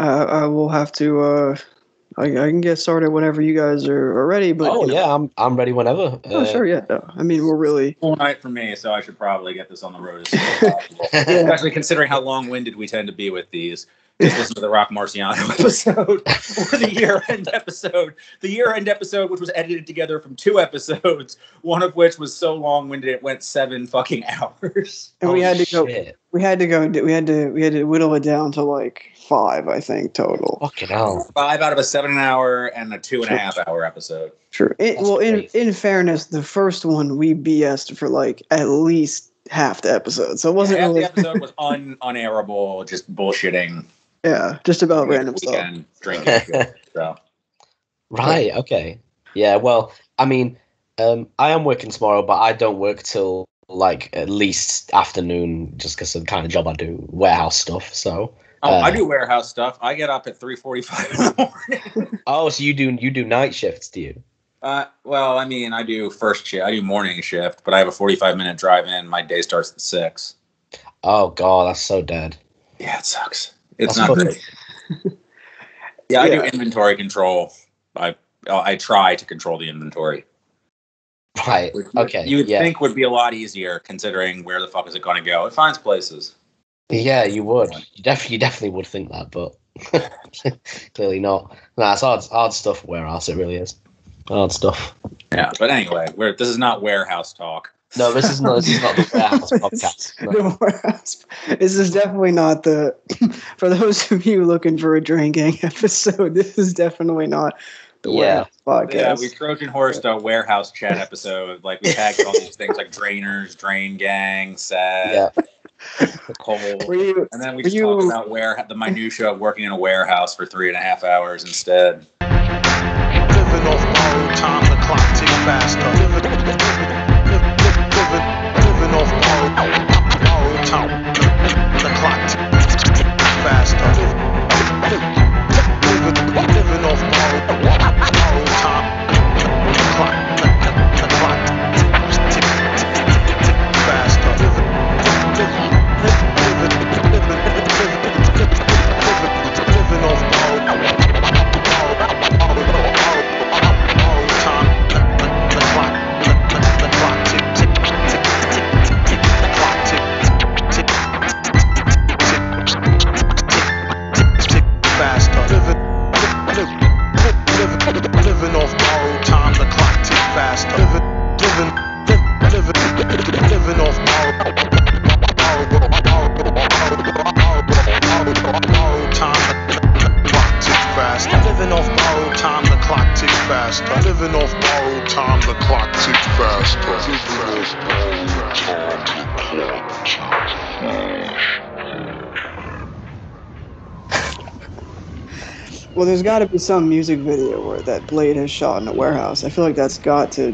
I will have to. I can get started whenever you guys are ready. But I'm ready whenever. Oh sure, yeah. No, I mean, we're really full night for me, so I should probably get this on the road as soon as possible. Especially considering how long-winded we tend to be with these. Just listen to the Rock Marciano episode or the year-end episode. The year-end episode, which was edited together from 2 episodes, one of which was so long-winded it went 7 fucking hours. And we had to whittle it down to like 5, I think, total. Fucking hell. 5 out of a 7-hour and a 2.5-hour episode. True. In fairness, the first one we BS'd for like at least half the episode, so it wasn't really. Half the episode was unairable, just bullshitting. Yeah, just about random weekend stuff. Drinking. Shit, so. Right. Okay. Yeah. Well, I mean, I am working tomorrow, but I don't work till like at least afternoon, just because of the kind of job I do, warehouse stuff. So. Oh, I do warehouse stuff. I get up at 3:45 in the morning. Oh, so you do night shifts, do you? Well, I mean, I do first shift. I do morning shift, but I have a 45-minute drive in. My day starts at 6. Oh God, that's so dead. Yeah, it sucks. It's not good. Yeah, I do inventory control. I try to control the inventory. Right. Okay. You would think would be a lot easier considering where the fuck is it going to go? It finds places. Yeah, you would. You definitely would think that, but clearly not. Nah, it's hard stuff. Warehouse, it really is. Hard stuff. Yeah, but anyway, this is not warehouse talk. No, this is not the warehouse podcast. No. The warehouse. This is definitely not the. For those of you looking for a Drain Gang episode, this is definitely not the warehouse podcast. Yeah, we Trojan horsed a warehouse chat episode. Like we tagged all these things like drainers, Drain Gang, sad. Yeah. Cold. And then we just talk about the minutia of working in a warehouse for 3.5 hours instead. Living off borrowed time, the clock ticks faster. Living off borrowed time, the clock ticks faster. Living off borrowed time, the clock ticks faster. Well, there's got to be some music video where that Bladee has shot in a warehouse. I feel like that's got to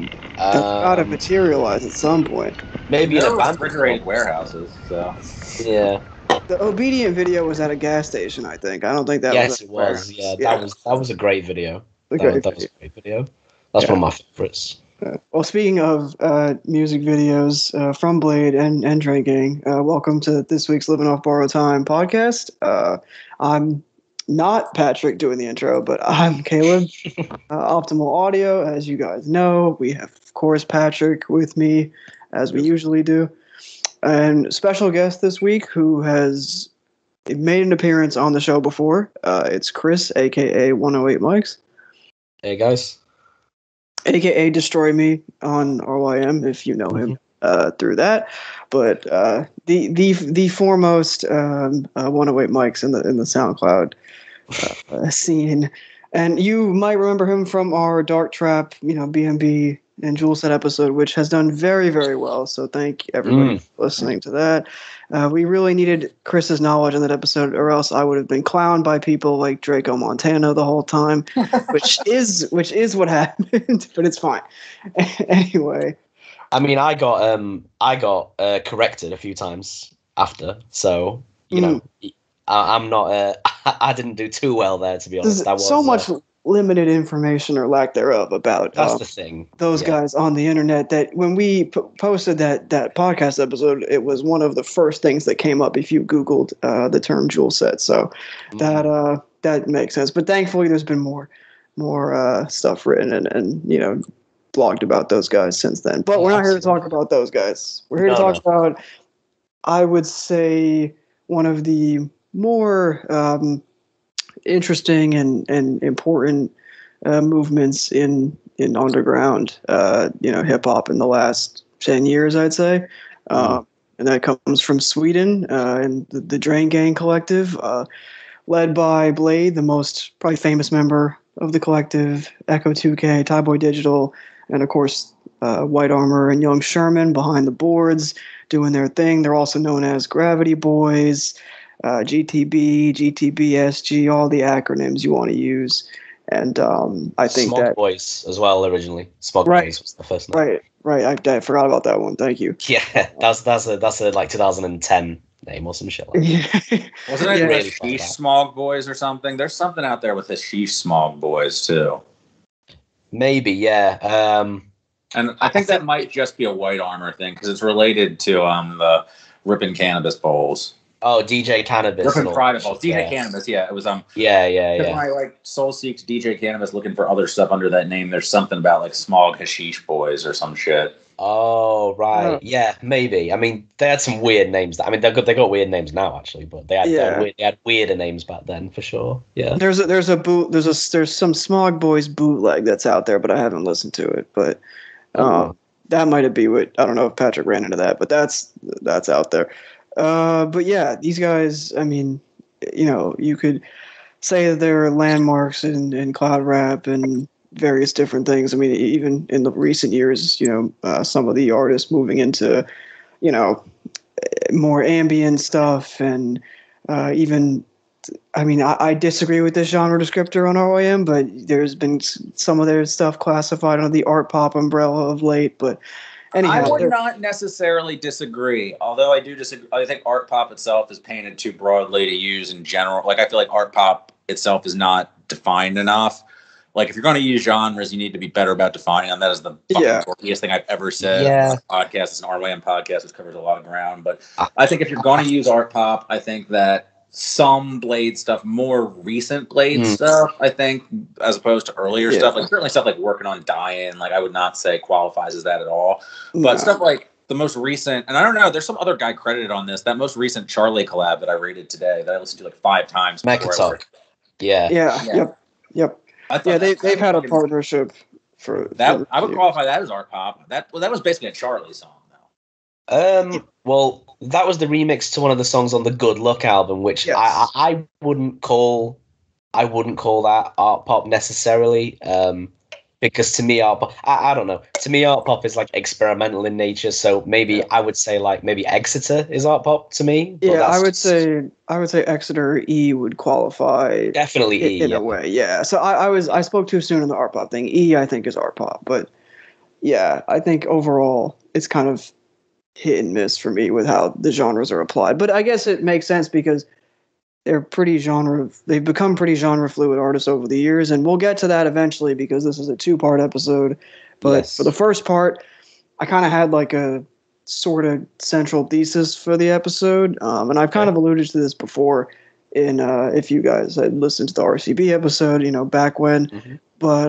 materialize at some point. Maybe in refrigerated warehouses. So yeah, the Obedient video was at a gas station, I think. I don't think that. Yes, it was. Yeah, that was a great video. That's one of my favorites. Well, speaking of music videos from Bladee and Drain Gang, welcome to this week's Living Off Borrowed Time podcast. I'm not Patrick doing the intro, but I'm Caleb. Optimal Audio, as you guys know, we have, of course, Patrick with me, as we usually do. And special guest this week who has made an appearance on the show before. It's Chris, a.k.a. 108 Mikes. Hey, guys. A.k.a. Destroy Me on RYM, if you know him through that. But the foremost 108 Mikes in the SoundCloud scene, and you might remember him from our Dark Trap, BMB and Jewel Set episode, which has done very, very well. So thank everybody for listening to that. We really needed Chris's knowledge in that episode, or else I would have been clowned by people like Draco Montana the whole time, which is what happened. But it's fine. Anyway, I mean, I got corrected a few times after, so you know, I'm not. I didn't do too well there, to be honest. That was so much limited information or lack thereof about those guys on the internet. That when we posted that podcast episode, it was one of the first things that came up if you Googled the term jewel set. So that makes sense. But thankfully, there's been more stuff written and you know, blogged about those guys since then. But we're not here to talk about those guys. We're here to talk about, I would say, one of the more interesting and important movements in underground hip hop in the last 10 years, I'd say. And that comes from Sweden and the Drain Gang collective, led by Bladee, the most probably famous member of the collective, Ecco2K, Thaiboy Digital, and of course White Armor and Young Sherman behind the boards doing their thing. They're also known as Gravity Boys, GTB, GTBSG, all the acronyms you want to use. And I think Smog Boys as well originally. Smog Boys was the first name. Right. I forgot about that one. Thank you. Yeah, that's a like 2010 name or some shit like that. Yeah. Wasn't it really Chief Smog Boys or something? There's something out there with the Chief Smog Boys too. Maybe, yeah. And I think that might just be a White Armor thing because it's related to the ripping cannabis bowls. Oh, DJ Cannabis. Ripping private bowls. DJ Cannabis, yeah. It was If I soul seeks DJ Cannabis looking for other stuff under that name, there's something about like Smog Hashish Boys or some shit. Oh, right. Yeah, maybe. I mean, they had some weird names. I mean, they got weird names now, actually, but they had weirder names back then for sure. Yeah. There's some Smog Boys bootleg that's out there, but I haven't listened to it. But that might have been what, I don't know if Patrick ran into that, but that's out there. But yeah, these guys, I mean, you know, you could say that they're landmarks in cloud rap and various different things. I mean, even in the recent years, you know, some of the artists moving into, you know, more ambient stuff and even, I mean, I disagree with this genre descriptor on RYM, but there's been some of their stuff classified under the art pop umbrella of late, but... Anyhow, I would not necessarily disagree, although I do disagree. I think art pop itself is painted too broadly to use in general. Like, I feel like art pop itself is not defined enough. Like, if you're going to use genres, you need to be better about defining them. That is the dorkiest thing I've ever said. Yeah. This podcast, it's an RYM podcast, which covers a lot of ground. But I think if you're going to use art pop, I think that some Bladee stuff, more recent Bladee stuff, I think, as opposed to earlier stuff, like certainly stuff like Working on Dying, like I would not say qualifies as that at all. But stuff like the most recent, and I don't know, there's some other guy credited on this, that most recent Charli collab that I rated today that I listened to like 5 times. Yep. They've had a partnership for that. I would qualify that as art pop. That was basically a Charli song. Well, that was the remix to one of the songs on the Good Luck album, which I wouldn't call that art pop necessarily, because to me art pop, I don't know. To me, art pop is like experimental in nature, so maybe I would say like maybe Exeter is art pop to me. Yeah, I would say Exeter E would qualify definitely in a way. Yeah, so I spoke too soon on the art pop thing. E I think is art pop, but yeah, I think overall it's kind of hit and miss for me with how the genres are applied, but I guess it makes sense because they've become pretty genre fluid artists over the years, and we'll get to that eventually because this is a 2-part episode. But for the first part, I kind of had like a sort of central thesis for the episode, and I've kind of alluded to this before in if you guys had listened to the RCB episode, you know, back when. But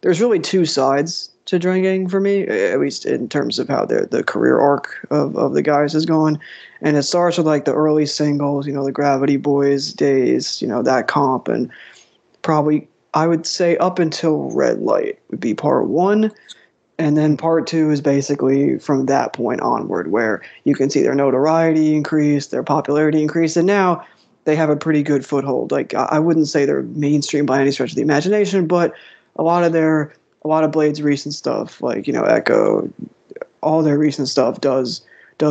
there's really 2 sides to Drain Gang for me, at least in terms of how the career arc of the guys is going. And it starts with like the early singles, you know, the Gravity Boys days, you know, that comp, and probably I would say up until Red Light would be part 1. And then part 2 is basically from that point onward where you can see their notoriety increase, their popularity increase, and now they have a pretty good foothold. Like I wouldn't say they're mainstream by any stretch of the imagination, but a lot of Bladee's recent stuff, like, you know, Ecco, all their recent stuff does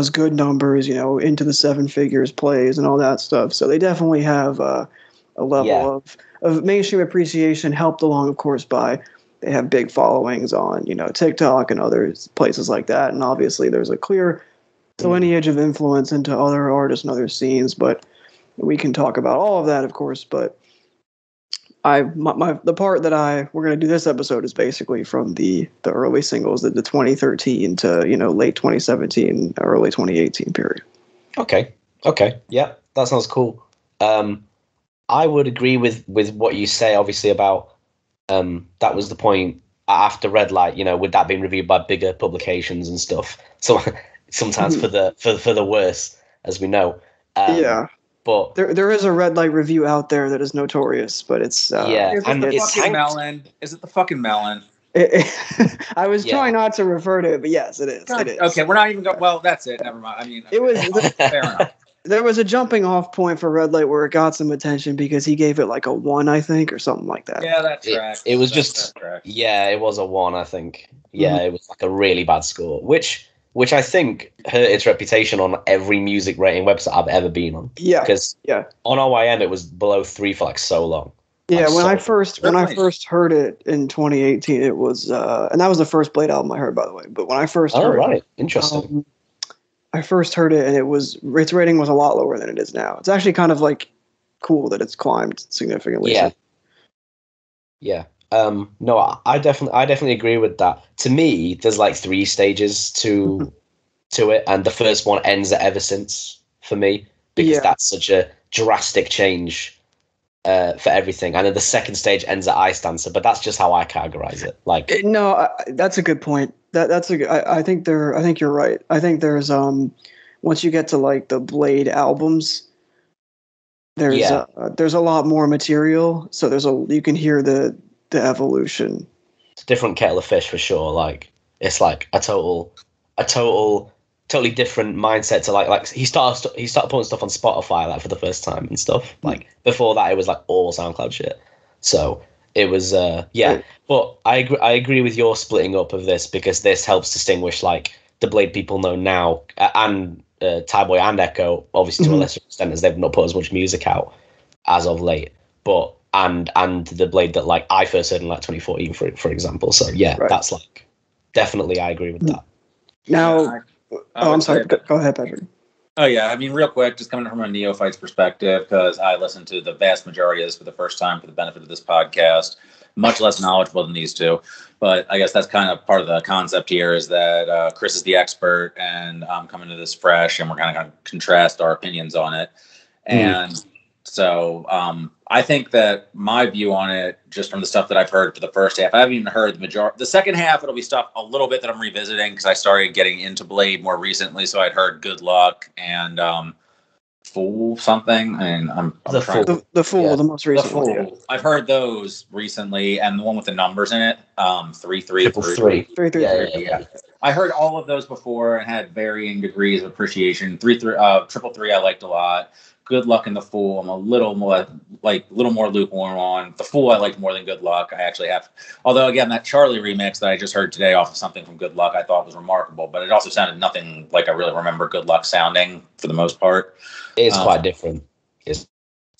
good numbers, you know, into the 7 figures plays and all that stuff. So they definitely have a level of mainstream appreciation, helped along, of course, by they have big followings on, you know, TikTok and other places like that. And obviously there's a clear lineage of influence into other artists and other scenes, but we can talk about all of that, of course. But the part that we're going to do this episode is basically from the early singles, the 2013 to, late 2017, early 2018 period. Okay. Yeah, that sounds cool. I would agree with what you say, obviously, about that was the point after Red Light, with that being reviewed by bigger publications and stuff. So sometimes for the worse, as we know. Yeah. But there is a Red Light review out there that is notorious, but it's it's fucking melon. Is it the fucking melon? I was trying not to refer to it, but yes, it is. God, it is. Okay, we're not even going. Well, that's it. Never mind. I mean, okay. It was fair enough. There was a jumping off point for Red Light where it got some attention because he gave it like a 1, I think, or something like that. Yeah, that's right. It was it was a 1, I think. Yeah, it was like a really bad score, which I think hurt its reputation on every music rating website I've ever been on. Yeah, because on RYM it was below 3 for like so long. Yeah, like, I first heard it in 2018, it was and that was the first Bladee album I heard, by the way. But when I first heard it, interesting. I first heard it, and its rating was a lot lower than it is now. It's actually kind of like cool that it's climbed significantly. Yeah, yeah. No, I definitely agree with that. To me, there's like 3 stages to it, and the first one ends at Eversince for me because that's such a drastic change for everything. And then the second stage ends at Icedancer, but that's just how I categorize it. Like, no, that's a good point. I think you're right. I think there's once you get to like the Bladee albums, there's a lot more material, so you can hear the evolution. It's a different kettle of fish for sure. Like, it's like a totally different mindset to like he started putting stuff on Spotify like for the first time and stuff. Like before that, it was like all SoundCloud shit. So it was right. But I agree with your splitting up of this because this helps distinguish like the Bladee people know now and Thaiboy and Ecco, obviously to a lesser extent as they've not put as much music out as of late. But and the Bladee that like I first heard in like 2014 for example. So yeah, right. That's like definitely I agree with that. Now, I'm sorry. Go ahead, Patrick. Oh yeah, I mean, real quick, just coming from a neophyte's perspective, because I listened to the vast majority of this for the first time for the benefit of this podcast. Much less knowledgeable than these two, but I guess that's kind of part of the concept here is that Chris is the expert, and I'm coming to this fresh, and we're kind of going to contrast our opinions on it. And so I think that my view on it, just from the stuff that I've heard for the first half, I haven't even heard the majority. The second half, it'll be stuff a little bit that I'm revisiting because I started getting into Bladee more recently. So I'd heard Good Luck and Fool something. And I'm the Fool, the most recent Fool. One. Yeah. I've heard those recently, and the one with the numbers in it, 333. Yeah. I heard all of those before and had varying degrees of appreciation. 333 I liked a lot. Good Luck and The Fool, I'm a little more lukewarm on. The Fool I liked more than Good Luck. I actually have, although again, that Charli remix that I just heard today off of something from Good Luck I thought was remarkable, but it also sounded nothing like I really remember Good Luck sounding for the most part. It's quite different.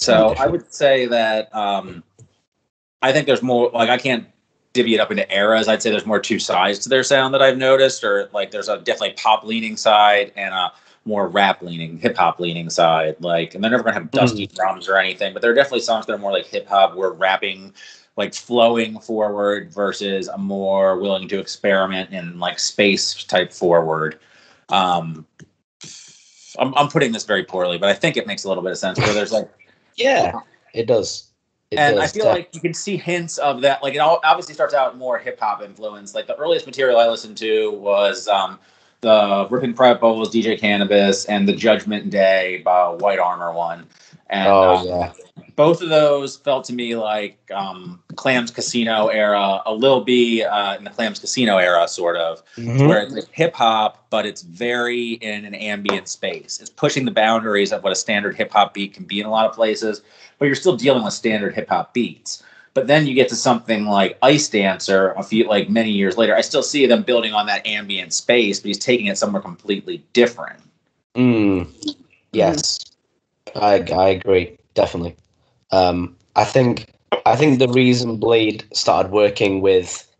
I would say that I think there's more, like I can't divvy it up into eras. I'd say there's more two sides to their sound that I've noticed, or like there's a definitely pop leaning side and a more rap leaning, hip hop leaning side, like, and they're never gonna have dusty drums or anything, but there are definitely songs that are more like hip hop, where rapping, like flowing forward versus a more willing to experiment and like space type forward. I'm putting this very poorly, but I think it makes a little bit of sense where there's like, yeah, it does. I feel like you can see hints of that. Like it all obviously starts out more hip hop influence. Like the earliest material I listened to was, the Rippin' Private Bubbles, DJ Cannabis, and the Judgment Day by White Armor one. And both of those felt to me like Clams Casino era, a Lil B in the Clams Casino era, sort of, where it's like hip-hop, but it's very in an ambient space. It's pushing the boundaries of what a standard hip-hop beat can be in a lot of places, but you're still dealing with standard hip-hop beats. But then you get to something like Icedancer a few, like many years later. I still see them building on that ambient space, but he's taking it somewhere completely different. Yes, I agree, definitely. I think the reason Bladee started working with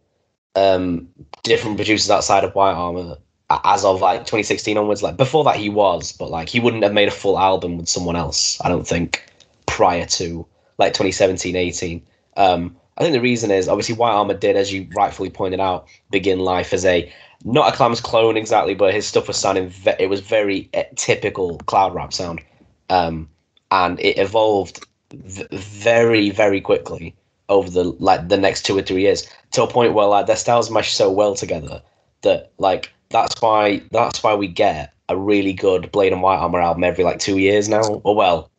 different producers outside of White Armor as of like 2016 onwards. Like before that, he was, but like he wouldn't have made a full album with someone else, I don't think, prior to like 2017, 18. I think the reason is, obviously, White Armor did, as you rightfully pointed out, begin life as a, not a Clams clone exactly, but his stuff was sounding, it was very typical Cloud Rap sound. And it evolved very, very quickly over the next 2 or 3 years to a point where, like, their styles mesh so well together that, like, that's why we get a really good Bladee and White Armor album every, like, 2 years now, or, well,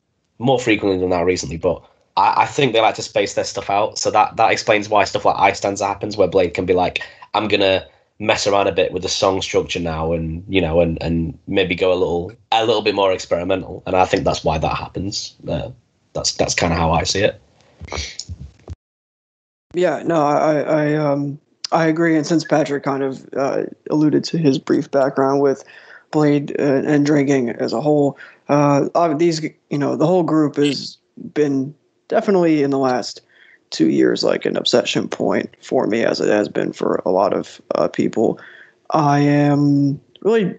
more frequently than that recently, but I think they like to space their stuff out, so that explains why stuff like Icedancer happens, where Bladee can be like, I'm gonna mess around a bit with the song structure now, and, you know, and maybe go a little bit more experimental, and I think that's why that happens. That's kind of how I see it. Yeah, no, I agree. And since Patrick kind of alluded to his brief background with Bladee and Drain Gang as a whole, these, you know, the whole group has been definitely in the last 2 years like an obsession point for me, as it has been for a lot of people. I am really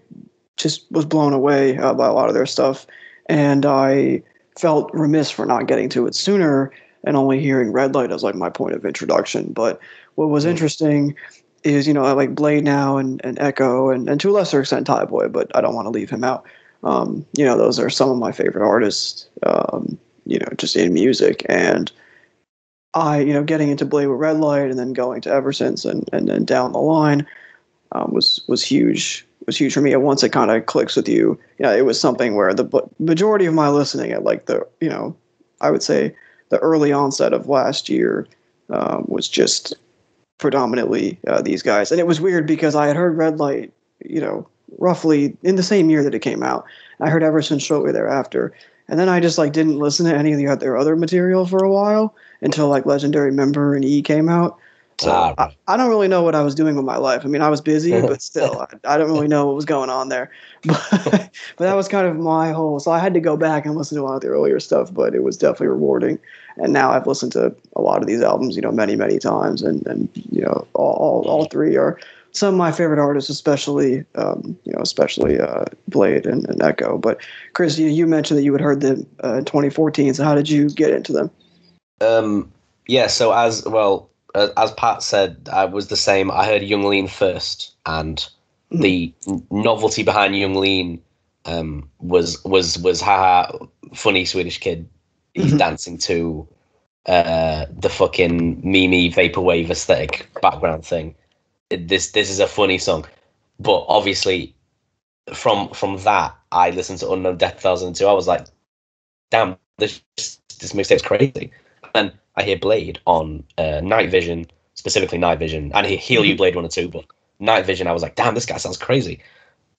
just was blown away by a lot of their stuff, and I felt remiss for not getting to it sooner and only hearing Red Light as like my point of introduction. But what was interesting is, you know, like Bladee now and Ecco and to a lesser extent Thaiboy, but I don't want to leave him out. You know, those are some of my favorite artists, you know, just in music. And I, you know, getting into Bladee with Red Light and then going to Eversince and then down the line was huge for me. And once it kind of clicks with you, yeah, it was something where the majority of my listening at like the, you know, I would say the early onset of last year was just predominantly these guys. And it was weird because I had heard Red Light, you know, roughly in the same year that it came out. I heard Eversince shortly thereafter. And then I just like didn't listen to any of their other material for a while until like Legendary Member and E came out. So I don't really know what I was doing with my life. I mean, I was busy, but still, I don't really know what was going on there. But that was kind of my whole. So I had to go back and listen to a lot of the earlier stuff, but it was definitely rewarding. And now I've listened to a lot of these albums, you know, many, many times, and you know, all three are some of my favorite artists, especially Bladee and Ecco. But Chris, you mentioned that you had heard them in 2014. So how did you get into them? Yeah. So as Pat said, I was the same. I heard Yung Lean first, and the novelty behind Yung Lean was funny Swedish kid. He's dancing to the fucking meme vaporwave aesthetic background thing. This is a funny song, but obviously from that I listened to Unknown Death 2002. I was like, damn, this mixtape's crazy. And I hear Bladee on Night Vision, specifically Night Vision, and Heal You Bladee 1 or 2, but Night Vision, I was like, damn, this guy sounds crazy.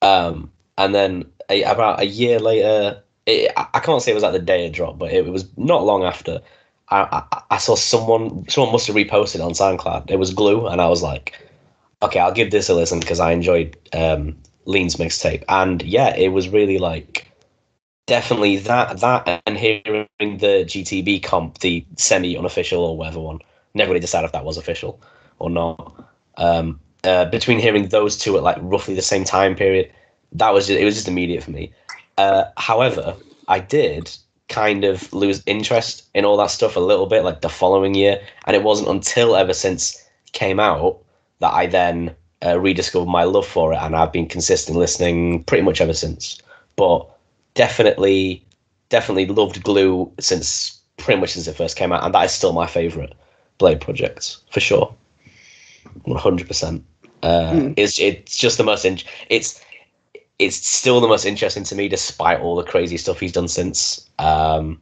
And then about a year later, I can't say it was like the day it dropped, but it was not long after. I saw someone must have reposted on SoundCloud. It was Gluee, and I was like, okay, I'll give this a listen because I enjoyed Lean's mixtape. And yeah, it was really like, definitely that and hearing the GTB comp, the semi-unofficial or whatever one, never really decided if that was official or not. Between hearing those two at like roughly the same time period, it was just immediate for me. However, I did kind of lose interest in all that stuff a little bit like the following year, and it wasn't until Eversince came out that I then rediscovered my love for it, and I've been consistent listening pretty much ever since. But definitely loved Gluee pretty much since it first came out, and that is still my favourite Bladee project for sure, 100%. It's just the most. It's still the most interesting to me, despite all the crazy stuff he's done since. And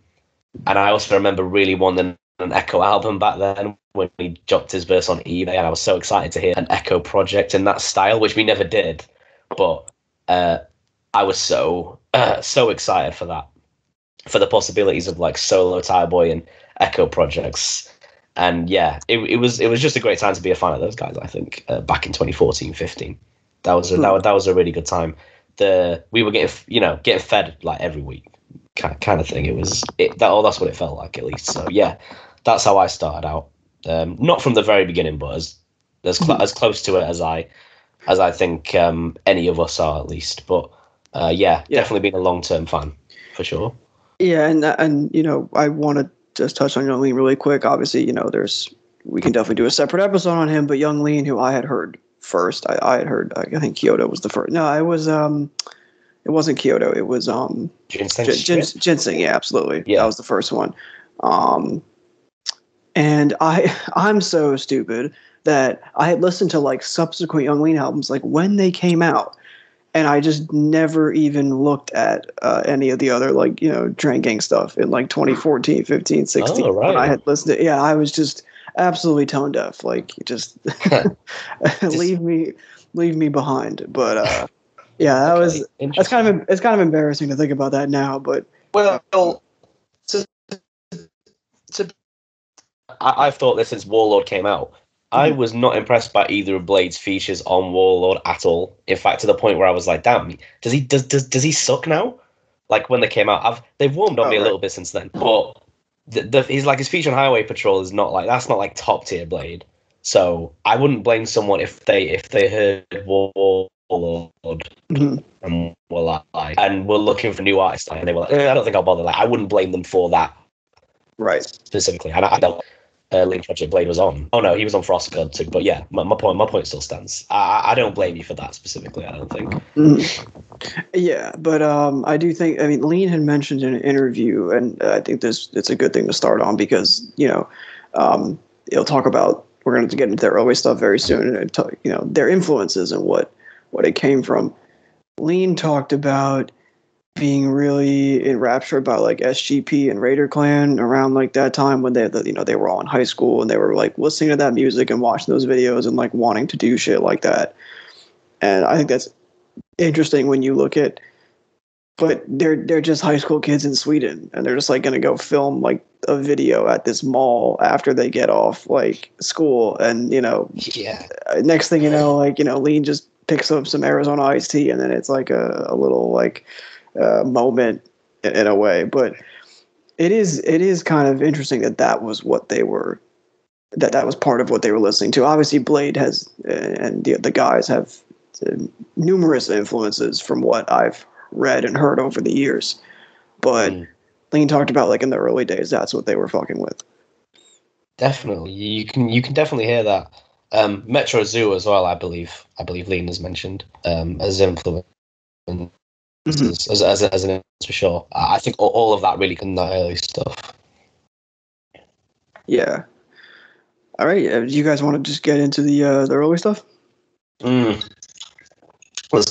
I also remember really wanting an Ecco album back then when he dropped his verse on eBay, and I was so excited to hear an Ecco project in that style, which we never did. But I was so excited for that, for the possibilities of like solo Thaiboy and Ecco projects. And yeah, it was just a great time to be a fan of those guys. I think back in 2014-15, that was a really good time. We were getting fed like every week kind of thing. That's what it felt like, at least. So yeah, that's how I started out. Not from the very beginning, but as close to it as I think any of us are, at least. But yeah, definitely been a long-term fan for sure. Yeah, and you know, I want to just touch on Yung Lean really quick. Obviously, you know, we can definitely do a separate episode on him, but Yung Lean, who I had heard first, I think Kyoto was the first. No, it wasn't Kyoto. It was ginseng. Yeah, absolutely. Yeah. That was the first one. And I'm so stupid that I had listened to like subsequent Yung Lean albums, like when they came out. And I just never even looked at any of the other, like, you know, Drain Gang stuff in like 2014, 15, 16. Oh, right. When I had listened to it. Yeah, I was just absolutely tone deaf. Like, just leave me behind. But yeah, that was it's kind of embarrassing to think about that now. But I've thought this since Warlord came out. I was not impressed by either of Blade's features on Warlord at all. In fact, to the point where I was like, "Damn, does he suck now?" Like when they came out, they've warmed on me a little bit since then. But he's like, his feature on Highway Patrol is not like, that's not like top tier Blade. So I wouldn't blame someone if they heard Warlord and were like, and were looking for new artists, and they were like, "I don't think I'll bother." Like, I wouldn't blame them for that, right? Specifically, and I don't. Link Project Blade was on. Oh no, he was on Frostguard too. But yeah, my point still stands. I don't blame you for that specifically. I don't think. Yeah, but I do think. I mean, Lean had mentioned in an interview, and I think it's a good thing to start on because you know, it'll talk about. We're going to get into their early stuff very soon, and you know, their influences and what it came from. Lean talked about being really enraptured by like SGP and Raider Clan around like that time when they were all in high school and they were like listening to that music and watching those videos and like wanting to do shit like that. And I think that's interesting when you look at, but they're just high school kids in Sweden and they're just like going to go film like a video at this mall after they get off like school. And, you know, yeah. Next thing you know, like, you know, Lean just picks up some Arizona iced tea and then it's like a little like, moment in a way, but it is kind of interesting that was what they were, that was part of what they were listening to. Obviously Blade has, and the guys have numerous influences from what I've read and heard over the years, but Lean talked about like in the early days, that's what they were fucking with. Definitely. You can definitely hear that. Metro Zoo as well, I believe Lean has mentioned, as influence. Mm-hmm. As an influence for sure. I think all of that really can early stuff. Yeah. All right. Do you guys want to just get into the early stuff? Let's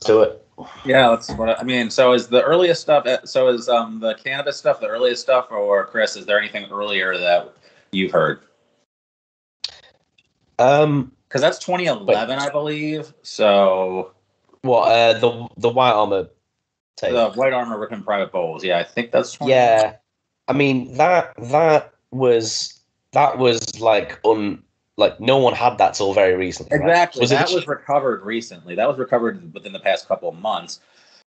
do it. Yeah. So is the earliest stuff? So is the cannabis stuff the earliest stuff, or Chris, is there anything earlier that you've heard? Because that's 2011, I believe. So. Well, the White Armor. The White Armor written Private Bowls. Yeah, I think that's one. Yeah, I mean that was like no one had that till very recently. Exactly, right? Was recovered recently. That was recovered within the past couple of months.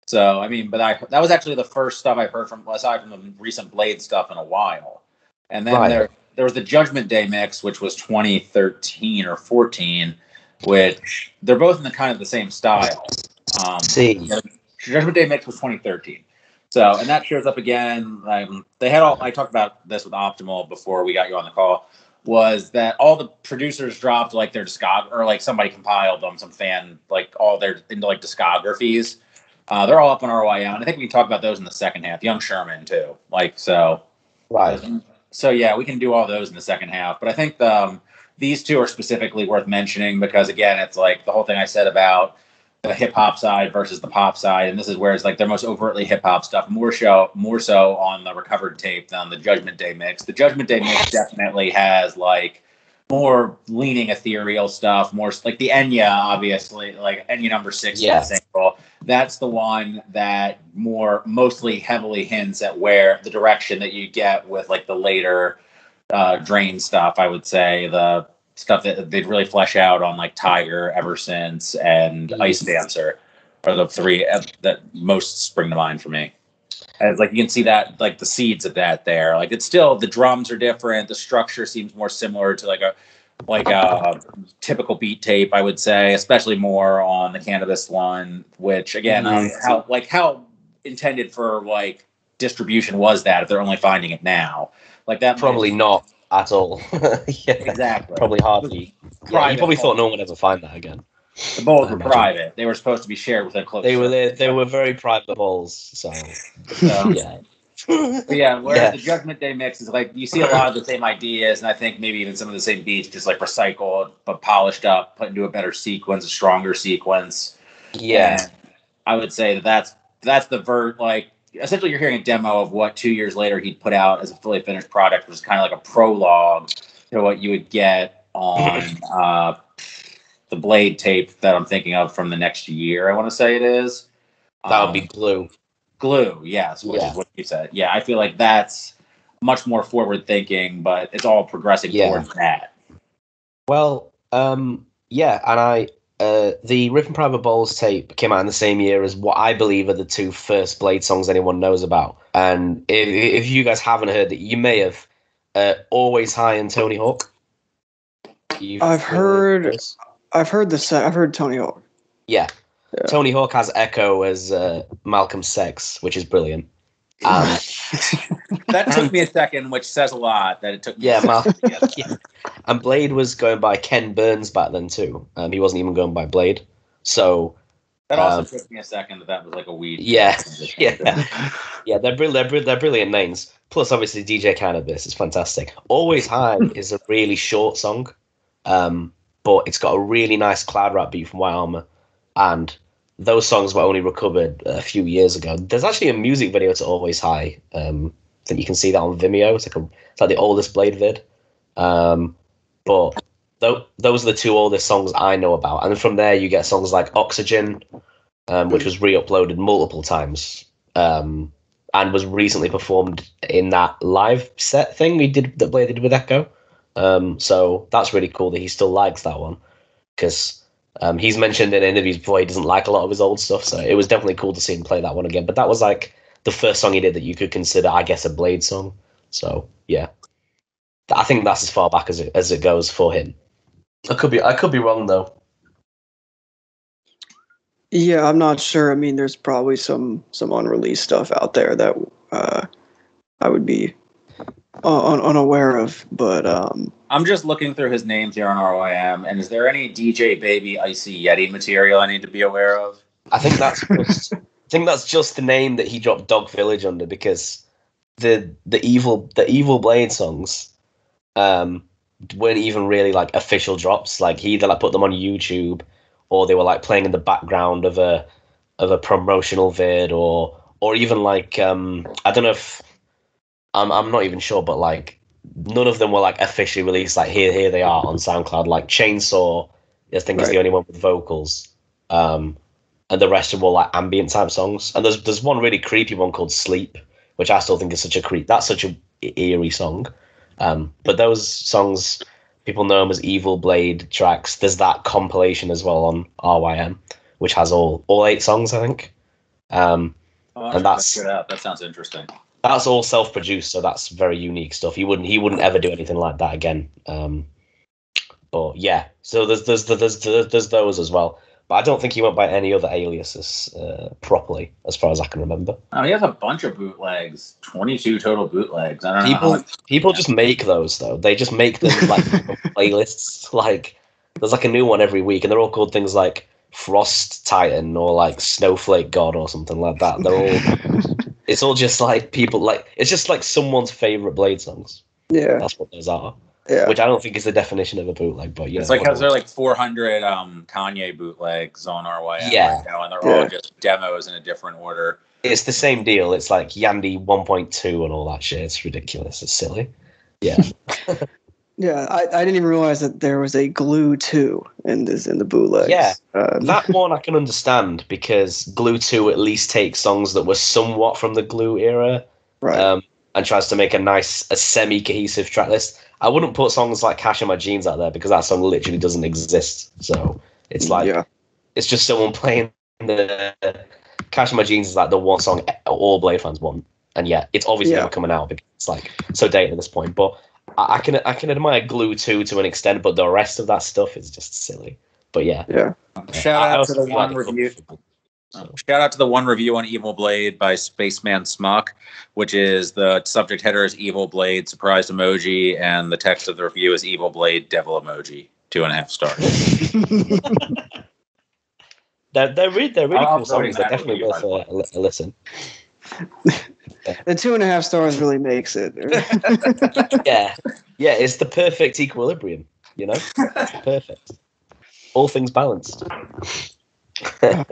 So I mean, but that was actually the first stuff I've heard from aside from the recent Blade stuff in a while. And then there was the Judgment Day mix, which was 2013 or 14, which they're both in the kind of the same style. See. Judgment Day mix was 2013, so and that shows up again. They had all. I talked about this with Optimal before we got you on the call. Was that all the producers dropped like their discography, or like somebody compiled them, some fan like all their into like discographies. They're all up on RYM, and I think we can talk about those in the second half. Young Sherman too, like so. Right. So yeah, we can do all those in the second half. But I think these two are specifically worth mentioning because again, it's like the whole thing I said about. The hip hop side versus the pop side, and this is where it's like their most overtly hip hop stuff, more so on the recovered tape than the Judgment Day mix. The Judgment Day mix definitely has like more leaning ethereal stuff, more like the Enya, obviously, like Enya #6 single. That's the one that more mostly heavily hints at where the direction that you get with like the later Drain stuff. I would say the. Stuff that they'd really flesh out on like Tiger, Eversince, and Icedancer are the three that most spring to mind for me. As like you can see that like the seeds of that there. Like it's still the drums are different. The structure seems more similar to like a typical beat tape. I would say, especially more on the cannabis one, which again, how intended for like. distribution was that if they're only finding it now. Like that probably not at all. Yeah, exactly. Probably hardly. Yeah, you probably thought no one would ever find that again. The bowls were private. They were supposed to be shared with their close. They were there, they were very private bowls. So yeah. Yeah, whereas the Judgment Day mix is like you see a lot of the same ideas, and I think maybe even some of the same beats, just like recycled but polished up, put into a better sequence, a stronger sequence. Yeah, and I would say that's the essentially you're hearing a demo of what 2 years later he'd put out as a fully finished product, which is kind of like a prologue to what you would get on the Bladee tape that I'm thinking of from the next year. I want to say it is. That would be Gluee. Gluee, yes, which is what you said. Yeah, I feel like that's much more forward thinking, but it's all progressing towards that. Well, and the Rip and Private Bowls tape came out in the same year as what I believe are the two first Bladee songs anyone knows about. And if you guys haven't heard it, you may have. Always High and Tony Hawk. I've heard Tony Hawk. Yeah. Yeah. Tony Hawk has Ecco as Malcolm Sex, which is brilliant. That took me a second, which says a lot that it took me a second. And Bladee was going by Ken Burns back then, too. He wasn't even going by Bladee. So that also took me a second that was like a weed. Yeah. They're brilliant names. Plus, obviously, DJ Cannabis is fantastic. Always High is a really short song, but it's got a really nice cloud rap beat from White Armor. And those songs were only recovered a few years ago. There's actually a music video to Always High. I think you can see that on Vimeo. It's like the oldest Bladee vid. But those are the two oldest songs I know about. And from there you get songs like Oxygen, which was re-uploaded multiple times and was recently performed in that live set thing that Bladee did with Ecco. So that's really cool that he still likes that one, because... he's mentioned in interviews before he doesn't like a lot of his old stuff, so it was definitely cool to see him play that one again. But that was like the first song he did that you could consider, I guess, a Bladee song. So yeah, I think that's as far back as it goes for him. I could be wrong though. Yeah, I'm not sure. I mean, there's probably some unreleased stuff out there that I would be unaware of, but I'm just looking through his names here on RYM, and is there any DJ Baby Icy Yeti material I need to be aware of? I think that's just, the name that he dropped Dog Village under, because the evil Bladee songs weren't even really like official drops. Like he either like put them on YouTube, or they were like playing in the background of a promotional vid, or even like I don't know if. I'm not even sure, but like none of them were like officially released. Like here they are on SoundCloud. Like Chainsaw, I think is the only one with vocals, and the rest of them were like ambient type songs. And there's one really creepy one called Sleep, which I still think is such a creep. That's such an eerie song. But those songs, people know them as Evil Bladee tracks. There's that compilation as well on RYM, which has all 8 songs, I think. And that's check it out. That sounds interesting. That's all self-produced, so that's very unique stuff. He wouldn't ever do anything like that again. But yeah, so there's those as well. But I don't think he went by any other aliases properly, as far as I can remember. Oh, he has a bunch of bootlegs, 22 total bootlegs. I don't know. People just make those though. They just make them like playlists. Like there's like a new one every week, and they're all called things like Frost Titan or like Snowflake God or something like that. They're all. It's all just like people like it's just like someone's favorite Bladee songs. Yeah, that's what those are. Yeah, which I don't think is the definition of a bootleg, but yeah, it's like how there are like 400 Kanye bootlegs on RYM right now, and they're all just demos in a different order. It's the same deal. It's like Yandy 1.2 and all that shit. It's ridiculous. It's silly. Yeah. Yeah, I didn't even realize that there was a Gluee 2 in the bootlegs. Yeah, that one I can understand, because Gluee 2 at least takes songs that were somewhat from the Gluee era, right? And tries to make a semi-cohesive track list. I wouldn't put songs like Cash in My Jeans out there, because that song literally doesn't exist. So it's like it's just someone playing the Cash in My Jeans is like the one song all Bladee fans want, and yet it's obviously never coming out because it's like so dated at this point, but. I can admire Gluee 2 to an extent, but the rest of that stuff is just silly. But yeah. Shout out to the one review. So. Shout out to the one review on Evil Bladee by Spaceman Smock, which is the subject header is Evil Bladee surprise emoji, and the text of the review is Evil Bladee devil emoji. 2.5 stars. they're really cool songs. They're definitely worth a listen. The 2.5 stars really makes it. yeah, it's the perfect equilibrium. You know, it's perfect. All things balanced.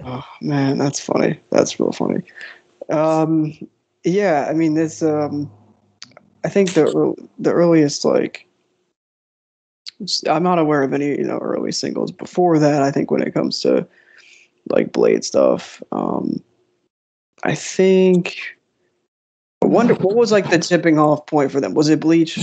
Oh man, that's funny. That's real funny. Yeah, I mean, there's. I think the earliest, like, I'm not aware of any, you know, early singles before that. I think when it comes to like Bladee stuff, I think. I wonder what was like the tipping off point for them. Was it Bleach?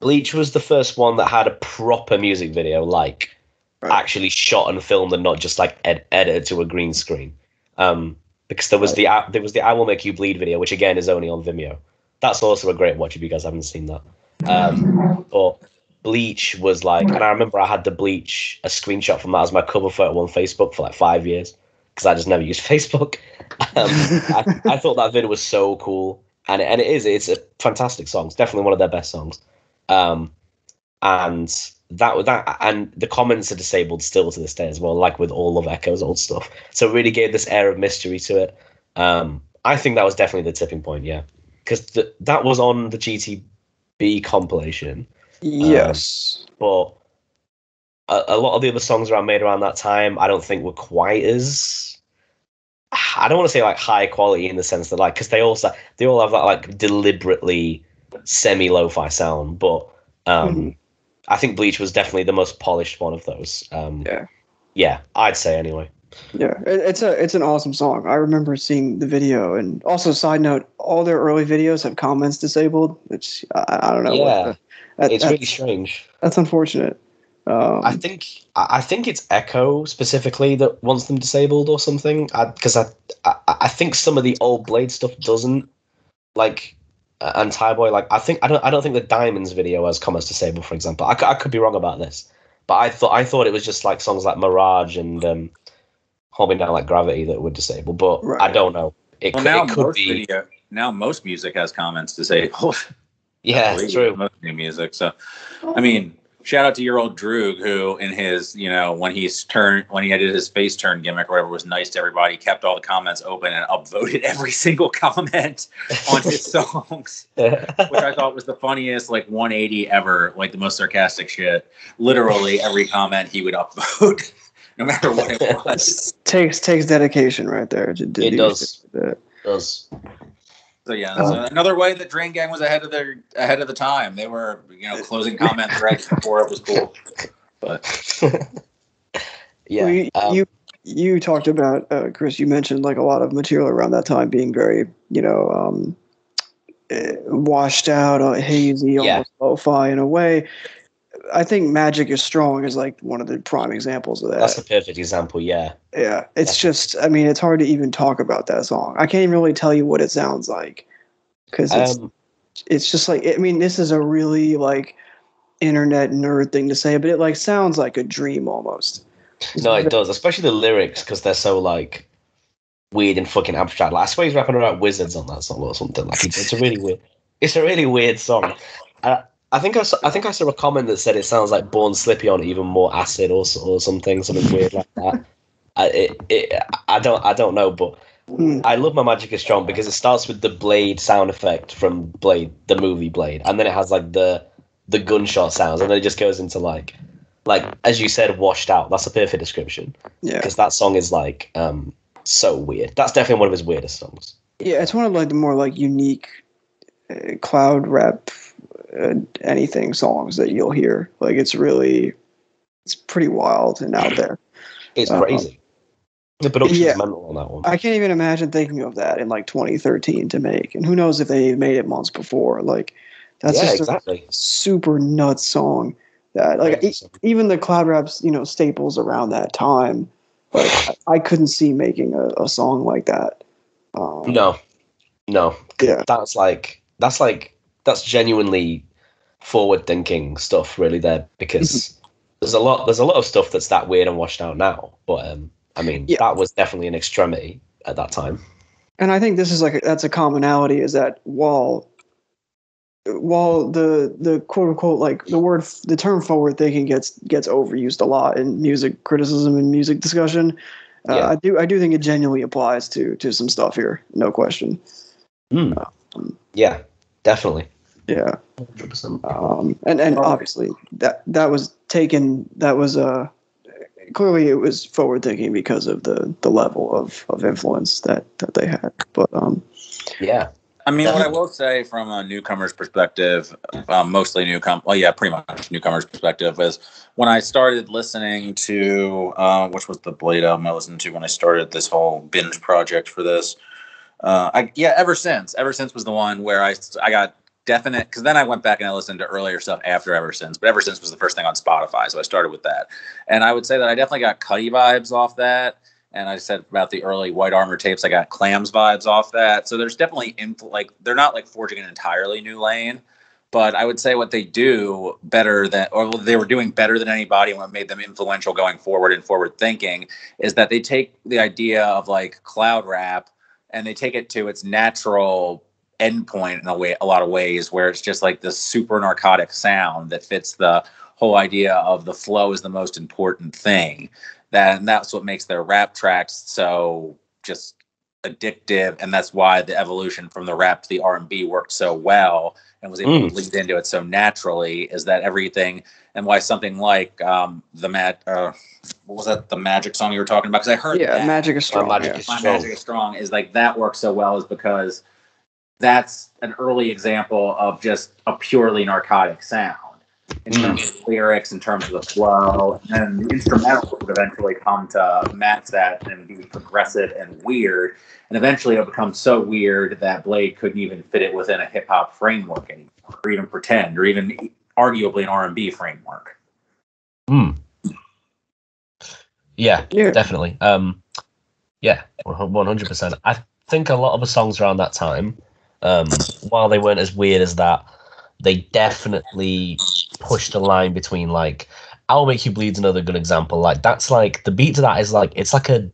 Bleach was the first one that had a proper music video, like actually shot and filmed, and not just like edited to a green screen. Because there was the "I Will Make You Bleed" video, which again is only on Vimeo. That's also a great watch if you guys haven't seen that. Or Bleach was like, and I remember I had the Bleach, a screenshot from that as my cover photo on Facebook for like 5 years because I just never used Facebook. I thought that video was so cool, and it's a fantastic song. It's definitely one of their best songs. And that and the comments are disabled still to this day as well, like with all of Ecco's old stuff. So it really gave this air of mystery to it. I think that was definitely the tipping point, yeah, because that was on the GTB compilation. Yes, but a lot of the other songs around made around that time, I don't think were quite as, I don't want to say like high quality in the sense that like, because they all have that like deliberately semi lo-fi sound, but I think Bleach was definitely the most polished one of those. Yeah, I'd say anyway. Yeah, it's an awesome song. I remember seeing the video, and also side note, all their early videos have comments disabled, which I don't know. Yeah, it's really strange. That's unfortunate. I think it's Ecco specifically that wants them disabled or something. Because I think some of the old Bladee stuff doesn't, like, and Thaiboy, like, I don't think the Diamonds video has comments disabled, for example. I could be wrong about this, but I thought it was just like songs like Mirage and. Hold Me Down Like Gravity that were disabled, but I don't know. It could be. Now most music has comments disabled. Yeah, it's true. Most new music. So, I mean, shout out to your old Droog, who in his, you know, when he did his face turn gimmick or whatever, was nice to everybody, kept all the comments open and upvoted every single comment on his songs, which I thought was the funniest, like 180 ever, like the most sarcastic shit. Literally every comment he would upvote. No matter what it was, takes dedication right there. It does. So yeah, another way that Drain Gang was ahead of the time. They were, you know, closing comment threads before it was cool. But yeah, well, you talked about Chris. You mentioned like a lot of material around that time being very, you know, washed out, hazy, almost lo-fi in a way. I think Magic Is Strong is like one of the prime examples of that. That's a perfect example, yeah. Yeah, it's just, I mean, it's hard to even talk about that song. I can't even really tell you what it sounds like, because it's just like, I mean, this is a really like internet nerd thing to say, but it like sounds like a dream almost. No, it does, especially the lyrics, because they're so like weird and fucking abstract. Like, I swear he's rapping about wizards on that song or something. Like, it's a really weird song. I think I saw a comment that said it sounds like Born Slippy on even more acid or something weird like that. I don't know, but I love my Magic Is Strong because it starts with the Bladee sound effect from Bladee, the movie Bladee, and then it has like the gunshot sounds, and then it just goes into like as you said, washed out. That's a perfect description. Yeah, because that song is like so weird. That's definitely one of his weirdest songs. Yeah, it's one of like the more like unique cloud rap. Anything songs that you'll hear, like it's pretty wild and out there. It's crazy. The production is mental on that one. I can't even imagine thinking of that in like 2013 to make, and who knows if they made it months before. Like that's just exactly. A super nuts song that like even the cloud raps, you know, staples around that time. Like I couldn't see making a song like that. No, yeah, that's genuinely forward-thinking stuff, really. There, because there's a lot of stuff that's that weird and washed out now. But I mean, yeah, that was definitely an extremity at that time. And I think this is like that's a commonality, is that while the quote unquote, like the term forward thinking gets overused a lot in music criticism and music discussion, yeah, I do think it genuinely applies to some stuff here, no question. Mm. Yeah, definitely. Yeah, 100%. And obviously that was taken. That was clearly it was forward thinking because of the level of influence that they had. But yeah, I mean, what I will say from a newcomer's perspective, pretty much newcomer's perspective, is when I started listening to which was the Bladee album I listened to when I started this whole binge project for this. Eversince was the one where I got definite, because then I went back and I listened to earlier stuff after Eversince, but Eversince was the first thing on Spotify, so I started with that. And I would say that I definitely got Cuddy vibes off that, and I said about the early White Armor tapes, I got Clams vibes off that. So there's definitely they're not like forging an entirely new lane, but I would say what they do better than, or they were doing better than anybody, and what made them influential going forward and forward thinking, is that they take the idea of like cloud rap and they take it to its natural endpoint in a lot of ways, where it's just like this super narcotic sound that fits the whole idea of the flow is the most important thing. And that's what makes their rap tracks so just addictive. And that's why the evolution from the rap to the R&B worked so well and was able to lead into it so naturally, is that everything, and why something like the Magic song you were talking about? Because I heard Magic is Strong. Magic is Strong is like, that works so well is because that's an early example of just a purely narcotic sound in terms of lyrics, in terms of the flow, and the instrumental would eventually come to match that and be progressive and weird, and eventually it'll become so weird that Bladee couldn't even fit it within a hip-hop framework anymore, or even pretend, or even arguably an R&B framework. Yeah, definitely. 100%. I think a lot of the songs around that time, while they weren't as weird as that, they definitely pushed the line between, like, I'll Make You Bleed's another good example. Like, that's like the beat to that is like it's like a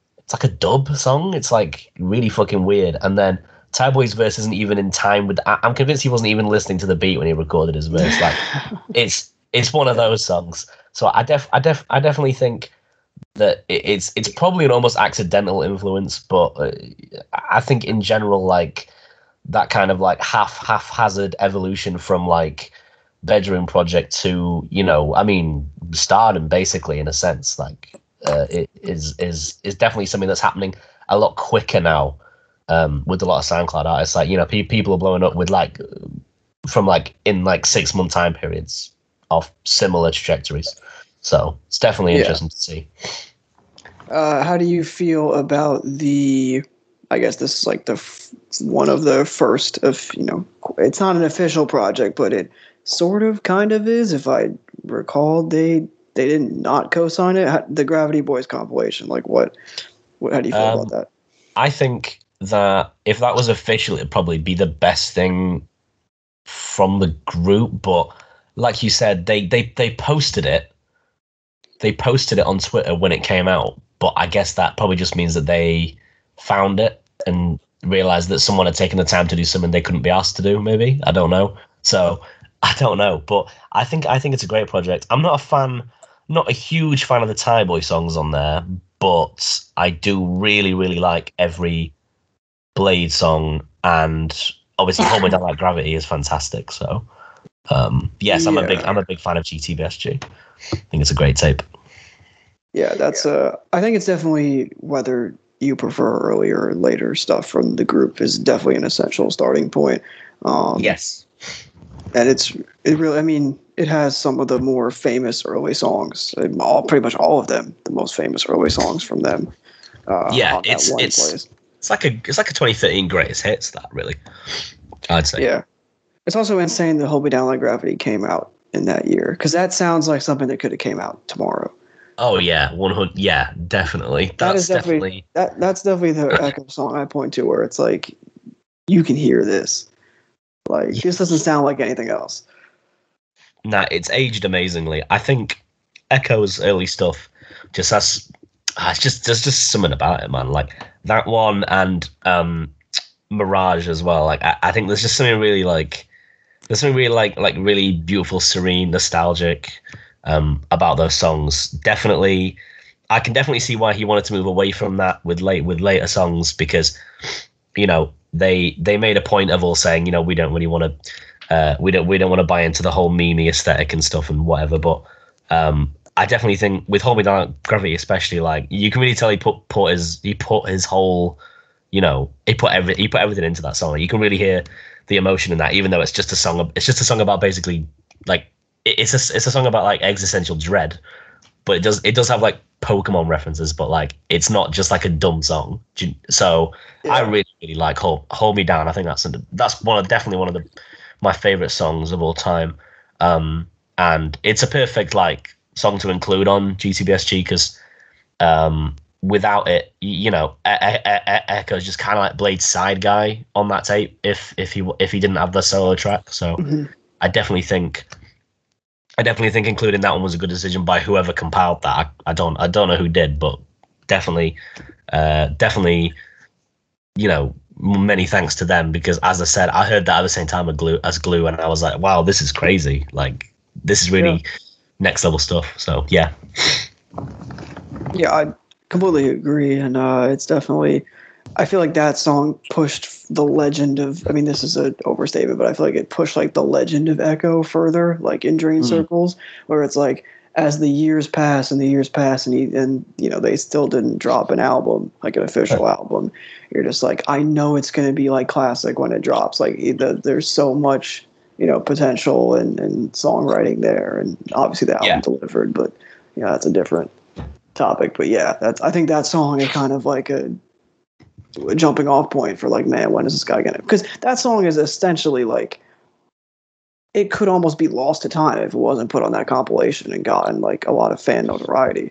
dub song. It's like really fucking weird. And then Thaiboy's verse isn't even in time with. I'm convinced he wasn't even listening to the beat when he recorded his verse. Like, it's one of those songs. So I definitely think that it's probably an almost accidental influence, but I think in general, like, that kind of like haphazard evolution from like bedroom project to, you know, I mean, stardom basically, in a sense, like it is definitely something that's happening a lot quicker now with a lot of SoundCloud artists. Like, you know, people are blowing up with like from like in like 6 month time periods of similar trajectories. So it's definitely interesting to see. How do you feel about I guess this is like one of the first of, you know, it's not an official project, but it sort of kind of is. If I recall, they did not co-sign it. The Gravity Boys compilation, like how do you feel about that? I think that if that was official, it'd probably be the best thing from the group. But like you said, they posted it. They posted it on Twitter when it came out. But I guess that probably just means that they found it and realized that someone had taken the time to do something they couldn't be asked to do, maybe. I don't know. So I don't know. But I think it's a great project. I'm not a huge fan of the Thaiboy songs on there, but I do really, really like every Bladee song, and obviously Hold Me Down Like Gravity is fantastic. So I'm a big fan of GTBSG. I think it's a great tape. Yeah, that's I think it's definitely, whether you prefer earlier or later stuff from the group, is definitely an essential starting point. Yes. And it really, I mean, it has some of the more famous early songs, pretty much all of them, the most famous early songs from them. It's like a 2013 greatest hits, that really, I'd say. Yeah. It's also insane that Hold Me Down Like Gravity came out in that year, because that sounds like something that could have came out tomorrow. Oh yeah, 100. Yeah, definitely. That's definitely the Ecco song I point to, where it's like you can hear this. Like, this doesn't sound like anything else. Nah, it's aged amazingly. I think Ecco's early stuff just has it's just, there's just something about it, man. Like that one and Mirage as well. Like I think there's just something really like, there's something really like really beautiful, serene, nostalgic about those songs. Definitely, I can definitely see why he wanted to move away from that with later songs, because you know they made a point of all saying, you know, we don't really want to we don't want to buy into the whole meme aesthetic and stuff and whatever. But I definitely think with Hold Me Down Like Gravity especially, like you can really tell he put his whole, you know, he put everything into that song. Like, you can really hear the emotion in that, even though it's just a song. It's just a song about basically like it's a song about like existential dread, but it does have like Pokemon references, but like it's not just like a dumb song. So yeah. I really like Hold Me Down. I think that's definitely one of my favorite songs of all time. And it's a perfect like song to include on GTBSG because without it, you know, Ecco's just kind of like Blade's side guy on that tape if he didn't have the solo track. So I definitely think including that one was a good decision by whoever compiled that. I don't know who did, but definitely, you know, many thanks to them, because as I said, I heard that at the same time as Gluee, and I was like, wow, this is crazy. Like this is really next level stuff. So yeah. Yeah, I completely agree, and it's definitely, I feel like that song pushed the legend of, I mean, this is an overstatement, but I feel like it pushed like the legend of Ecco further, like in Drain circles, where it's like as the years pass and the years pass, and you know they still didn't drop an album, like an official album. You're just like, I know it's going to be like classic when it drops. Like there's so much, you know, potential and songwriting there, and obviously the album delivered. But yeah, you know, that's a different topic. But yeah, I think that song is kind of like a jumping off point for like, man, when is this guy gonna, because that song is essentially like, it could almost be lost to time if it wasn't put on that compilation and gotten like a lot of fan notoriety.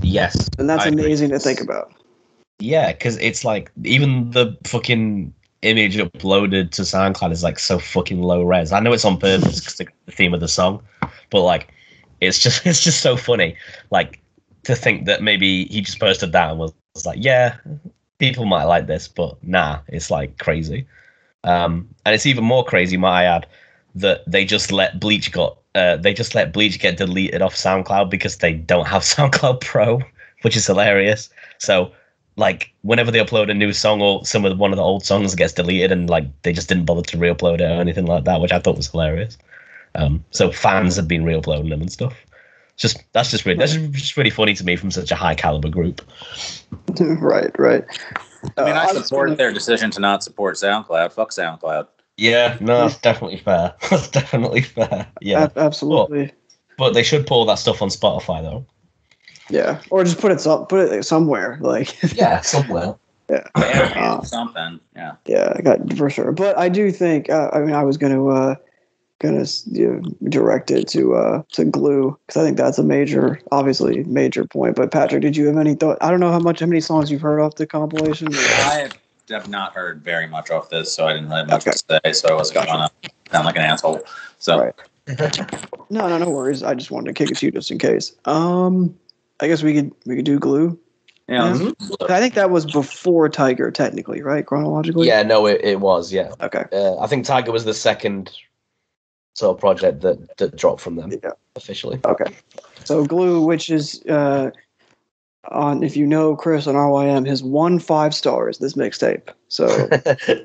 Yes, and that's amazing to think about. Yeah, because it's like even the fucking image uploaded to SoundCloud is like so fucking low res. I know it's on purpose because the theme of the song, but like it's just so funny, like to think that maybe he just posted that and was like, yeah, people might like this, but nah, it's like crazy. And it's even more crazy, might I add, that they just let Bleach get deleted off SoundCloud because they don't have SoundCloud Pro, which is hilarious. So like whenever they upload a new song or one of the old songs gets deleted, and like they just didn't bother to re-upload it or anything like that, which I thought was hilarious. So fans have been re-uploading them and stuff. That's just really funny to me from such a high caliber group. Right. I mean, I support their decision to not support SoundCloud. Fuck SoundCloud. Yeah, no, that's definitely fair. That's definitely fair. Yeah, absolutely. But they should pull that stuff on Spotify though. Yeah, or just put it somewhere. Like yeah, somewhere. Yeah, something. Yeah. Yeah, I got for sure. But I do think I was going to. Direct it to Gluee, because I think that's a major point. But Patrick, did you have any thought? I don't know how many songs you've heard off the compilation. I have not heard very much off this, so I didn't really have much to say. So I wasn't gonna sound like an asshole. So no worries. I just wanted to kick it to you just in case. I guess we could do Gluee. Yeah, I think that was before Tiger, technically, right? Chronologically. Yeah, no, it was. Yeah. Okay. I think Tiger was the second sort of project that dropped from them officially. Okay, so Gluee, which is on, if you know Chris on RYM, has won 5 stars this mixtape. So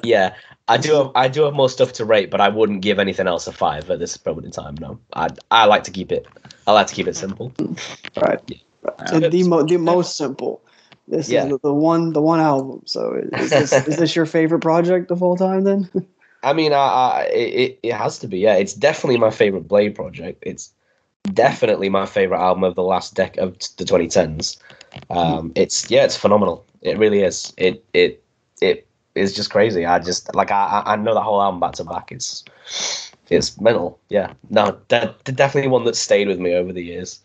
yeah, I do have more stuff to rate, but I wouldn't give anything else a 5 at this moment in time. No, I like to keep it simple. All right, so the most simple. This is the one album. So is this your favorite project of all time then? I mean, it has to be. Yeah, it's definitely my favorite Bladee project. It's definitely my favorite album of the last decade of the 2010s. It's phenomenal. It really is. It is just crazy. I just like I know that whole album back to back. It's mental. Yeah, no, definitely one that stayed with me over the years.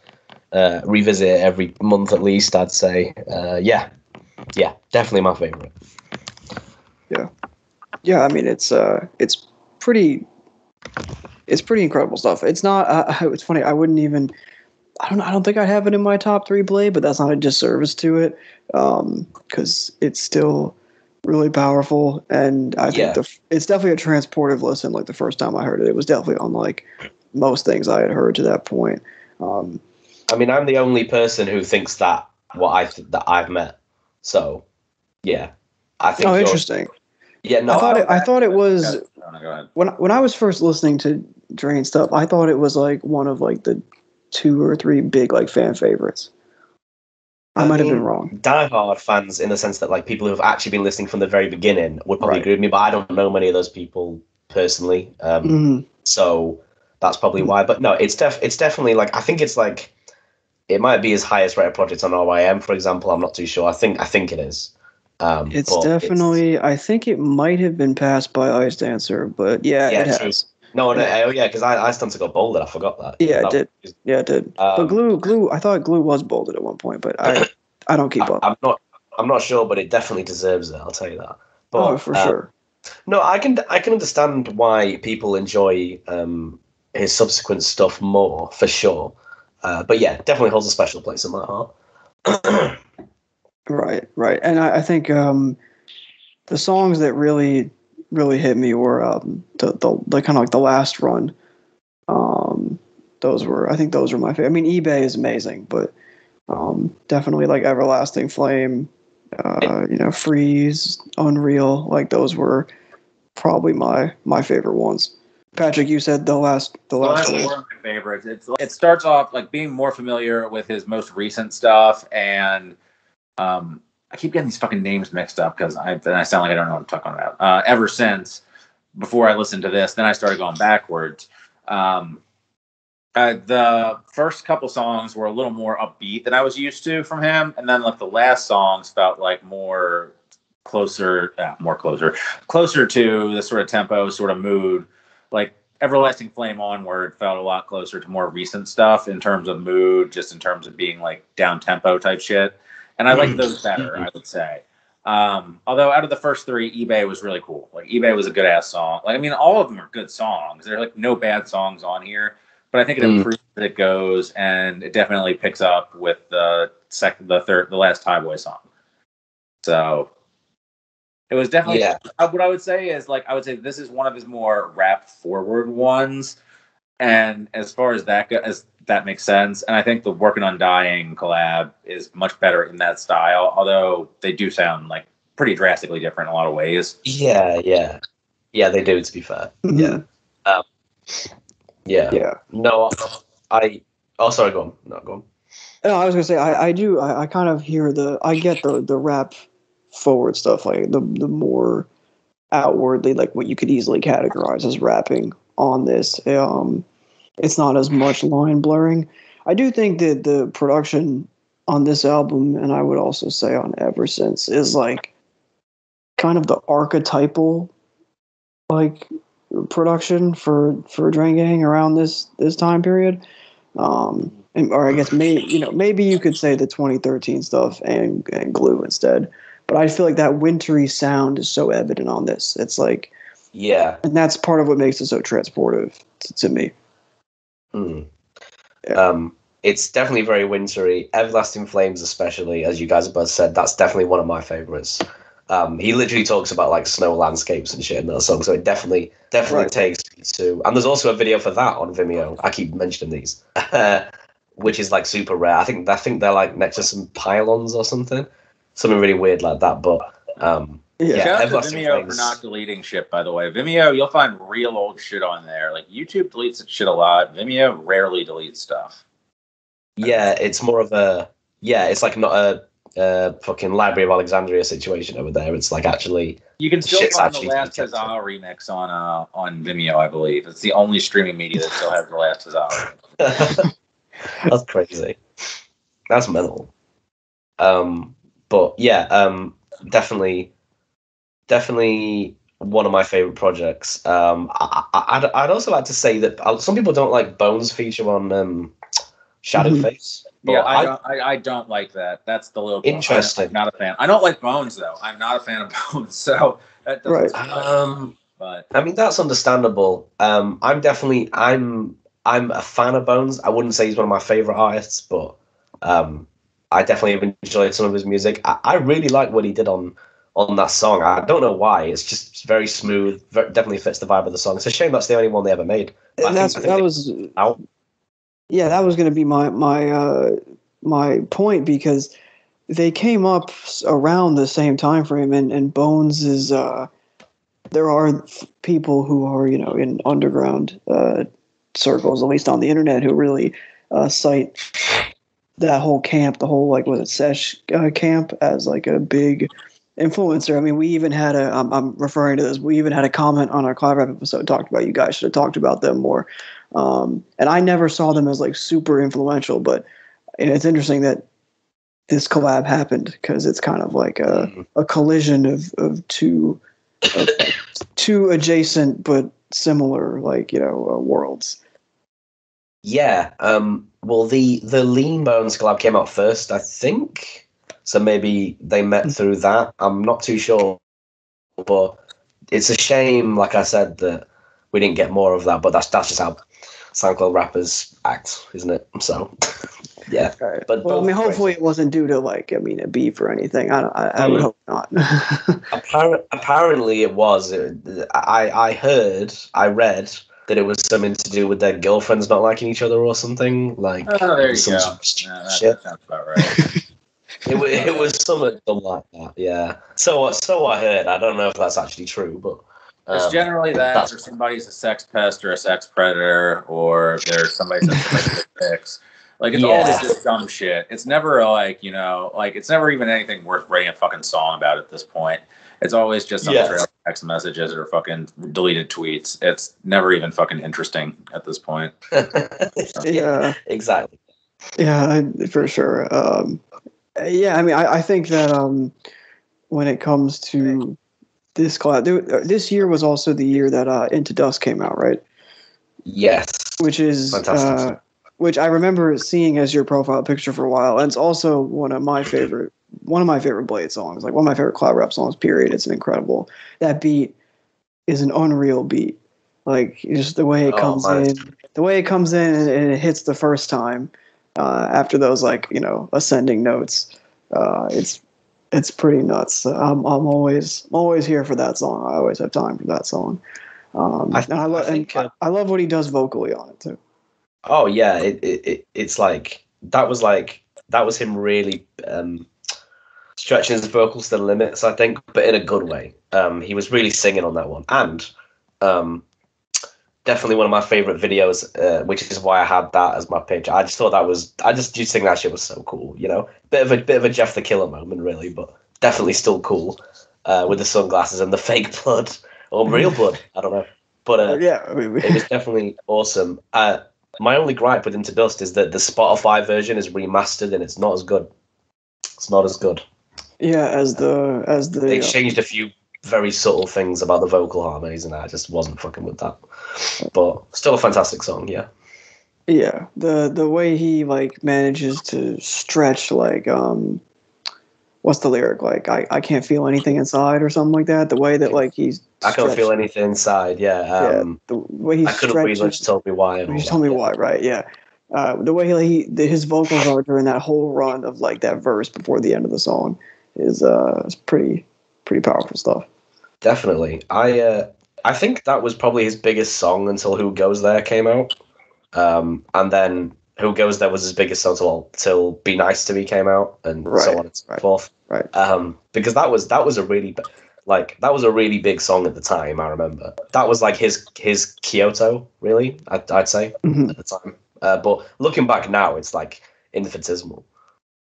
Revisit it every month at least, I'd say. Yeah, definitely my favorite. Yeah. Yeah, I mean it's pretty incredible stuff. It's not. It's funny. I wouldn't even I don't think I'd have it in my top three Bladee, but that's not a disservice to it, because it's still really powerful, and I think it's definitely a transportive listen. Like the first time I heard it, it was definitely unlike most things I had heard to that point. I mean, I'm the only person who thinks that I've met, so yeah, I think. Oh, interesting. Yeah, no, I thought it was. No, go ahead. When I was first listening to Drain stuff, I thought it was like one of like the 2 or 3 big like fan favorites. I might have been wrong. Diehard fans, in the sense that like people who have actually been listening from the very beginning would probably agree with me, but I don't know many of those people personally, so that's probably why. But no, it's definitely like, I think it's like it might be his highest rated project on RYM, for example. I'm not too sure. I think it is. It's definitely. I think it might have been passed by Icedancer, but it has. True. Because Icedancer got bolded. I forgot that. Yeah, it did. But Gluee. I thought Gluee was bolded at one point, but I don't keep up. I'm not sure, but it definitely deserves it. I'll tell you that. But, sure. No, I can understand why people enjoy his subsequent stuff more, for sure. But yeah, definitely holds a special place in my heart. Right. And I think the songs that really hit me were the kind of like the last run. I think those were my favorite. I mean, eBay is amazing, but definitely like Everlasting Flame, Freeze, Unreal, like those were probably my favorite ones. Patrick, you said the last one of my favorites. It starts off like being more familiar with his most recent stuff, and I keep getting these fucking names mixed up because I sound like I don't know what I'm talking about. Eversince, before I listened to this, then I started going backwards. The first couple songs were a little more upbeat than I was used to from him, and then like the last songs felt like closer to the sort of tempo, sort of mood. Like Everlasting Flame onward felt a lot closer to more recent stuff in terms of mood, just in terms of being like down tempo type shit. And I like those better, I would say. Although out of the first 3, eBay was really cool. Like eBay was a good ass song. Like, I mean, all of them are good songs. There are like no bad songs on here, but I think it improves that it goes, and it definitely picks up with the last Thaiboy song. So it was definitely what I would say is like, I would say this is one of his more rap forward ones. And as far as that goes, that makes sense. And I think the Working on Dying collab is much better in that style, although they do sound like pretty drastically different in a lot of ways. Yeah, they do, to be fair. Mm-hmm. Yeah. Yeah. No, go on. No, go on. No, I was going to say, I kind of hear I get the rap forward stuff, like the more outwardly, like what you could easily categorize as rapping on this. It's not as much line blurring. I do think that the production on this album, and I would also say on Eversince, is like kind of the archetypal like production for Drain Gang around this time period. Or I guess maybe you could say the 2013 stuff and Gluee instead. But I feel like that wintry sound is so evident on this. It's like, and that's part of what makes it so transportive to me. It's definitely very wintry. Everlasting Flames, especially, as you guys have both said, that's definitely one of my favorites. He literally talks about like snow landscapes and shit in that song, so it definitely takes me to. And there's also a video for that on Vimeo. I keep mentioning these, which is like super rare. I think they're like next to some pylons or something really weird like that. But shout out to Vimeo for not deleting shit, by the way. Vimeo, you'll find real old shit on there. Like, YouTube deletes shit a lot. Vimeo rarely deletes stuff. Yeah, it's more of a... Yeah, it's like not a fucking Library of Alexandria situation over there. It's like actually... You can still find the Last Huzzah remix on Vimeo, I believe. It's the only streaming media that still has the Last Huzzah remix. That's crazy. That's mental. But yeah, Definitely one of my favorite projects. I'd also like to say that some people don't like Bones' feature on Shadowface. Yeah, I don't like that. That's the little interesting. I'm not a fan. I don't like Bones though. I'm not a fan of Bones, so that doesn't. But I mean that's understandable. I'm I'm a fan of Bones. I wouldn't say he's one of my favourite artists, but I definitely have enjoyed some of his music. I really like what he did on that song. I don't know why. It's just very smooth. Definitely fits the vibe of the song. It's a shame that's the only one they ever made. And that was going to be my point, because they came up around the same time frame, and Bones is there are people who are, you know, in underground circles, at least on the internet, who really cite that whole camp, the whole, like, was it Sesh camp, as like a big influencer. I mean, we even had a I'm referring to this, we even had a comment on our Cloud Rap episode talked about, you guys should have talked about them more. And I never saw them as like super influential, but it's interesting that this collab happened, because it's kind of like a collision of two adjacent but similar, like, you know, worlds. Yeah. Well, the Lean Bones collab came out first, I think. So maybe they met through that. I'm not too sure, but it's a shame, like I said, that we didn't get more of that. But that's just how SoundCloud rappers act, isn't it? So, yeah. Right. But well, I mean, hopefully it wasn't due to, like, I mean, a beef or anything. I would hope not. Apparently it was. I read that it was something to do with their girlfriends not liking each other or something. Like, oh, there you go. Yeah, that sounds about right. It was something like that, yeah. So I heard. I don't know if that's actually true, but it's generally that, or somebody's a sex pest or a sex predator, or there's somebody's a sex. Like, it's always just dumb shit. It's never like, you know, like, it's never even anything worth writing a fucking song about at this point. It's always just some trail text messages or fucking deleted tweets. It's never even fucking interesting at this point. Yeah, exactly. Yeah, for sure. Yeah, I mean, I think that when it comes to this collab, this year was also the year that Into Dust came out, right? Yes. Which is which I remember seeing as your profile picture for a while, and it's also one of my favorite Bladee songs, like one of my favorite collab rap songs. Period. It's an incredible. That beat is an unreal beat, like just the way it comes in, and it hits the first time. After those, like, you know, ascending notes, it's pretty nuts. I'm always here for that song. I always have time for that song. I love what he does vocally on it too. Oh yeah, it's like that was him really stretching his vocals to the limits, I think, but in a good way. He was really singing on that one, and definitely one of my favorite videos, which is why I had that as my picture. I just thought I just think that shit was so cool, you know, bit of a Jeff the Killer moment, really, but definitely still cool with the sunglasses and the fake blood or real blood. I don't know, but yeah, I mean, it was definitely awesome. My only gripe with Into Dust is that the Spotify version is remastered and it's not as good. It's not as good. Yeah, as the they changed a few very subtle things about the vocal harmonies, and I just wasn't fucking with that, but still a fantastic song. Yeah the way he, like, manages to stretch, like, what's the lyric, like, I can't feel anything inside or something like that, the way that, like, he's I can't feel anything inside. The way he I couldn't breathe when she told me why. You told me why, right? Yeah. The way his vocals are during that whole run of, like, that verse before the end of the song is pretty powerful stuff. Definitely. I think that was probably his biggest song until Who Goes There came out. And then Who Goes There was his biggest song till Be Nice to Me came out, and so on and so forth. Right. Because that was a really, like, that was a really big song at the time, I remember. That was like his Kyoto, really, I'd say, at the time. But looking back now, it's like infinitesimal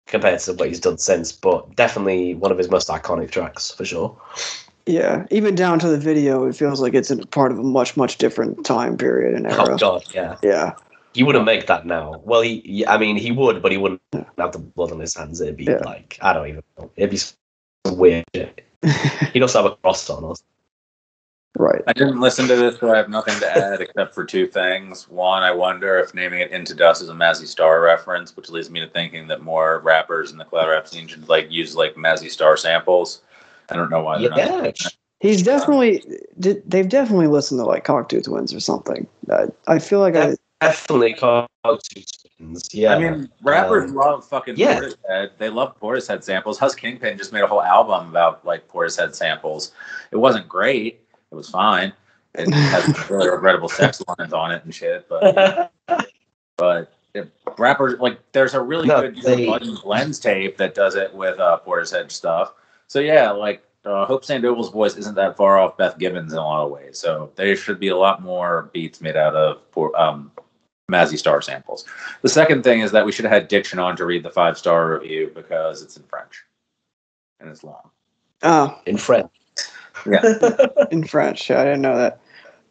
compared to what he's done since, but definitely one of his most iconic tracks, for sure. Yeah, even down to the video, it feels like it's a part of a much, much different time period and era. Oh, God, yeah. Yeah. He wouldn't make that now. Well, he would, but he wouldn't have the blood on his hands. It'd be like, I don't even know. It'd be some weird shit. He'd also have a cross on us. Right. I didn't listen to this, so I have nothing to add except for two things. One, I wonder if naming it Into Dust is a Mazzy Star reference, which leads me to thinking that more rappers in the cloud rap scene should, like, use, like, Mazzy Star samples. I don't know why they're not. He's definitely... They've definitely listened to, like, Cocktooth Twins or something. I feel like Definitely called two spins. Yeah. I mean, rappers love fucking Portishead. They love Portishead samples. Hus Kingpin just made a whole album about like Portishead samples. It wasn't great. It was fine. It has really regrettable sex lines on it and shit. But if rappers like there's a really good Lens tape that does it with Portishead stuff. So yeah, like Hope Sandoval's voice isn't that far off Beth Gibbons in a lot of ways. So there should be a lot more beats made out of Mazzy Star samples. The second thing is that we should have had Diction on to read the 5-star review because it's in French and it's long. Oh, in French. Yeah, in French. I didn't know that.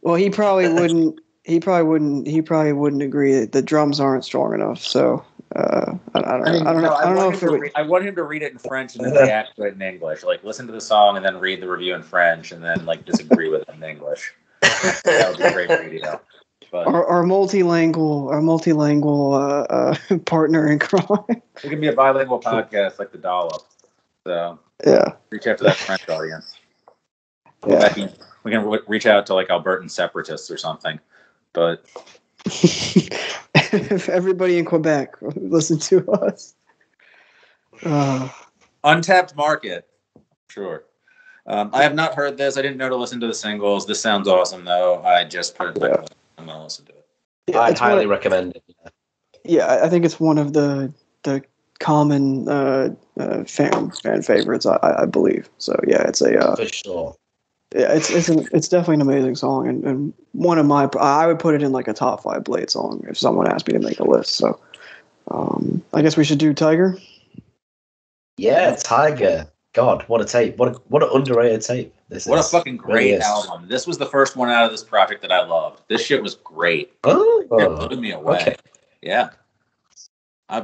Well, he probably wouldn't. He probably wouldn't agree that the drums aren't strong enough. So I don't know. I want him to read it in French and then react to it in English. Like listen to the song and then read the review in French and then like disagree with it in English. That would be great radio. But our multilingual partner in crime. It can be a bilingual podcast like The Dollop. So yeah, reach out to that French audience. Yeah. We can reach out to like Albertan separatists or something. But if everybody in Quebec listen to us, untapped market, sure. I have not heard this. I didn't know to listen to the singles. This sounds awesome, though. I just put it back. I'm gonna listen to it. Yeah, I highly recommend it. Yeah, I think it's one of the common fan favorites. I believe so. Yeah, it's a for sure. Yeah, it's definitely an amazing song, and one of my I would put it in like a top 5 Bladee song if someone asked me to make a list. So, I guess we should do Tiger. Yeah, Tiger. God, what a tape! What an underrated tape. What a fucking great album! This was the first one out of this project that I loved. This shit was great. Oh, it blew me away. Okay. Yeah.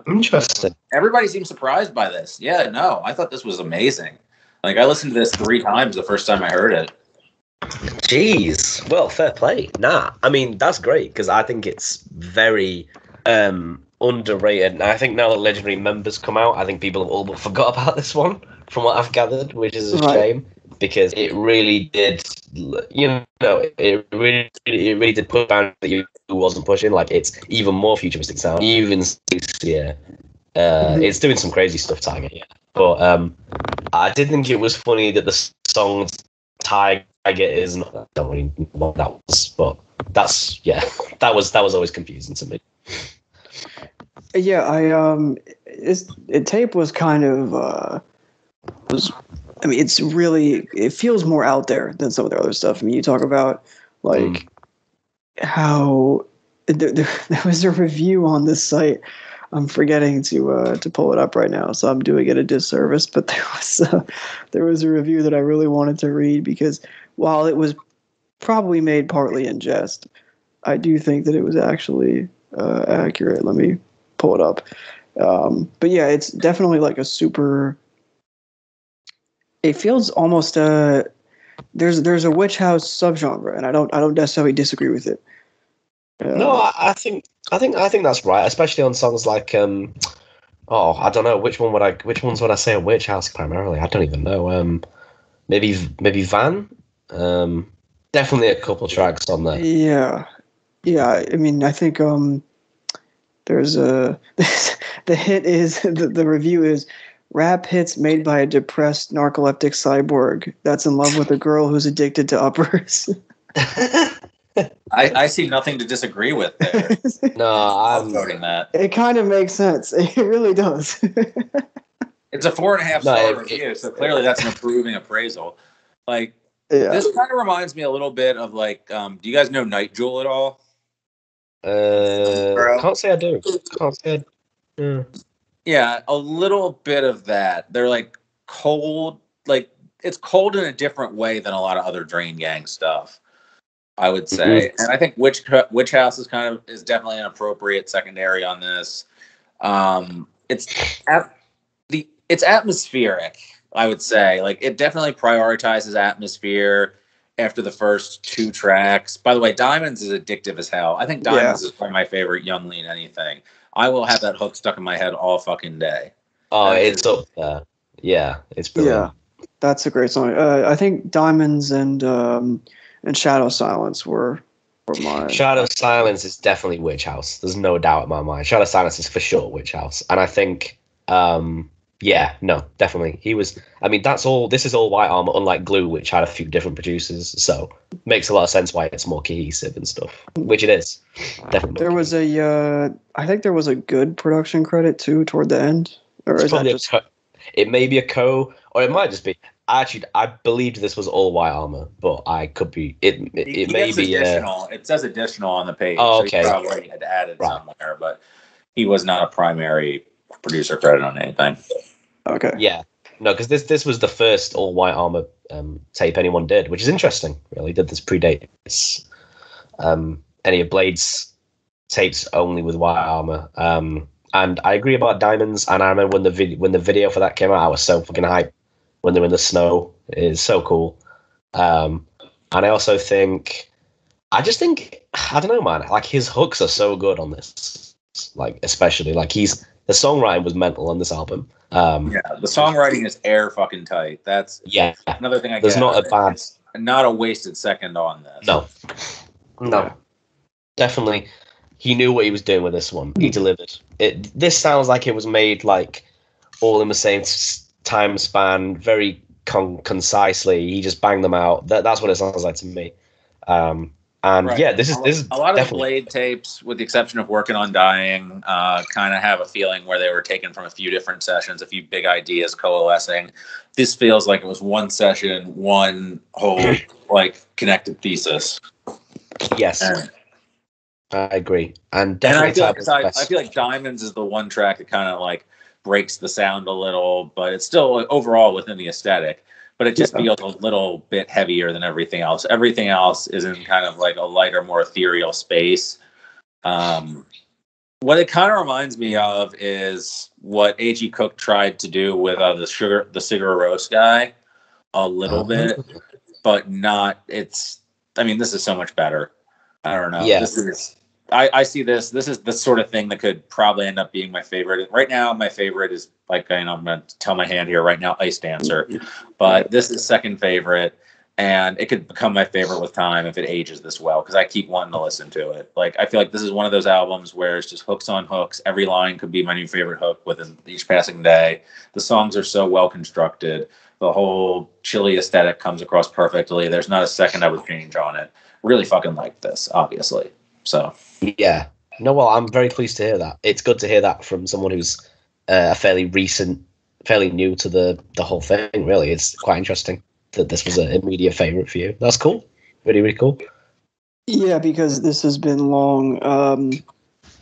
Interesting. Everybody seems surprised by this. Yeah, no, I thought this was amazing. Like, I listened to this 3 times the first time I heard it. Jeez. Well, fair play. Nah, I mean, that's great, because I think it's very underrated. And I think now that Legendary Members come out, I think people have all but forgot about this one, from what I've gathered, which is a shame, because it really did, you know, it really did push down that you wasn't pushing. Like, it's even more futuristic sound, even sexier. It's doing some crazy stuff, Tiger, yeah. But I did think it was funny that the song Tiger is not. I don't really know what that was, but that's that was always confusing to me. Yeah, I the tape was kind of it's really, it feels more out there than some of their other stuff. I mean, you talk about like how there was a review on this site. I'm forgetting to pull it up right now, so I'm doing it a disservice. But there was a review that I really wanted to read, because while it was probably made partly in jest, I do think that it was actually accurate. Let me pull it up. But yeah, it's definitely like a super. It feels almost there's a witch house subgenre, and I don't necessarily disagree with it. No, I think that's right, especially on songs like I don't know which ones would I say a witch house primarily. I don't even know. Maybe Van. Definitely a couple tracks on there. Yeah. I mean, I think there's a the hit is the review is rap hits made by a depressed narcoleptic cyborg that's in love with a girl who's addicted to uppers. I see nothing to disagree with there. No, I'm voting that. It kind of makes sense. It really does. It's a 4.5-star review, so clearly that's an improving appraisal. Like, This kind of reminds me a little bit of like, do you guys know Night Jewel at all? Can't say I do. Yeah, a little bit of that. They're like cold. Like, it's cold in a different way than a lot of other Drain Gang stuff, I would say, and I think Witch House is definitely an appropriate secondary on this. It's atmospheric, I would say. Like, it definitely prioritizes atmosphere after the first 2 tracks. By the way, Diamonds is addictive as hell. I think Diamonds is probably my favorite Yung Lean anything. I will have that hook stuck in my head all fucking day. Oh, it's up there. Yeah, it's brilliant. Yeah, that's a great song. I think Diamonds and Shadow Silence were Shard of Silence is definitely Witch House. There's no doubt in my mind. Shard of Silence is for sure Witch House. And I think, yeah, no, definitely. He was, I mean, that's all, this is all White Armor, unlike Gluee, which had a few different producers. So makes a lot of sense why it's more cohesive and stuff, which it is. Definitely. There was a, I think there was a good production credit too toward the end. Or is that just... It may be a co, or it might just be. Actually, I believed this was all White Armor, but I could be. It may be additional. It says additional on the page. Oh, okay. So he probably had added somewhere, but he was not a primary producer credit on anything. Okay. Yeah. No, because this was the first all White Armor tape anyone did, which is interesting. Really, did this predate any of Blade's tapes only with White Armor. And I agree about Diamonds. And I remember when the video for that came out, I was so fucking hyped. When they're in the snow, it is so cool. And I also think, I don't know, man, like his hooks are so good on this, like, especially like the songwriting was mental on this album. The songwriting is air fucking tight. That's another thing. There's not a bad, not a wasted second on this. No, definitely. He knew what he was doing with this one. He delivered it. This sounds like it was made like all in the same time span, very concisely. He just banged them out. That's what it sounds like to me. This is a lot of the Bladee tapes, with the exception of Working on Dying, kind of have a feeling where they were taken from a few different sessions, a few big ideas coalescing. This feels like it was one session, one whole like connected thesis. Yes. I agree. And I feel like Diamonds is the one track that kind of like breaks the sound a little, but it's still overall within the aesthetic, but it just feels a little bit heavier than everything else. Everything else is in kind of like a lighter, more ethereal space. What it kind of reminds me of is what A.G. Cook tried to do with the Sugar Roast guy a little bit, but not, this is so much better. I don't know. Yeah. I see this. This is the sort of thing that could probably end up being my favorite. Right now, my favorite is, like, I'm going to tell my hand here right now, Icedancer. But this is second favorite, and it could become my favorite with time if it ages this well, because I keep wanting to listen to it. Like, I feel like this is one of those albums where it's just hooks on hooks. Every line could be my new favorite hook within each passing day. The songs are so well constructed. The whole chilly aesthetic comes across perfectly. There's not a second I would change on it. Really fucking like this, obviously. So yeah, no, well, I'm very pleased to hear that. It's good to hear that from someone who's fairly new to the whole thing. Really, it's quite interesting that this was an immediate favorite for you. That's cool, really, really cool. Yeah, because this has been long,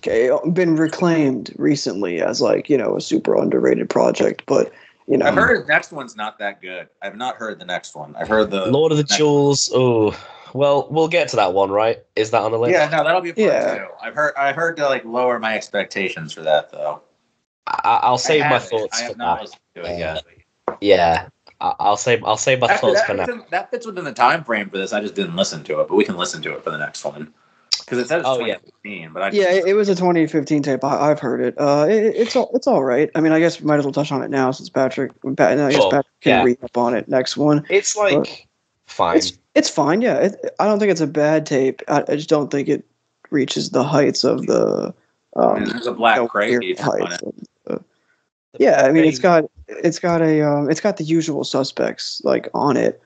been reclaimed recently as like a super underrated project, but. You know, I've heard the next one's not that good. I've not heard the next one. I've heard the Lord of the Jewels. Oh, well, we'll get to that one, right? Is that on the list? Yeah, no, that'll be a part two. I heard to like lower my expectations for that though. I'll save my thoughts for that. Yeah, I'll save my thoughts for now. That fits within the time frame for this. I just didn't listen to it, but we can listen to it for the next one. Because it says 2015, but it was a 2015 tape. I've heard it. It's all right. I mean, I guess we might as well touch on it now since Patrick can read up on it next one. It's like fine. It's fine. Yeah, I don't think it's a bad tape. I just don't think it reaches the heights of the. There's a black crate. Yeah, I mean, it's got the usual suspects like on it.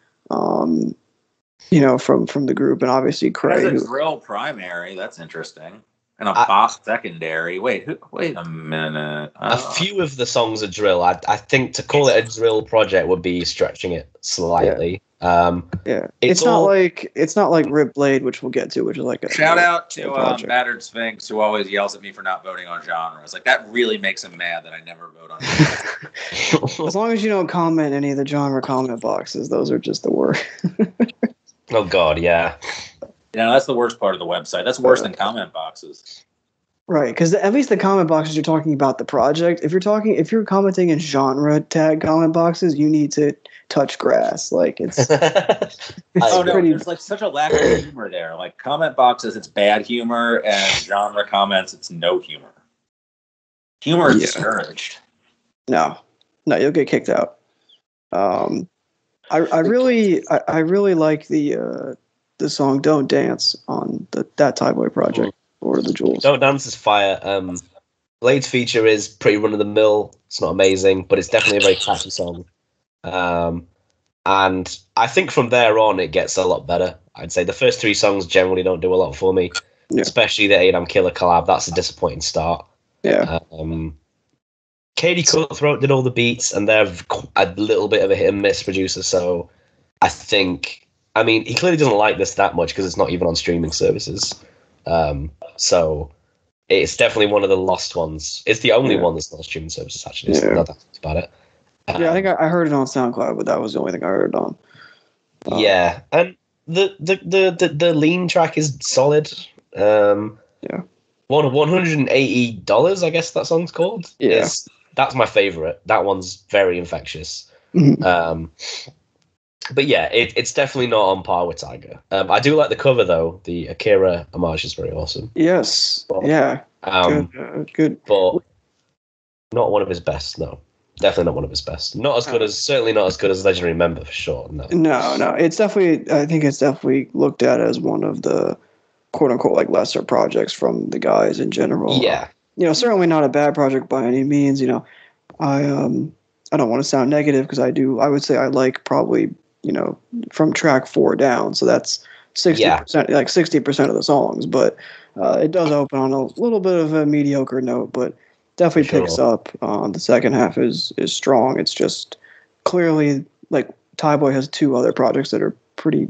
From the group, and obviously Craig. That's a drill primary. That's interesting. And a boss secondary. Wait a minute. A few of the songs are drill. I think to call it a drill project would be stretching it slightly. Yeah. It's not like Rip Bladee, which we'll get to, which is like a shout out to Battered Sphinx, who always yells at me for not voting on genres. Like that really makes him mad that I never vote on genres. As long as you don't comment any of the genre comment boxes, those are just the worst. Oh God, yeah. Yeah, that's the worst part of the website. That's worse than comment boxes. Right, because at least the comment boxes you're talking about the project. If you're commenting in genre tag comment boxes, you need to touch grass. Like there's like such a lack of humor there. Like comment boxes, it's bad humor, and genre comments, it's no humor. Humor is discouraged. No, you'll get kicked out. I really like the the song "Don't Dance" on that Thaiboy project, Lord of the Jewels. "Don't Dance" is fire. Blade's feature is pretty run of the mill. It's not amazing, but it's definitely a very catchy song. And I think from there on, it gets a lot better. I'd say the first three songs generally don't do a lot for me, especially the A&M Killer collab. That's a disappointing start. Yeah. Katie Cutthroat did all the beats, and they're a little bit of a hit and miss producer. So I think, I mean, he clearly doesn't like this that much because it's not even on streaming services. So it's definitely one of the lost ones. It's the only one that's not on streaming services, actually. Yeah. So that's about it. I think I heard it on SoundCloud, but that was the only thing I heard it on. Yeah, and the Lean track is solid. Yeah. $180, I guess that song's called. Yeah. That's my favorite. That one's very infectious. But yeah, it's definitely not on par with Tiger. I do like the cover though. The Akira homage is very awesome. Yes. But, yeah. Good. But not one of his best. No, definitely not one of his best. Not as good as, certainly not as good as Legendary Member for sure. No. I think it's definitely looked at as one of the quote unquote like lesser projects from the guys in general. Yeah. Certainly not a bad project by any means. I don't want to sound negative because I would say I like probably, from track 4 down. So that's 60%, like 60% of the songs, but it does open on a little bit of a mediocre note, but definitely picks up. The second half is strong. It's just clearly like Thaiboy has 2 other projects that are pretty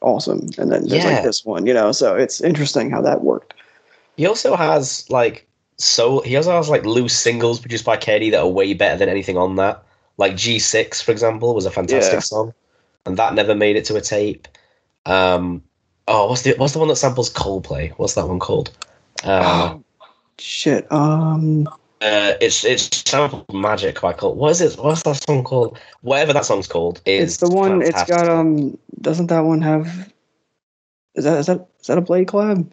awesome. And then there's like this one, so it's interesting how that worked. He also has like loose singles produced by KD that are way better than anything on that. Like G6, for example, was a fantastic song, and that never made it to a tape. What's the one that samples Coldplay? What's that one called? It's sampled Magic by Coldplay. What is it? What's that song called? Whatever that song's called is. It's the one. Fantastic. It's got Doesn't that one have? Is that a Bladee collab?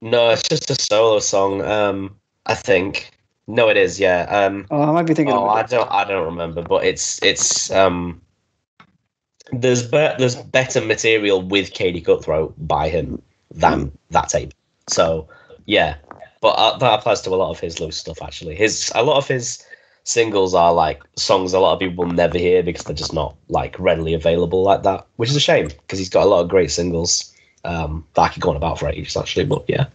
No, it's just a solo song. I think. No, it is. Yeah. I might be thinking. I don't remember, but it's. There's better material with Katie Cutthroat by him than that tape. So yeah, but that applies to a lot of his loose stuff. Actually, a lot of his singles are like songs a lot of people will never hear because they're just not like readily available like that, which is a shame because he's got a lot of great singles. That I could go on about for ages actually, but yeah.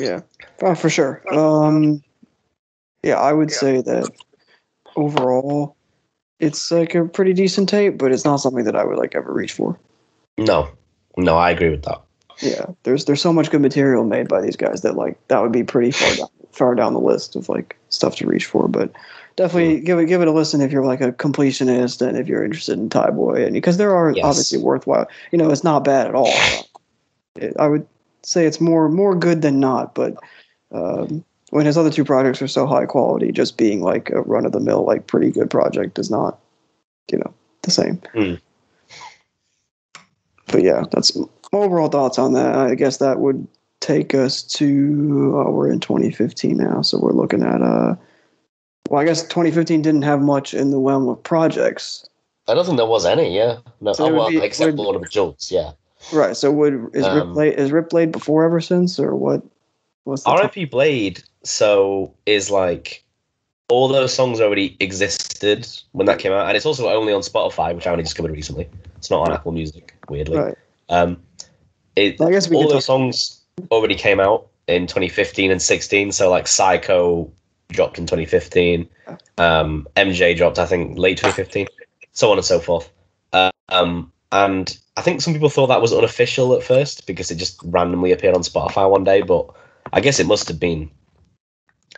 Yeah, for sure. I would say that overall, it's like a pretty decent tape, but it's not something that I would like ever reach for. No, I agree with that. Yeah, there's so much good material made by these guys that like that would be pretty far down the list of like stuff to reach for. But definitely give it a listen if you're like a completionist and if you're interested in Thaiboy, and because there are obviously worthwhile. It's not bad at all. I would say it's more good than not, but when his other 2 projects are so high quality, just being like a run of the mill, like pretty good project is not, the same. But yeah, that's my overall thoughts on that. I guess that would take us to we're in 2015 now, so we're looking at I guess 2015 didn't have much in the realm of projects. I don't think there was any. Yeah, no, so except Lord of the Jewels. Yeah. Right, so is RIP Bladee before Eversince, or what? R.I.P. Bladee, so is like all those songs already existed when that came out, and it's also only on Spotify, which I only discovered recently. It's not on Apple Music, weirdly. Right. Those songs already came out in 2015 and 16, so like Psycho dropped in 2015, MJ dropped, I think, late 2015, so on and so forth. And I think some people thought that was unofficial at first because it just randomly appeared on Spotify one day, but I guess it must have been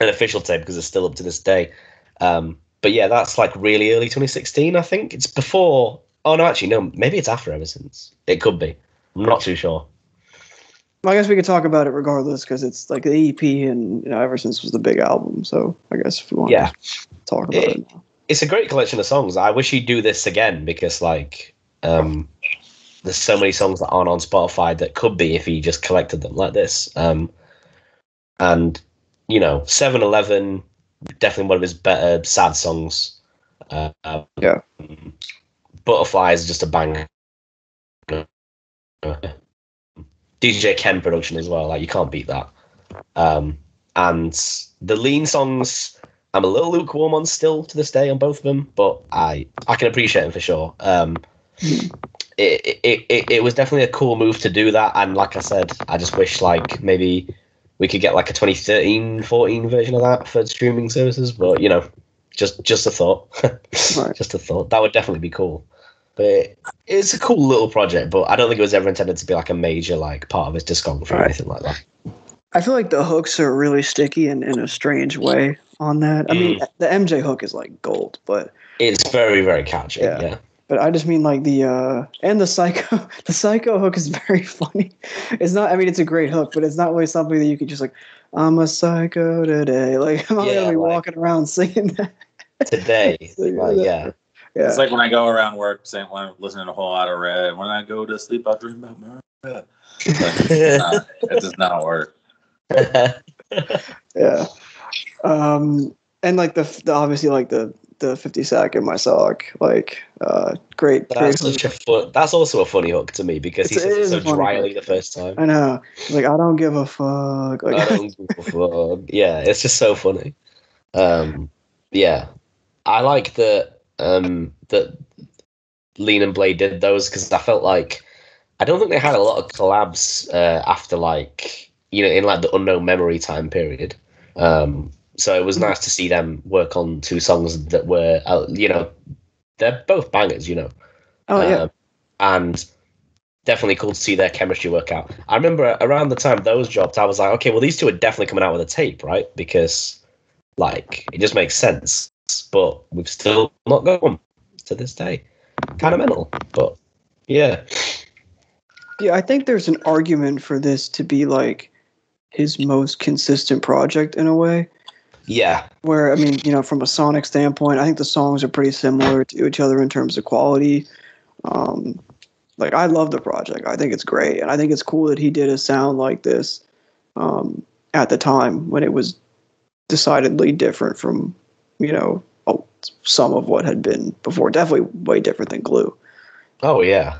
an official tape because it's still up to this day. But yeah, that's like really early 2016, I think. It's before... Oh, no, actually, no. Maybe it's after Eversince. It could be. I'm not too sure. Well, I guess we could talk about it regardless because it's like the EP and Eversince was the big album. So I guess if we want to talk about it now. It's a great collection of songs. I wish he'd do this again because like... there's so many songs that aren't on Spotify that could be if he just collected them like this. And 7-Eleven, definitely one of his better sad songs. Butterfly is just a banger. DJ Ken production as well, like you can't beat that. And the Lean songs, I'm a little lukewarm on still to this day on both of them, but I can appreciate them for sure. It was definitely a cool move to do that, and like I said, I just wish like maybe we could get like a 2013-14 version of that for streaming services, but you know, just a thought. Right. Just a thought. That would definitely be cool. But it's a cool little project, but I don't think it was ever intended to be like a major like part of his discography or anything like that. I feel like the hooks are really sticky in a strange way on that. I mean, the MJ hook is like gold, but it's very, very catchy. Yeah. But I just mean like the and the psycho hook is very funny. It's not, I mean, it's a great hook, but it's not really something that you could just like, I'm a psycho today. Like I'm not gonna be walking around singing that today. Yeah. It's like when I go around work saying, when I'm listening to a whole lot of Red. When I go to sleep, I dream about my Red. It does not work. Yeah. And like the obviously like the 50 sack in my sock, like great. That's also a funny hook to me because he says it so dryly the first time. I know. Like I don't give a fuck. Like, I don't give a fuck. Yeah, it's just so funny. Yeah, I like that Lean and Bladee did those because I felt like I don't think they had a lot of collabs after like, you know, in like the Unknown Memory time period. So it was nice to see them work on two songs that were, you know, they're both bangers, you know. And definitely cool to see their chemistry work out. I remember around the time those dropped, I was like, okay, well, these two are definitely coming out with a tape, right? Because like, it just makes sense. But we've still not got one to this day. Kind of mental, but yeah. Yeah, I think there's an argument for this to be like his most consistent project in a way. Yeah. Where, I mean, you know, from a sonic standpoint, I think the songs are pretty similar to each other in terms of quality. Like, I love the project. I think it's great. And I think it's cool that he did a sound like this at the time when it was decidedly different from, you know, some of what had been before. Definitely way different than Gluee. Oh, yeah.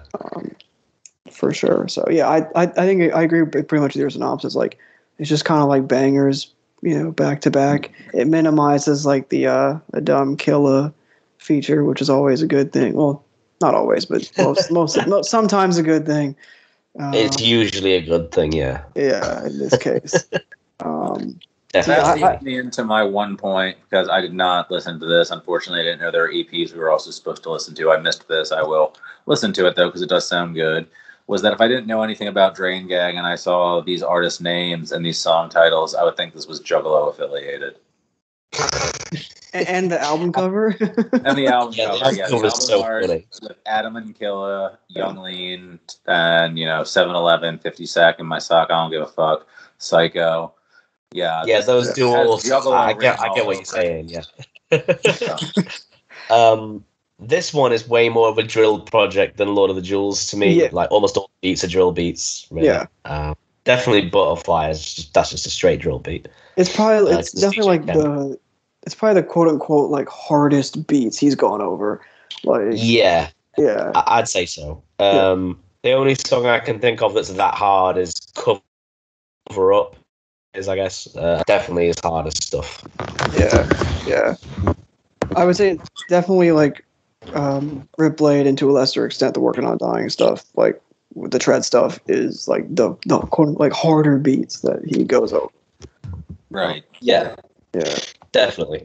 For sure. So, yeah, I think I agree pretty much with your synopsis. Like, it's just kind of like bangers, you know, back to back. It minimizes like the a dumb killer feature, which is always a good thing. Well, not always, but most sometimes a good thing. It's usually a good thing, yeah. Yeah, in this case. That leads me into my one point because I did not listen to this. Unfortunately, I didn't know there were EPs we were also supposed to listen to. I missed this. I will listen to it though because it does sound good. Was that if I didn't know anything about Drain Gang and I saw these artist names and these song titles, I would think this was Juggalo affiliated. And the album cover? And the album cover, yeah. The album so art funny. With Adam and Killa, Yung Lean, and, you know, 7-Eleven, 50 Sack in My Sock, I Don't Give a Fuck, Psycho. Yeah. Yeah, those dual. I get what you're saying, yeah. This one is way more of a drill project than Lord of the Jewels to me. Yeah. Like almost all beats are drill beats. Really. Yeah, definitely Butterfly. That's just a straight drill beat. It's probably it's definitely like it's probably the quote unquote like hardest beats he's gone over. Like yeah, I'd say so. The only song I can think of that's that hard is Cover Up. Is I guess definitely his hardest stuff. Yeah. I would say it's definitely like. Red Bladee and to a lesser extent the Working on Dying stuff, like the Tread stuff is like the quote, like harder beats that he goes over. Right. Yeah. Definitely.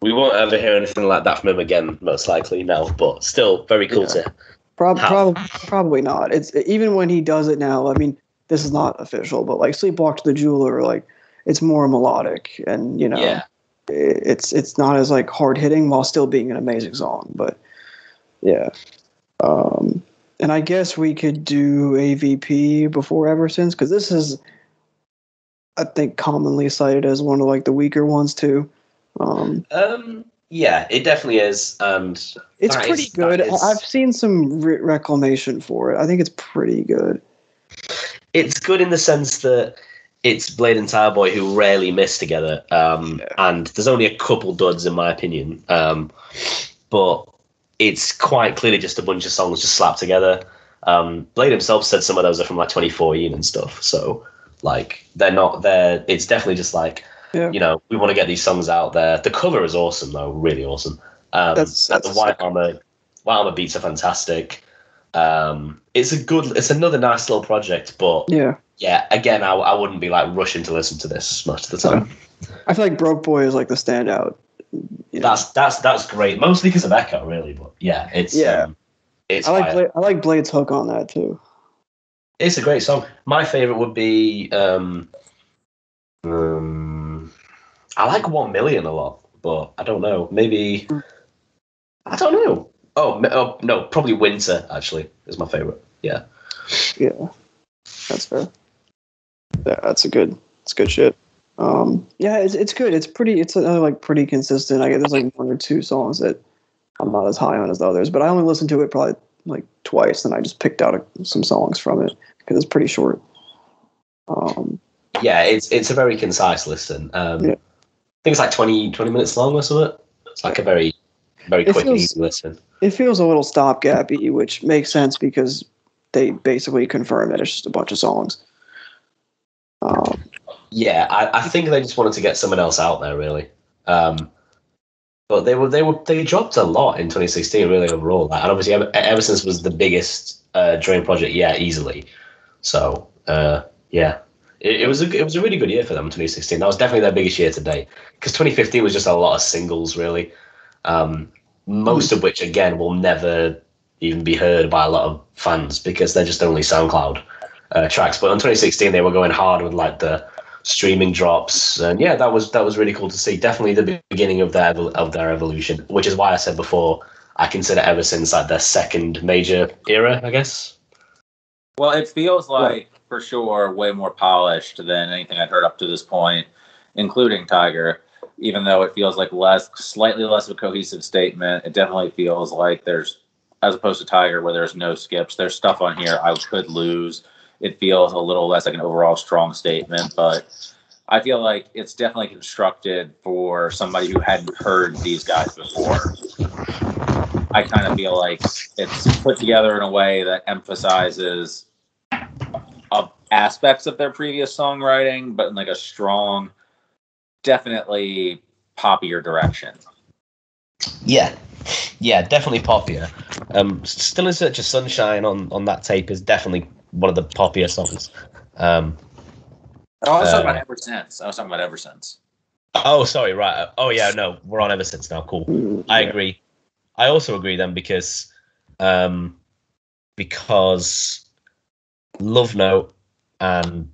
We won't ever hear anything like that from him again, most likely now, but still very cool to. Probably not. It's even when he does it now. I mean, this is not official, but like Sleepwalk to the Jeweler, like it's more melodic, and you know. Yeah. It's not as like hard hitting while still being an amazing song, but yeah. And I guess we could do AVP before Eversince because this is, I think, commonly cited as one of like the weaker ones too. Yeah, it definitely is, and it's pretty good. I've seen some reclamation for it. I think it's pretty good. It's good in the sense that. It's Bladee and Thaiboy who rarely miss together, and there's only a couple duds in my opinion. But it's quite clearly just a bunch of songs just slapped together. Bladee himself said some of those are from like 2014 and stuff. So like they're not there. It's definitely just like, you know, we want to get these songs out there. The cover is awesome though, really awesome. That's the White Armor beats are fantastic. It's another nice little project, but yeah, again, I wouldn't be like rushing to listen to this most of the time. I feel like Broke Boy is like the standout. You know? That's great, mostly because of Ecco, really. But yeah, it's I like Blade's hook on that too. It's a great song. My favorite would be I like 1 Million a lot, but I don't know. Maybe I don't know. Oh no, probably Winter actually is my favorite. Yeah, that's fair. Yeah, it's good shit. Yeah, it's good. It's pretty. It's another like pretty consistent. I guess there's like 1 or 2 songs that I'm not as high on as the others, but I only listened to it probably like twice, and I just picked out some songs from it because it's pretty short. Yeah, it's a very concise listen. I think it's like 20 minutes long or something. It's like a very quick and easy listen. It feels a little stopgappy, which makes sense because they basically confirm that it's just a bunch of songs. Yeah, I think they just wanted to get someone else out there, really. But they dropped a lot in 2016, really overall. And obviously, Eversince was the biggest Drain project, easily. So it was a really good year for them in 2016. That was definitely their biggest year to date because 2015 was just a lot of singles, really. Most of which, again, will never even be heard by a lot of fans because they're just only SoundCloud tracks. But in 2016, they were going hard with like the streaming drops, and yeah, that was really cool to see. Definitely the beginning of their evolution, which is why I said before I consider Eversince like their second major era, I guess. Well, it feels like for sure way more polished than anything I've heard up to this point, including Tiger. Even though it feels like slightly less of a cohesive statement, it definitely feels like there's, as opposed to Tiger, where there's no skips. There's stuff on here I could lose. It feels a little less like an overall strong statement, but I feel like it's definitely constructed for somebody who hadn't heard these guys before. I kind of feel like it's put together in a way that emphasizes aspects of their previous songwriting, but in like a strong, definitely poppier direction. Yeah, definitely poppier. Still in Search of Sunshine on that tape is definitely one of the poppier songs. I was talking about Eversince. Oh, sorry, right. Oh, yeah, no, we're on Eversince now. Cool. I agree. I also agree then because Love Note and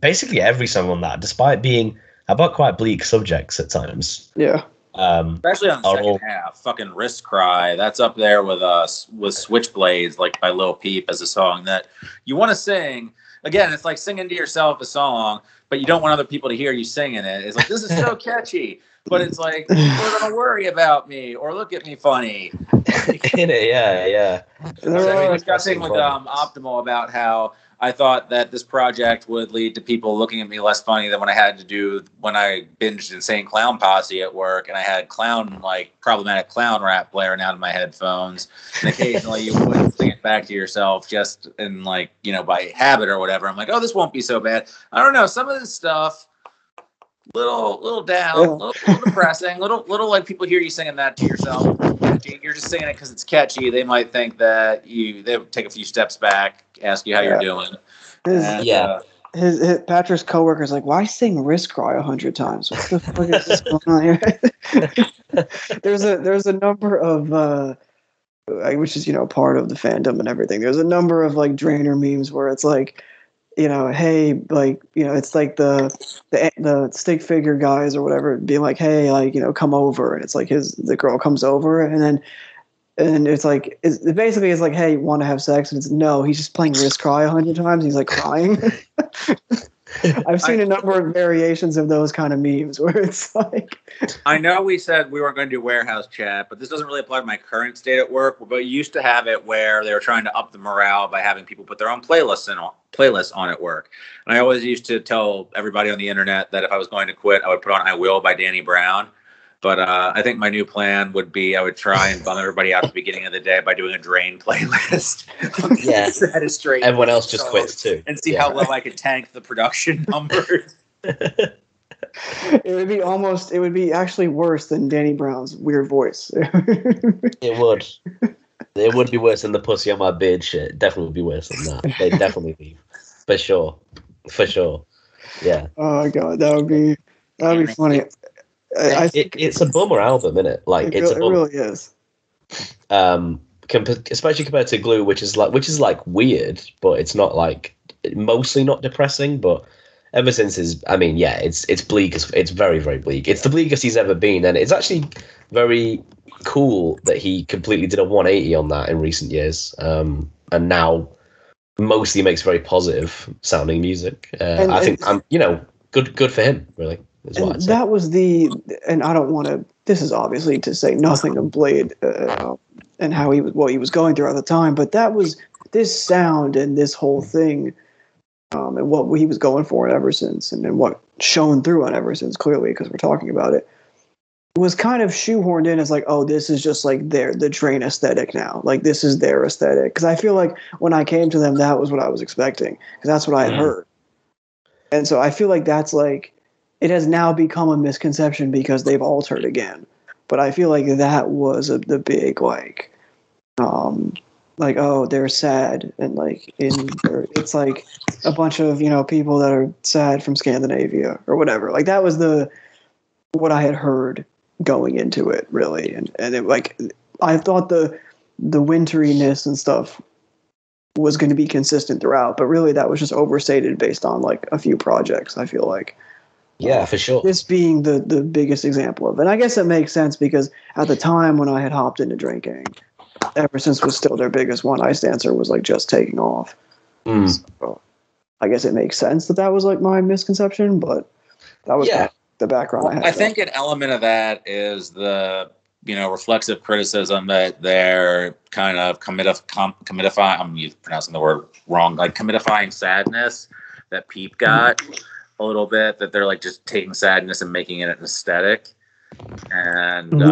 basically every song on that, despite being about quite bleak subjects at times. Yeah. Especially on the second half, fucking Wrist Cry. That's up there with Switchblades, like by Lil Peep, as a song that you want to sing. Again, it's like singing to yourself a song, but you don't want other people to hear you singing it. It's like, this is so catchy, but it's like, people are going to worry about me or look at me funny. In it, yeah. So discussing with Optimal about how I thought that this project would lead to people looking at me less funny than when I had to do when I binged Insane Clown Posse at work, and I had problematic clown rap blaring out of my headphones. And occasionally you would sing it back to yourself just in by habit or whatever. I'm like, oh, this won't be so bad. I don't know. Some of this stuff, little down, little depressing, little like people hear you singing that to yourself. You're just singing it because it's catchy. They might think that they would take a few steps back, ask you how you're doing. Patrick's coworker's like, why sing Wrist Cry 100 times? What the fuck is this going on here? There's a number of which is part of the fandom and everything. There's a number of like Drainer memes where it's like, hey, it's like the stick figure guys or whatever being like, hey, come over, and it's like the girl comes over, and it's like it's like, hey, you want to have sex, and it's no, he's just playing Wrist Cry 100 times. He's like crying. I've seen a number of variations of those kind of memes where it's like. I know we said we weren't going to do warehouse chat, but this doesn't really apply to my current state at work. But you used to have it where they were trying to up the morale by having people put their own playlists on at work. And I always used to tell everybody on the internet that if I was going to quit, I would put on "I Will" by Danny Brown. But I think my new plan would be I would try and bum everybody out at the beginning of the day by doing a Drain playlist. Yeah. That is straight. Everyone else just quits too. And see how well I could tank the production numbers. It would be almost, it would be actually worse than Danny Brown's weird voice. It would. It would be worse than the pussy on my beard shit. It definitely would be worse than that. They'd definitely leave. For sure. For sure. Yeah. Oh, God. That would be funny. It's a bummer album, isn't it? Like, it's a bummer. It really is. Especially compared to Gluee, which is like weird, but it's not like, mostly not depressing, but Eversince is, I mean, yeah, it's bleak. It's very, very bleak. It's the bleakest he's ever been, and it's actually very cool that he completely did a 180 on that in recent years, and now mostly makes very positive sounding music. I think I'm, good for him, really. And that was the, and I don't want to, this is obviously to say nothing of Bladee and how he was going through at the time, but that was this sound and this whole thing, and what he was going for in Eversince, and what shone through on Eversince clearly, because we're talking about it, was kind of shoehorned in as like, oh, this is just like the Drain aesthetic now. Like, this is their aesthetic. Because I feel like when I came to them, that was what I was expecting, because that's what I had heard. And so I feel like that's like, it has now become a misconception because they've altered again. But I feel like that was the big, like, oh, they're sad. And, like, it's like a bunch of, people that are sad from Scandinavia or whatever. Like, that was what I had heard going into it, really. And it, like, I thought the winteriness and stuff was going to be consistent throughout. But really that was just overstated based on, like, a few projects, I feel like. Yeah, for sure. This being the biggest example of it. And I guess it makes sense because at the time when I had hopped into Drain Gang, Eversince was still their biggest one. Icedancer was like just taking off. So I guess it makes sense that was like my misconception, but that was the background I had. I think an element of that is the reflexive criticism that they're kind of committifying. I'm pronouncing the word wrong. Like committifying sadness that Peep got. A little bit, that they're like just taking sadness and making it an aesthetic, and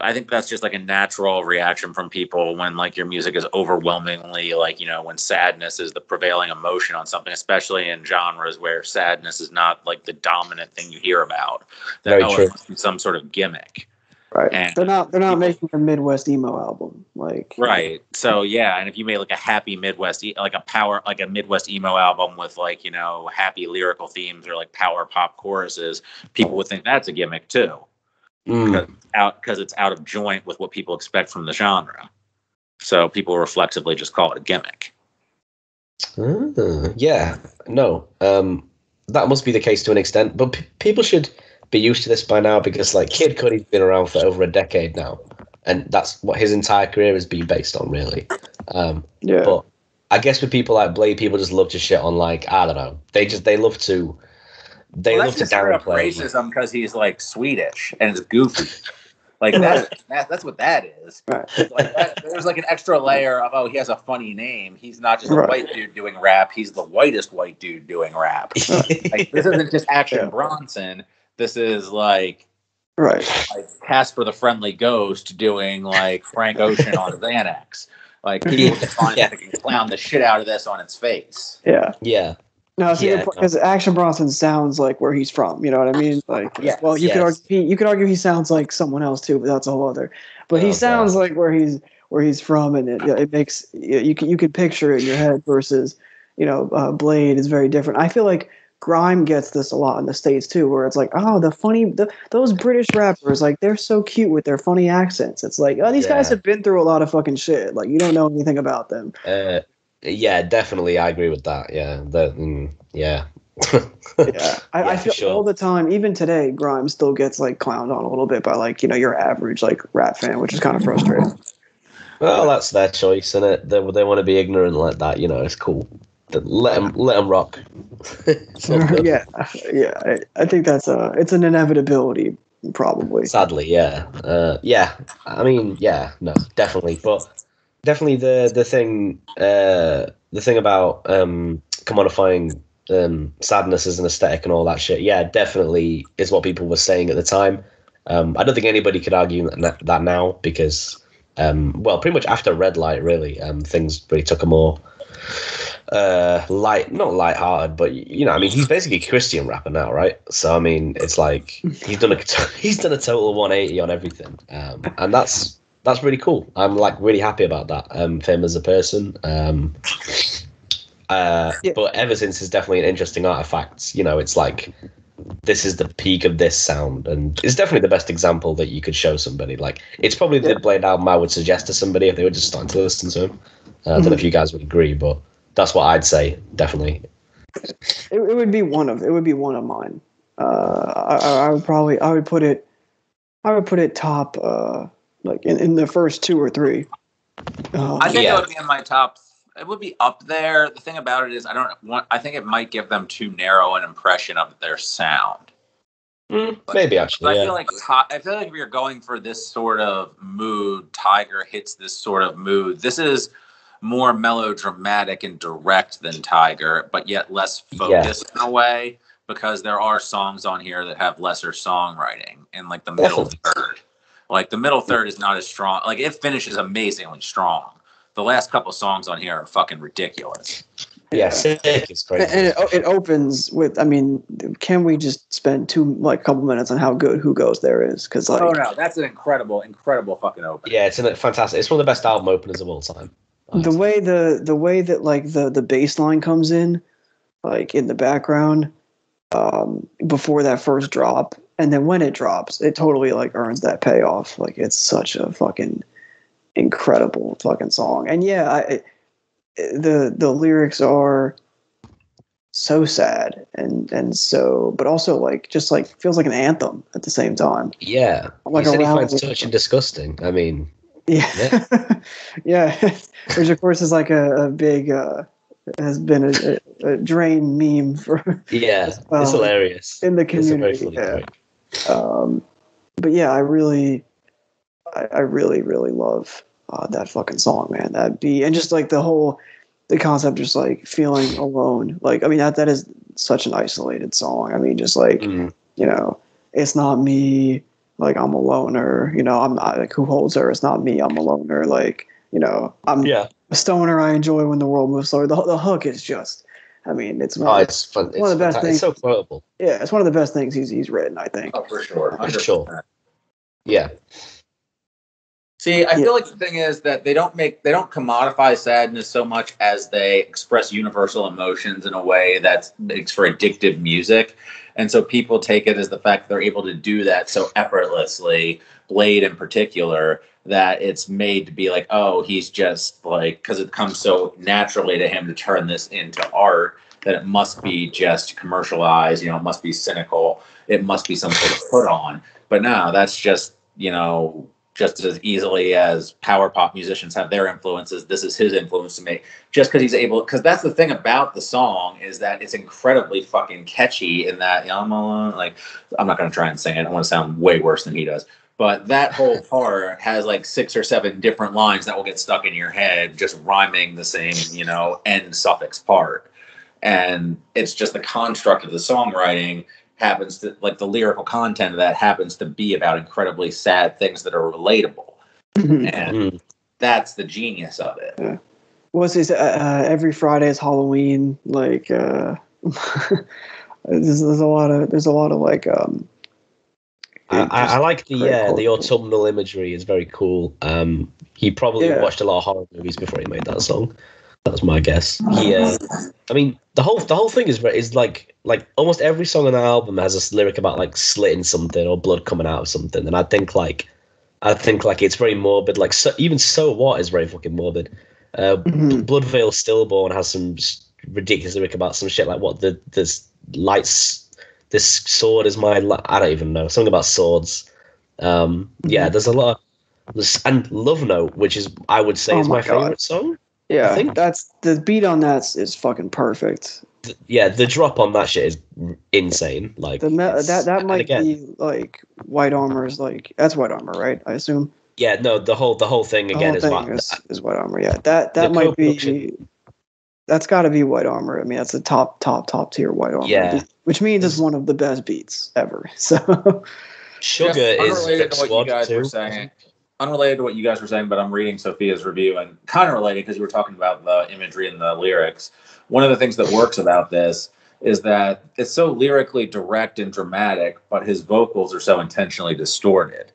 I think that's just like a natural reaction from people when like your music is overwhelmingly like when sadness is the prevailing emotion on something, especially in genres where sadness is not like the dominant thing you hear about. That it's some sort of gimmick, right? And they're not making a Midwest emo album, like right. So yeah, and if you made like a happy Midwest, like a Midwest emo album with like happy lyrical themes or like power pop choruses, people would think that's a gimmick too, because it's out of joint with what people expect from the genre. So people reflexively just call it a gimmick. That must be the case to an extent, but people should be used to this by now, because like Kid Cudi's been around for over a decade now, and that's what his entire career has been based on, really. But I guess with people like Bladee, people just love to shit on, like, I don't know, they love to downplay racism because he's like Swedish and it's goofy. Like that's what that is. Right. Like there's like an extra layer of he has a funny name. He's not just a white dude doing rap. He's the whitest white dude doing rap. Like, this isn't just Action Bronson. This is like Casper the Friendly Ghost doing like Frank Ocean on Xanax. Like people can clown the shit out of this on its face. Yeah, yeah. No, because Action Bronson sounds like where he's from. You know what I mean? Like, well, you could argue he sounds like someone else too, but that's a whole other. But he sounds like where he's from, and it makes you can picture it in your head. Versus, Bladee is very different. I feel like grime gets this a lot in the States too, where it's like, oh, those British rappers, like they're so cute with their funny accents. It's like, oh, these guys have been through a lot of fucking shit. Like, you don't know anything about them. Yeah, definitely, I agree with that. Yeah, I feel all the time, even today, grime still gets like clowned on a little bit by like your average like rap fan, which is kind of frustrating. Well, that's their choice, isn't it? They want to be ignorant like that. It's cool. Let them rock. I think that's it's an inevitability, probably. Sadly, definitely. But definitely the thing about commodifying sadness as an aesthetic and all that shit, yeah, definitely is what people were saying at the time. I don't think anybody could argue that now because, well, pretty much after Red Light, really, things really took a more not lighthearted, but you know, I mean, he's basically a Christian rapper now, right? So I mean, it's like he's done a total 180 on everything, and that's really cool. I'm like really happy about that. For him as a person. But Eversince is definitely an interesting artifact. You know, it's like this is the peak of this sound, and it's definitely the best example that you could show somebody. Like, it's probably the Bladee album I would suggest to somebody if they were just starting to listen to him. I don't know if you guys would agree, but that's what I'd say. Definitely, it would be one of mine. I would put it top like in the first two or three. I think it would be in my top. It would be up there. The thing about it is, I think it might give them too narrow an impression of their sound. Maybe actually. I feel like if you're going for this sort of mood, Tiger hits this sort of mood. This is more melodramatic and direct than Tiger, but yet less focused in a way, because there are songs on here that have lesser songwriting in like the middle third. Like the middle third is not as strong. Like it finishes amazingly strong. The last couple songs on here are fucking ridiculous. Yeah, sick is crazy. And it opens with, I mean, can we just spend a couple minutes on how good Who Goes There is? Because like, oh no, that's an incredible, incredible fucking open. Yeah, it's fantastic. It's one of the best album openers of all time. Honestly. The way that like the bass line comes in, like in the background, before that first drop, and then when it drops, it totally like earns that payoff. Like it's such a fucking incredible fucking song. And yeah, the lyrics are so sad and so, but also like just like feels like an anthem at the same time. Yeah, like he finds touch and disgusting. I mean, yeah, yeah. Which of course is like a big has been a Drain meme for it's hilarious in the community. But yeah, I really love that fucking song, man. That beat and just like the concept, just like feeling alone. Like I mean, that is such an isolated song. I mean, just like you know, it's not me. Like I'm a loner. You know, I'm not like who holds her. It's not me. I'm a loner. Like you know, I'm a stoner. I enjoy when the world moves slower. The hook is just. I mean, it's one of the best things. It's so quotable. Yeah, it's one of the best things he's written. I think. Oh, for sure. For sure. Yeah. See, I feel like the thing is that they don't commodify sadness so much as they express universal emotions in a way that makes for addictive music. And so people take it as the fact that they're able to do that so effortlessly, Bladee in particular, that it's made to be like, oh, he's just like, because it comes so naturally to him to turn this into art, that it must be just commercialized, you know, it must be cynical, it must be some sort of put on. But no, that's just, you know, just as easily as power pop musicians have their influences, this is his influence to me. Just because he's able, because that's the thing about the song is that it's incredibly fucking catchy in that, you know, I'm alone, like, I'm not going to try and sing it. I want to sound way worse than he does. But that whole part has like 6 or 7 different lines that will get stuck in your head, just rhyming the same, you know, end suffix part. And it's just the construct of the songwriting happens to, like the lyrical content of that happens to be about incredibly sad things that are relatable. And that's the genius of it. Yeah. What's this? Every Friday is Halloween. Like, there's a lot of like, I like the autumnal imagery is very cool. He probably watched a lot of horror movies before he made that song. That's my guess. Yeah, I mean the whole thing is like almost every song on the album has a lyric about like slitting something or blood coming out of something, and I think like it's very morbid. Like so, even So What is very fucking morbid. Bloodvale Stillborn has some ridiculous lyric about some shit like what this lights, this sword is my I don't even know, something about swords. Yeah, there's a lot of, and Love Note, which is I would say is my favorite song. Yeah, I think that's the beat on that is fucking perfect. Yeah, the drop on that shit is insane. Like that might be like White Armor is like that's White Armor, right? I assume. Yeah, no, the whole thing again is White Armor. Yeah, that might be. That's got to be White Armor. I mean, that's the top tier White Armor. Yeah, which means it's one of the best beats ever. So. Sugar is what you guys unrelated to what you guys were saying, but I'm reading Sophia's review and kind of related because you were talking about the imagery and the lyrics. One of the things that works about this is that it's so lyrically direct and dramatic, but his vocals are so intentionally distorted,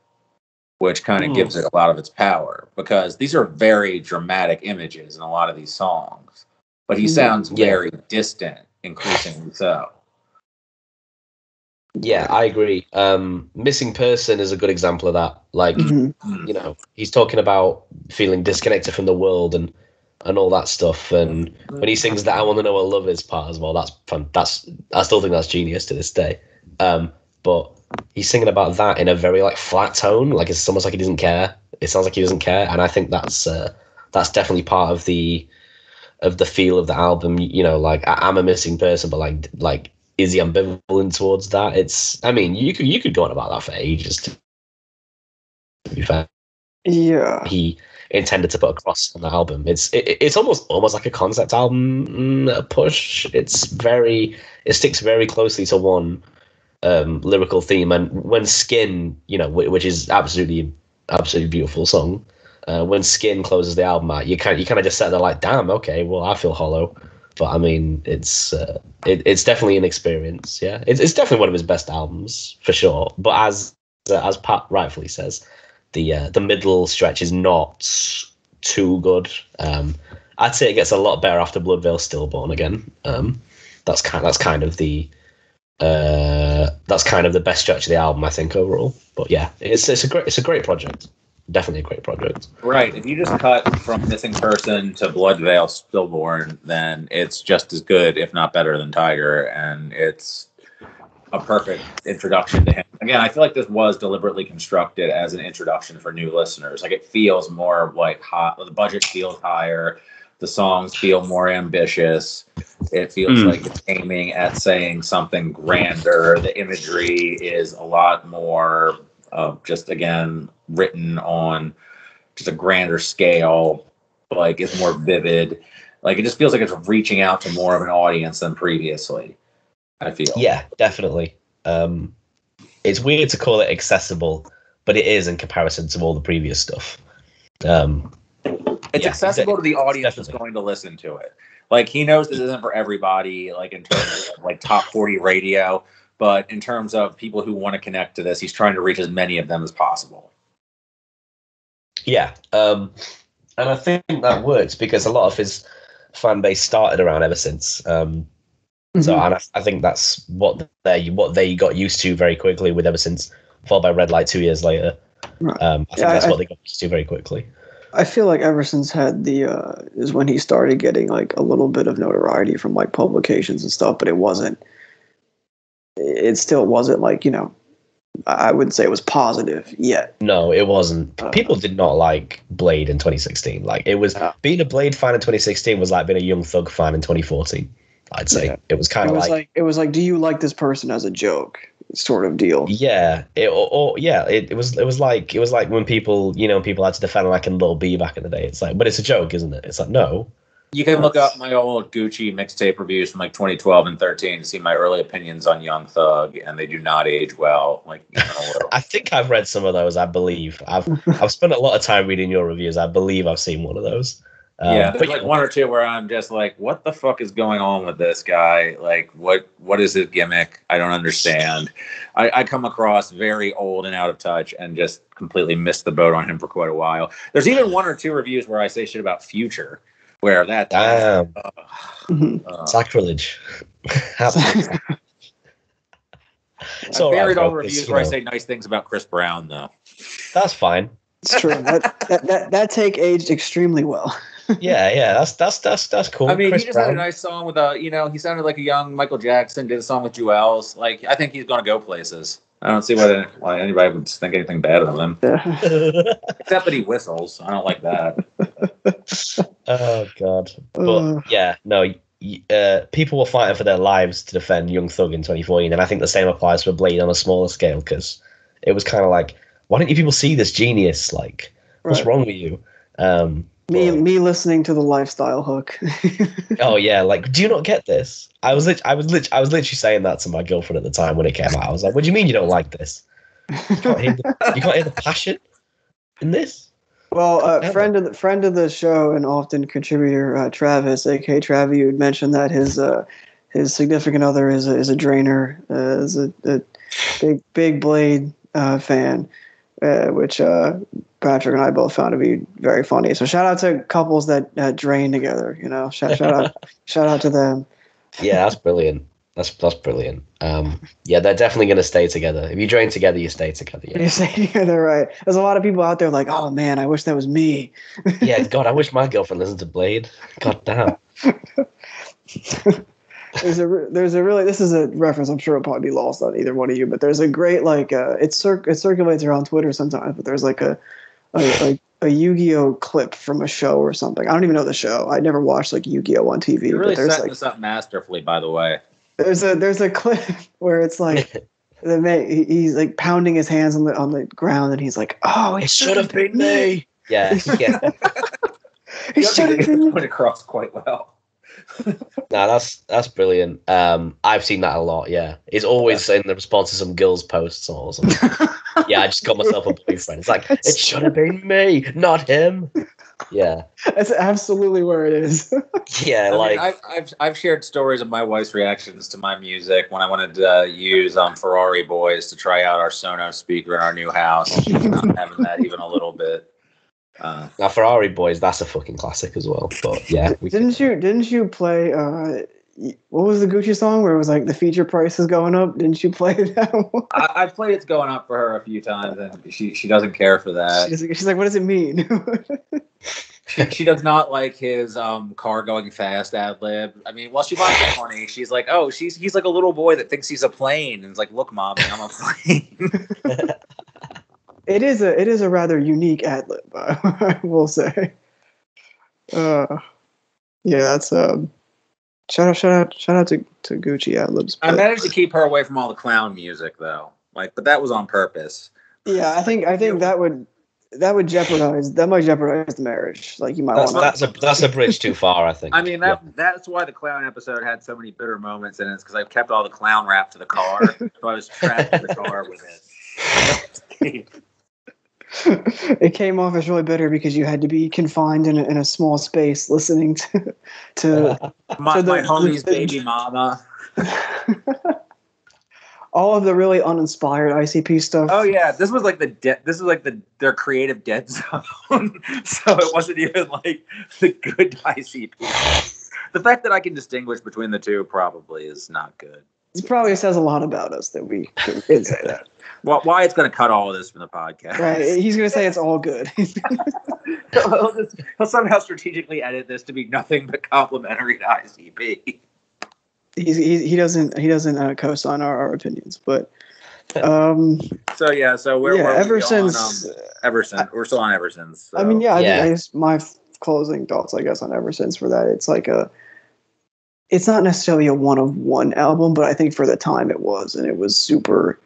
which kind of gives it a lot of its power, because these are very dramatic images in a lot of these songs, but he sounds very distant, increasingly so. Yeah, I agree. Missing Person is a good example of that. Like, you know, he's talking about feeling disconnected from the world and all that stuff. And when he sings that "I want to know what love is" part as well, that's fun. That's, I still think that's genius to this day. But he's singing about that in a very like flat tone. Like, it's almost like he doesn't care. It sounds like he doesn't care. And I think that's definitely part of the feel of the album. You know, like, I'm a missing person, but like. Is he ambivalent towards that? It's, I mean, you could go on about that for ages, to be fair. Yeah. He intended to put across on the album. It's almost like a concept album push. It sticks very closely to one lyrical theme. And when Skin, you know, which is absolutely beautiful song, when Skin closes the album out, you kind of just sat there like, damn, okay, well, I feel hollow. But I mean, it's definitely an experience. Yeah, it's definitely one of his best albums for sure. But as Pat rightfully says, the middle stretch is not too good. I'd say it gets a lot better after Bloodvale's Stillborn again. That's kind of the best stretch of the album, I think, overall. But yeah, it's a great project. Definitely a great project. Right. If you just cut from Missing Person to Bloodvale Stillborn, then it's just as good, if not better, than Tiger. And it's a perfect introduction to him. Again, I feel like this was deliberately constructed as an introduction for new listeners. Like, it feels more white hot. The budget feels higher. The songs feel more ambitious. It feels like it's aiming at saying something grander. The imagery is a lot more of just, again, written on just a grander scale, like, it's more vivid. Like, it just feels like it's reaching out to more of an audience than previously, I feel. Yeah, definitely. It's weird to call it accessible, but it is in comparison to all the previous stuff. It's accessible to the audience that's going to listen to it. Like, he knows this isn't for everybody, like, in terms of, like, top 40 radio, but in terms of people who want to connect to this, he's trying to reach as many of them as possible. Yeah, and I think that works because a lot of his fan base started around Eversince. So, and I think that's what they got used to very quickly with Eversince, followed by Red Light 2 years later. I think that's what they got used to very quickly. I feel like Eversince had is when he started getting like a little bit of notoriety from like publications and stuff, but it still wasn't like, you know, I wouldn't say it was positive yet. No, it wasn't. People did not like Bladee in 2016. Like, it was being a Bladee fan in 2016 was like being a Young Thug fan in 2014. I'd say it was kind of like it was like, do you like this person as a joke sort of deal? Yeah, it was like when people, you know, people had to defend like a Lil B back in the day. It's like, but it's a joke, isn't it? It's like, no. You can look up my old Gucci mixtape reviews from like 2012 and 13 to see my early opinions on Young Thug, and they do not age well. Like, you know, I think I've read some of those. I believe I've spent a lot of time reading your reviews. I believe I've seen one of those. Yeah, but like one or two where I'm just like, what the fuck is going on with this guy? Like, what is his gimmick? I don't understand. I come across very old and out of touch and just completely missed the boat on him for quite a while. There's even one or two reviews where I say shit about Future. Where that sacrilege. I buried all the reviews where I say nice things about Chris Brown, though. That's fine. It's true. that take aged extremely well. yeah, that's cool. I mean, Chris Brown had a nice song with he sounded like a young Michael Jackson. Did a song with Jewels. Like, I think he's gonna go places. I don't see why anybody would think anything bad of him. Except that he whistles. I don't like that. Oh, God. But, yeah, no, people were fighting for their lives to defend Young Thug in 2014, and I think the same applies for Bladee on a smaller scale, because it was kind of like, why don't you people see this genius? Like, what's wrong with you? Me listening to the Lifestyle hook. Oh, yeah, like, do you not get this? I was literally saying that to my girlfriend at the time when it came out. I was like, what do you mean you don't like this? You can't hear the passion in this. Well, friend of the show and often contributor Travis, aka Travi, you had mentioned that his significant other is a drainer, is a big Bladee fan, which Patrick and I both found to be very funny. So shout out to couples that drain together. You know, shout out to them. Yeah, that's brilliant. That's brilliant. Yeah, they're definitely going to stay together. If you drain together, you stay together. Yeah. You stay together, right. There's a lot of people out there like, oh, man, I wish that was me. Yeah, God, I wish my girlfriend listened to Bladee. God damn. there's a really, this is a reference I'm sure it'll probably be lost on either one of you, but there's a great, like, it circulates around Twitter sometimes, but there's like a Yu-Gi-Oh clip from a show or something. I don't even know the show. I never watched like Yu-Gi-Oh on TV. You're really setting this up masterfully, by the way. There's a clip where it's like the man, he's like pounding his hands on the ground and he's like, oh, it should have been me. Yeah. It should have been put across quite well. No, that's brilliant. I've seen that a lot. Yeah, it's always in the response to some girls' posts or something. Yeah, I just got myself a boyfriend. It's like it should have been me, not him. Yeah, that's absolutely where it is. Yeah, like I've shared stories of my wife's reactions to my music when I wanted to use Ferrari Boys to try out our Sonos speaker in our new house. She's not having that even a little bit. Now Ferrari Boys, that's a fucking classic as well. But yeah, didn't you play? What was the Gucci song where it was like the feature price is going up? Didn't you play that one? I've played It's Going Up for her a few times, and she doesn't care for that. She's like, what does it mean? she does not like his car going fast ad lib. I mean, while she finds it funny, she's like, oh, he's like a little boy that thinks he's a plane, and it's like, look, mommy, I'm a plane. It is a rather unique ad lib, I will say. Yeah, that's Shout out to Gucci ad libs. I managed to keep her away from all the clown music though. Like, but that was on purpose. Yeah, I think that would jeopardize the marriage. Like you might want that's a bridge too far, I think. I mean that's why the clown episode had so many bitter moments in it, because I kept all the clown rap to the car. So I was trapped in the car with it. It came off as really bitter because you had to be confined in a small space listening to my homie's baby mama. All of the really uninspired ICP stuff. Oh yeah, this was like their creative dead zone. So it wasn't even like the good ICP. The fact that I can distinguish between the two probably is not good. It probably says a lot about us that we didn't say that. Well, Wyatt's going to cut all of this from the podcast. Right. He's going to say it's all good. he'll somehow strategically edit this to be nothing but complimentary to ICP. He doesn't co-sign our opinions, but. We're Eversince. We're still on Eversince. So. I mean, I guess my closing thoughts, I guess, on Eversince for that. It's like it's not necessarily a one-of-one album, but I think for the time it was, and it was super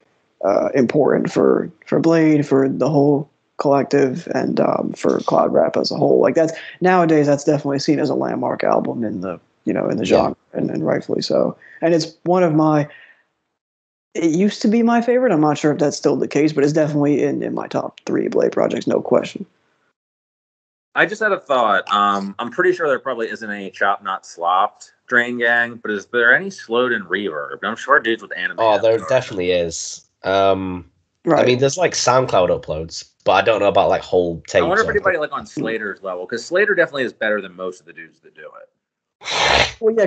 important for Bladee, for the whole collective, and for cloud rap as a whole. Like nowadays that's definitely seen as a landmark album in the genre, and rightfully so. And it's one of it used to be my favorite. I'm not sure if that's still the case, but it's definitely in my top three Bladee projects, no question. I just had a thought. I'm pretty sure there probably isn't any Chop Not Slopped Drain Gang, but is there any Slowed and Reverb? I'm sure dudes with anime. Oh, there definitely is. Right. I mean, there's like SoundCloud uploads, but I don't know about like whole tapes. I wonder if anybody like on Slater's level, because Slater definitely is better than most of the dudes that do it. Well, yeah,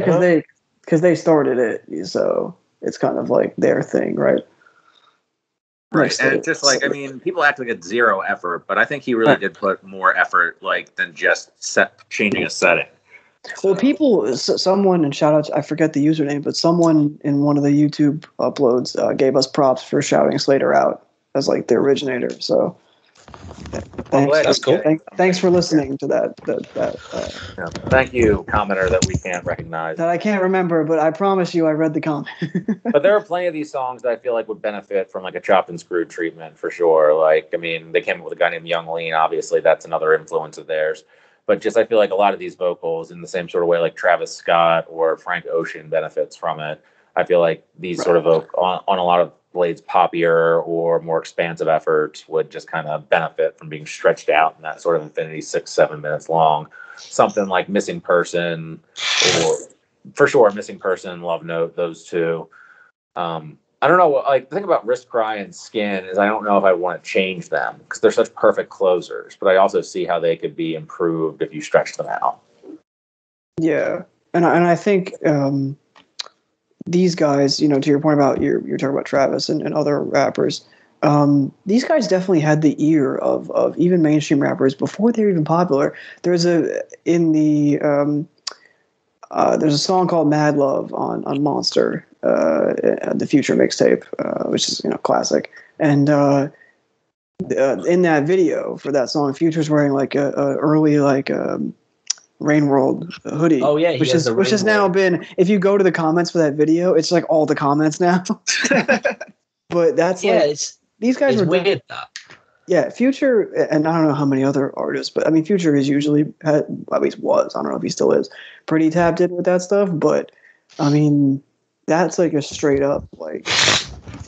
because they started it, so it's kind of like their thing, right? Right, and it's just like, I mean, people act like it's zero effort, but I think he really did put more effort, like, than just changing a setting. So. Well, someone, and shout out to, I forget the username, but someone in one of the YouTube uploads gave us props for shouting Slater out as, like, the originator, so that's cool. Thanks for listening to that. Thank you, commenter that we can't recognize. That I can't remember, but I promise you I read the comment. But there are plenty of these songs that I feel like would benefit from like a chopped and screwed treatment for sure. Like, I mean, they came up with a guy named Yung Lean. Obviously, that's another influence of theirs. But just I feel like a lot of these vocals in the same sort of way like Travis Scott or Frank Ocean benefits from it. I feel like these sort of on a lot of Blade's poppier or more expansive efforts would just kind of benefit from being stretched out in that sort of infinity 6-7 minutes long. Something like Missing Person, or for sure Missing Person, Love Note, those two. I don't know. Like, the thing about Wrist Cry and Skin is I don't know if I want to change them because they're such perfect closers, but I also see how they could be improved if you stretch them out. Yeah. And I think these guys, you know, to your point about you're talking about Travis and other rappers, these guys definitely had the ear of even mainstream rappers before they were even popular. There's a song called Mad Love on Monster, the Future mixtape, which is, you know, classic. And in that video for that song, Future's wearing like a early like Rain World hoodie. Oh yeah, which has now been, if you go to the comments for that video, it's like all the comments now. But that's these guys were wicked stuff. Yeah, Future, and I don't know how many other artists, but I mean, Future is usually, at least was, I don't know if he still is, pretty tapped in with that stuff. But I mean, that's like a straight up, like,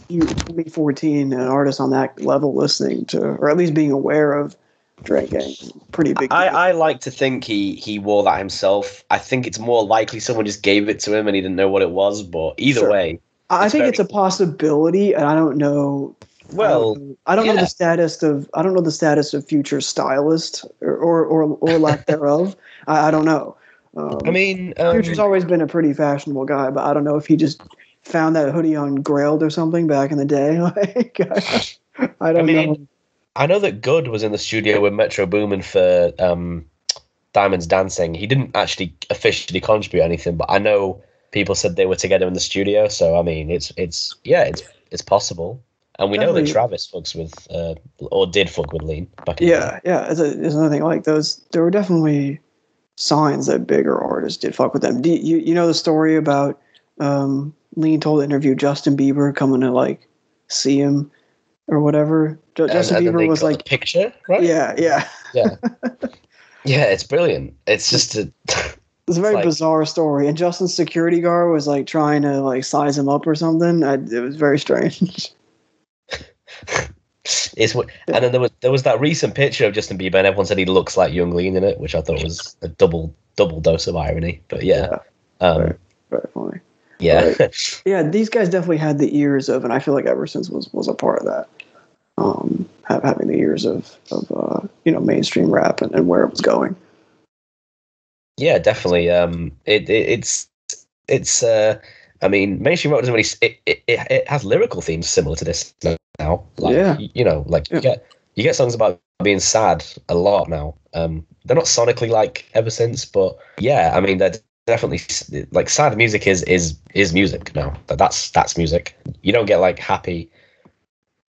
you 2014, an artist on that level listening to, or at least being aware of, Drain Gang. Pretty big. I like to think he wore that himself. I think it's more likely someone just gave it to him and he didn't know what it was. But either way, I think it's a possibility, and I don't know. Well, I don't know the status of Future stylist or lack thereof. I don't know. I mean, Future's always been a pretty fashionable guy, but I don't know if he just found that hoodie on Grailed or something back in the day. Like, I don't know. I know that Good was in the studio with Metro Boomin for Diamonds Dancing. He didn't actually officially contribute anything, but I know people said they were together in the studio. So I mean, it's possible. And we definitely know that Travis fucks with, or did fuck with Lean back in the day. Yeah, there's another thing like those. There were definitely signs that bigger artists did fuck with them. Do you know the story about Lean told the interview Justin Bieber coming to like see him or whatever? Justin Bieber was like, picture, right? Yeah. Yeah, it's brilliant. It's just it's a very bizarre story. And Justin's security guard was like trying to like size him up or something. It was very strange. And then there was that recent picture of Justin Bieber, and everyone said he looks like Yung Lean in it, which I thought was a double dose of irony. But very funny. Yeah, right. Yeah. These guys definitely had the ears of, and I feel like Eversince was a part of that. Having the ears of you know, mainstream rap and where it was going. Yeah, definitely. It's I mean, mainstream rap doesn't really. It has lyrical themes similar to this now. Like, you get songs about being sad a lot now. They're not sonically like Eversince, but yeah, I mean, they're definitely like, sad music is music now. That's music. You don't get like happy.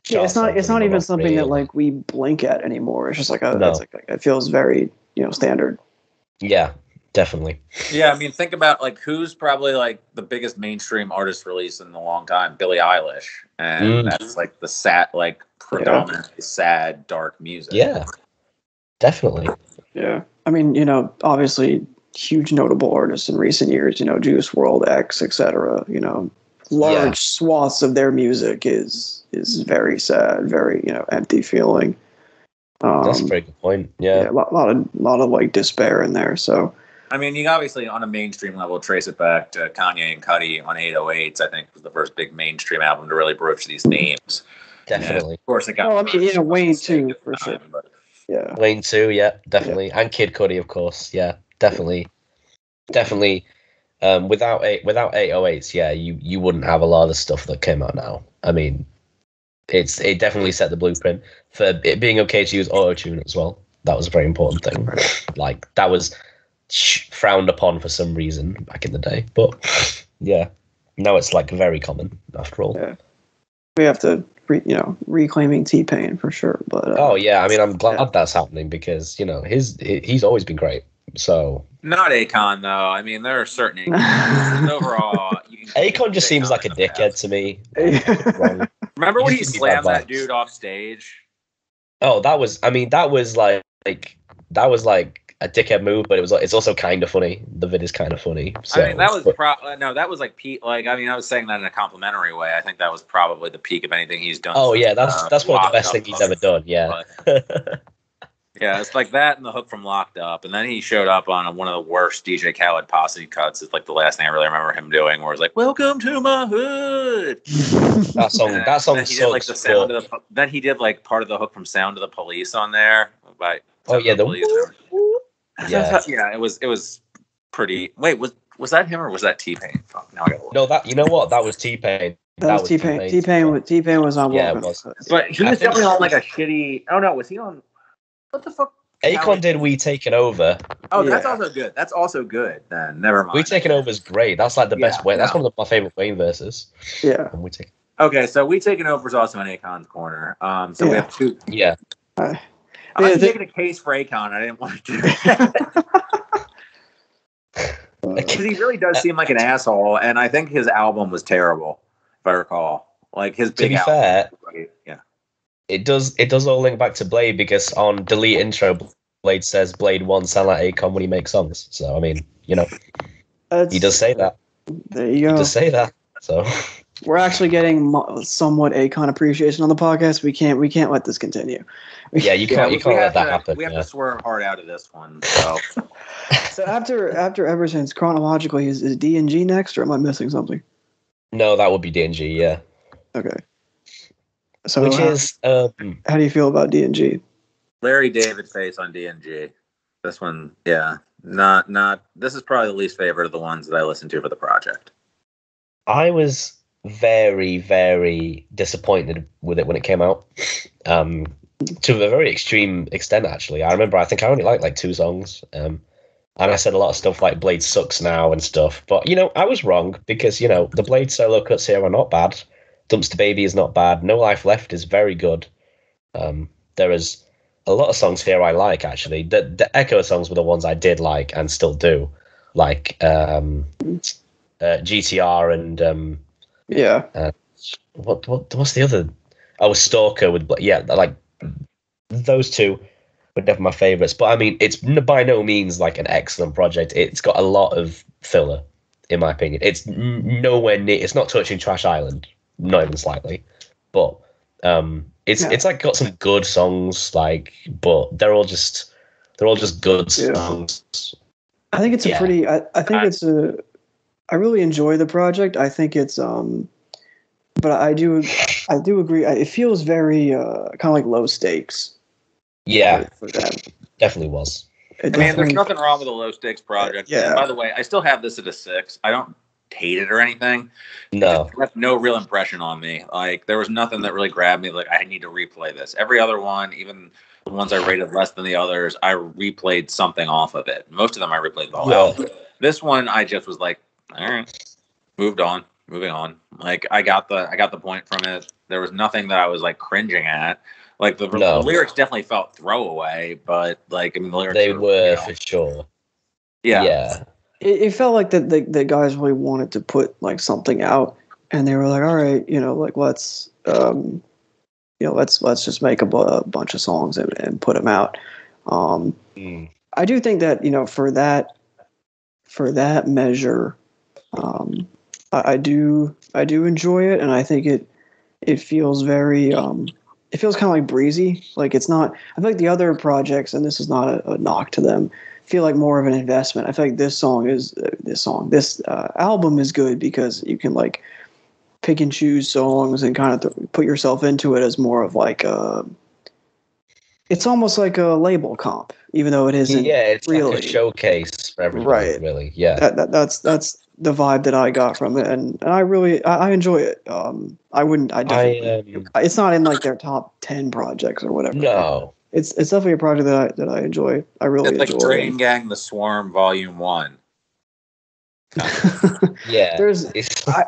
Yeah, it's not even something that like we blink at anymore. It's just like it feels very, you know, standard. Yeah, definitely. Yeah, I mean, think about like who's probably like the biggest mainstream artist release in a long time, Billie Eilish, and that's like the sad, like predominantly sad, dark music. Yeah, definitely. Yeah, I mean, you know, obviously huge notable artists in recent years, you know, Juice WRLD, X, etc. You know, large swaths of their music is very sad, very, you know, empty feeling. That's a very good point. Yeah, a lot of like despair in there. So, I mean, you can obviously on a mainstream level trace it back to Kanye and Cudi on 808s. I think was the first big mainstream album to really broach these themes. Definitely, of course, it got. Oh, I mean, yeah, Wayne too, for sure. Yeah, Wayne too. Yeah, definitely, and Kid Cudi, of course. Yeah, definitely. Without 808s, yeah, you wouldn't have a lot of the stuff that came out now. I mean, it definitely set the blueprint for it being okay to use auto-tune as well. That was a very important thing. Like, that was frowned upon for some reason back in the day. But, yeah, now it's, like, very common, after all. Yeah. We have to, reclaiming T-Pain for sure. But I mean, I'm glad that's happening because, you know, he's always been great. So not Akon though. I mean, there are certain overall. Akon just seems like a dickhead to me. Remember when he slammed that dude off stage? Oh, that was. I mean, that was like a dickhead move, but it was like, it's also kind of funny. The vid is kind of funny. So. I mean, that was I was saying that in a complimentary way. I think that was probably the peak of anything he's done. Oh yeah, that's one of the best things he's ever done. Yeah. Yeah, it's like that and the hook from Locked Up. And then he showed up on one of the worst DJ Khaled posse cuts. It's like the last thing I really remember him doing, where it's like, welcome to my hood. That song sucks. Did, like, the sound of the, then he did like part of the hook from Sound of the Police on there. By, oh, yeah. Yeah, it was pretty. Wait, was that him or was that T-Pain? Fuck, now I gotta look. No, that, you know what? That was T-Pain. That was T-Pain. T-Pain was on Walking. Yeah, but he was definitely on like a shitty. Oh, no, was he on. What the fuck? Akon did We Taken Over. Oh, yeah. That's also good. That's also good. Then never mind. We Taken Over is great. That's like the best way. That's one of my favorite Wayne verses. Yeah. Okay, so We Taken Over is also in Akon's corner. So we have two. Yeah. I'm making a case for Akon. I didn't want to do that. Because he really does seem like an asshole, and I think his album was terrible, if I recall. Like his big album. To be fair. Yeah. It does all link back to Bladee, because on Delete Intro, Bladee says Bladee won't sound like Akon when he makes songs. So I mean, you know, he does say that. There you go. He does say that. So we're actually getting somewhat Akon appreciation on the podcast. We can't let this continue. Yeah, you can't let that happen. We have to swerve hard out of this one. So, after Eversince, chronologically, is D&G next, or am I missing something? No, that would be D&G. Yeah. Okay. So which is how do you feel about D&G? Larry David face on D&G. This one, yeah, not. This is probably the least favorite of the ones that I listened to for the project. I was very, very disappointed with it when it came out, to a very extreme extent. Actually, I remember I think I only liked like two songs, and I said a lot of stuff like Bladee sucks now and stuff. But you know, I was wrong, because you know the Bladee solo cuts here are not bad. Dumpster Baby is not bad. No Life Left is very good. There is a lot of songs here I like, actually. The Echo songs were the ones I did like and still do, like GTR and what's the other? I was Stalker with like those two were never my favorites. But I mean, it's by no means like an excellent project. It's got a lot of filler, in my opinion. It's nowhere near. It's not touching Trash Island. Not even slightly, but it's like got some good songs, like, but they're all just good songs. I think it's I really enjoy the project. I think it's but I do agree. It feels very kind of like low stakes. Yeah, for them. Definitely was. There's nothing wrong with a low stakes project. Yeah. And by the way, I still have this at a 6. I don't hate it or anything. No, it left no real impression on me. Like there was nothing that really grabbed me. Like I need to replay this. Every other one, even the ones I rated less than the others, I replayed something off of it. Most of them I replayed the whole album. This one I just was like, all right, moving on. Like I got the point from it. There was nothing that I was like cringing at. Like the lyrics definitely felt throwaway, but like I mean, the lyrics were for sure. Yeah. Yeah. It felt like that the guys really wanted to put like something out, and they were like, "All right, you know, like let's, let's just make a bunch of songs and put them out." I do think that, you know, for that measure, I do enjoy it, and I think it feels very it feels kind of like breezy. Like it's not. I feel like the other projects, and this is not a knock to them, feel like more of an investment. I feel like this album is good because you can like pick and choose songs and kind of put yourself into it as more of like it's almost like a label comp, even though it isn't. Yeah, it's really like a showcase for everything. Right. Really. Yeah. That's the vibe that I got from it, and I really I enjoy it. It's not in like their top 10 projects or whatever. No. It's definitely a project that I enjoy. I really enjoy it. It's like Drain Gang, The Swarm, Volume 1. Yeah. I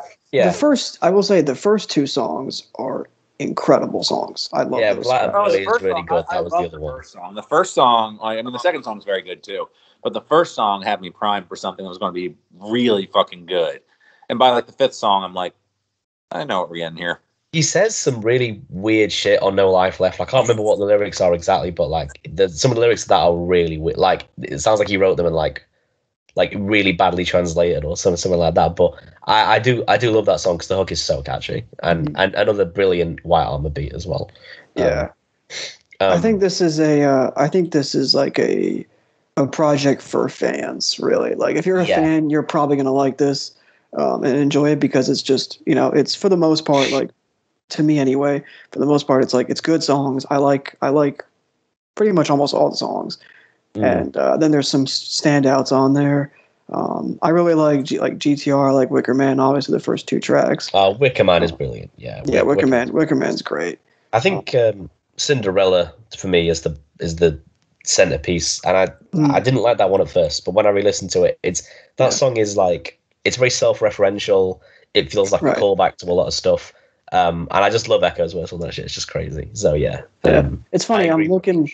will say the first two songs are incredible songs. I love those. Yeah, Black is really good. That was the other one. The first song, I mean, the second song is very good too. But the first song had me primed for something that was going to be really fucking good. And by like the fifth song, I'm like, I know what we're getting here. He says some really weird shit on No Life Left. I can't remember what the lyrics are exactly, but like some of the lyrics of that are really weird. Like it sounds like he wrote them and like really badly translated or something like that. But I do love that song because the hook is so catchy and another brilliant White Armor beat as well. Yeah, I think this is like a project for fans, really. Like if you're a fan, you're probably gonna like this and enjoy it because it's just, you know, it's for the most part like. To me anyway, for the most part, it's like, it's good songs. I like pretty much almost all the songs. Mm. And then there's some standouts on there. I really like GTR, like Wicker Man, obviously the first two tracks. Wicker Man is brilliant. Yeah. Yeah. Wicker Man's great. I think Cinderella for me is the centerpiece. And I didn't like that one at first, but when I re-listened to it, that song is like, it's very self-referential. It feels like a callback to a lot of stuff. And I just love Ecco's verse on that shit. It's just crazy. So yeah. It's funny. I'm looking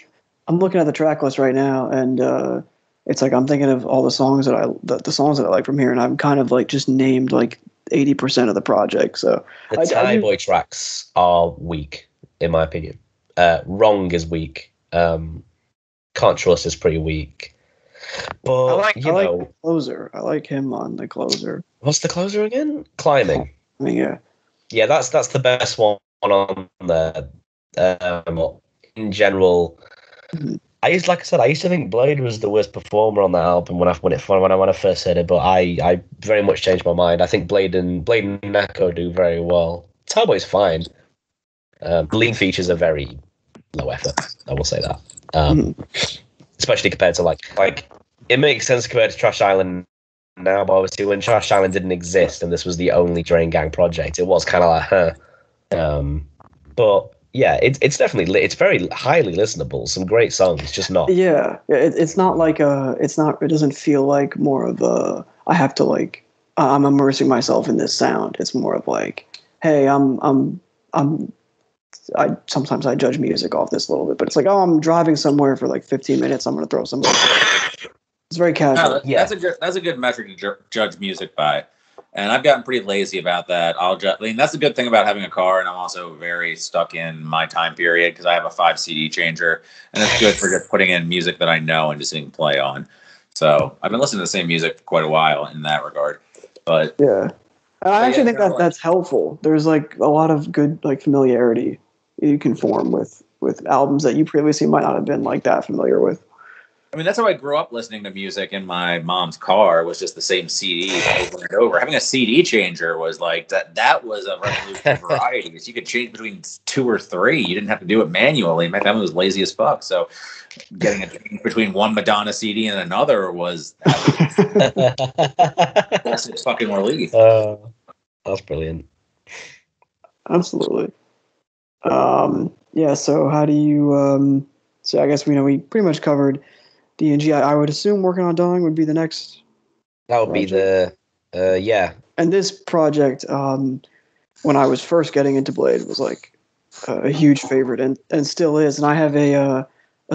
at the track list right now, and it's like I'm thinking of all the songs that the songs that I like from here, and I'm kind of like just named like 80% of the project. So the Thaiboy tracks are weak, in my opinion. Wrong is weak. Can't Trust is pretty weak. But I like the closer. I like him on the closer. What's the closer again? Climbing. I mean, yeah. Yeah, that's the best one on there. In general, I used to think Bladee was the worst performer on that album when I first heard it, but I very much changed my mind. I think Bladee and Ecco do very well. Thaiboy's fine. Lean features are very low effort. I will say that, especially compared to like it makes sense compared to Trash Island. Now, but obviously, when Trash Island didn't exist and this was the only Drain Gang project, it was kind of like, but yeah, it's definitely it's very highly listenable. Some great songs, just not. Yeah, it's not like It doesn't feel like more of a. I have to like. I'm immersing myself in this sound. It's more of like, hey, sometimes I judge music off this a little bit, but it's like, oh, I'm driving somewhere for like 15 minutes. I'm gonna throw some. It's very casual. Yeah, that's a good metric to judge music by, and I've gotten pretty lazy about that. That's the good thing about having a car, and I'm also very stuck in my time period because I have a 5 CD changer, and it's good for just putting in music that I know and just seeing play on. So I've been listening to the same music for quite a while in that regard. But yeah, I actually think that that's helpful. There's like a lot of good like familiarity you can form with albums that you previously might not have been like that familiar with. I mean, that's how I grew up listening to music in my mom's car, was just the same CD over and over. Having a CD changer was like that. That was a revolution for variety because you could change between 2 or 3. You didn't have to do it manually. My family was lazy as fuck. So getting a change between one Madonna CD and another was that's just fucking relief. That's brilliant. Absolutely. Yeah. So how do you, so I guess we pretty much covered D&G. I would assume Working on Dying would be the next. That would project. Be the, yeah. And this project, when I was first getting into Bladee, was like a huge favorite and still is. And I have a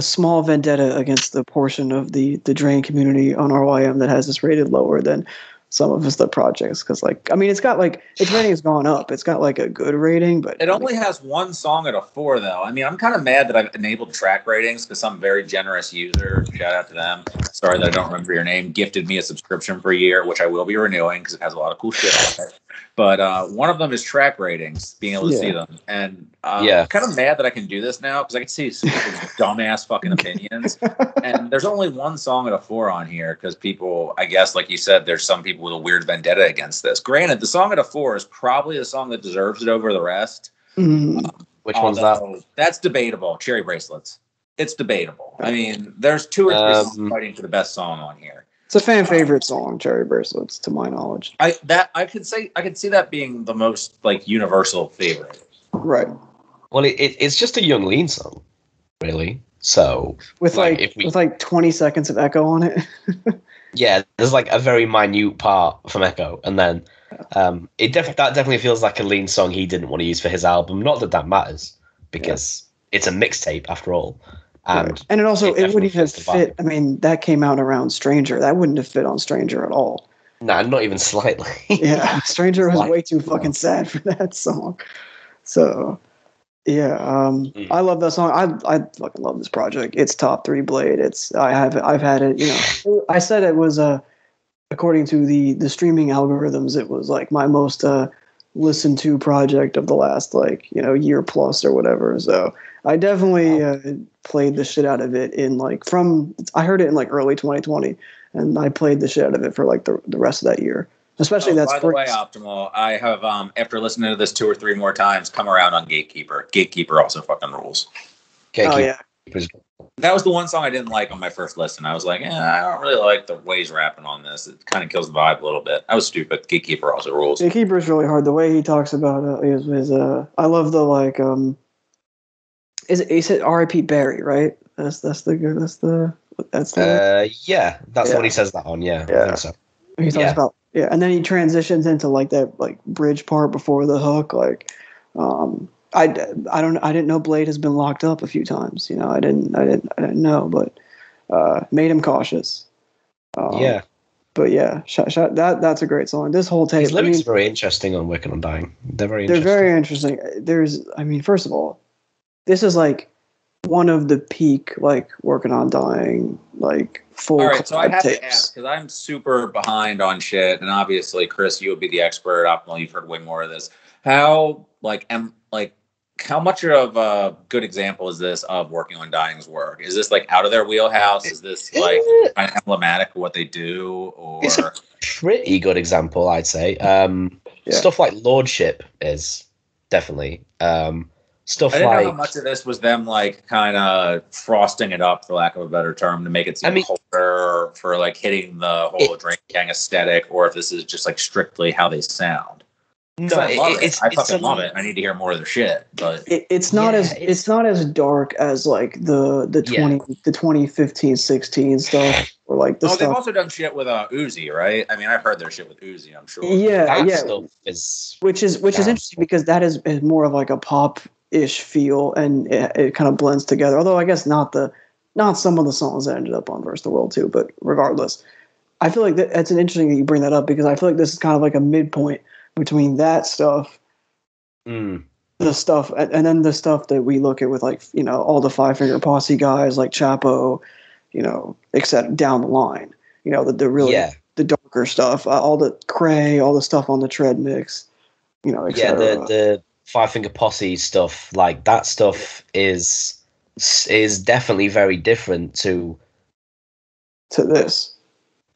small vendetta against the portion of the Drain community on RYM that has this rated lower than some of the projects. Because, like, I mean, it's got like its rating has gone up. It's got like a good rating, but it only has one song at a 4, though. I mean, I'm kind of mad that I've enabled track ratings because some very generous user, shout out to them. Sorry that I don't remember your name, gifted me a subscription for a year, which I will be renewing because it has a lot of cool shit on it. But one of them is track ratings, being able to see them. And I'm kind of mad that I can do this now because I can see some people's dumbass fucking opinions. And there's only one song at a 4 on here because people, I guess, like you said, there's some people with a weird vendetta against this. Granted, the song at a 4 is probably the song that deserves it over the rest. Mm-hmm. Which one's that? That's debatable. Cherry Bracelets. It's debatable. I mean, there's 2 or 3 songs fighting for the best song on here. It's a fan favorite song, Cherry Bracelets, to my knowledge. I could see that being the most like universal favorite. Right. Well, it's just a Yung Lean song, really. So with like 20 seconds of Ecco on it. Yeah, there's like a very minute part from Ecco, and then that definitely feels like a Lean song he didn't want to use for his album. Not that matters, because it's a mixtape after all. And it also it wouldn't have fit. I mean, that came out around Stranger. That wouldn't have fit on Stranger at all. Nah, not even slightly. Yeah, Stranger was way too fucking sad for that song. So yeah, I love that song. I fucking love this project. It's top three Bladee. I've had it, you know. I said it was according to the streaming algorithms, it was like my most listened to project of the last year plus or whatever. So I definitely played the shit out of it I heard it in early 2020, and I played the shit out of it for the rest of that year. Especially by the way, Optimal, I have after listening to this 2 or 3 more times, come around on Gatekeeper. Gatekeeper also fucking rules. Gatekeeper. Oh, yeah. That was the one song I didn't like on my first listen. I was like, I don't really like the way he's rapping on this. It kind of kills the vibe a little bit. I was stupid. Gatekeeper also rules. Gatekeeper is really hard. The way he talks about his I love the he said R.I.P. Barry, right? That's the one he says that on. Yeah. I think so. He talks about and then he transitions into that bridge part before the hook. I didn't know Bladee has been locked up a few times. I didn't know, but made him cautious. But yeah, that's a great song. This whole tape. His lyrics are very interesting on Working on Dying. They're very interesting. First of all, this is one of the peak Working on Dying full. All right, so I have to ask, because I'm super behind on shit, and obviously Chris, you would be the expert. Optimal, you've heard way more of this. How much of a good example is this of Working on Dying's work? Is this out of their wheelhouse? Is this kind of emblematic of what they do? Or it's a pretty good example, I'd say. Stuff like Lordship is definitely. Stuff I didn't know how much of this was them kind of frosting it up, for lack of a better term, to make it seem colder, for hitting the whole Drain Gang aesthetic, or if this is just strictly how they sound. No, I fucking love it. I need to hear more of their shit, but it's not as dark as the 2015, 16 stuff or they've also done shit with Uzi, right? I've heard their shit with Uzi, I'm sure. Which is interesting because that is more of a pop-ish feel, and it kind of blends together. Although I guess not some of the songs that ended up on Versus the World 2, but regardless, I feel that's an interesting that you bring that up, because I feel this is kind of a midpoint between that stuff, the stuff, and then the stuff that we look at with all the Five Finger Posse guys Chapo, except down the line, the really the darker stuff, all the Cray, all the stuff on the Tread mix, the Five Finger Posse stuff, that stuff is definitely very different to this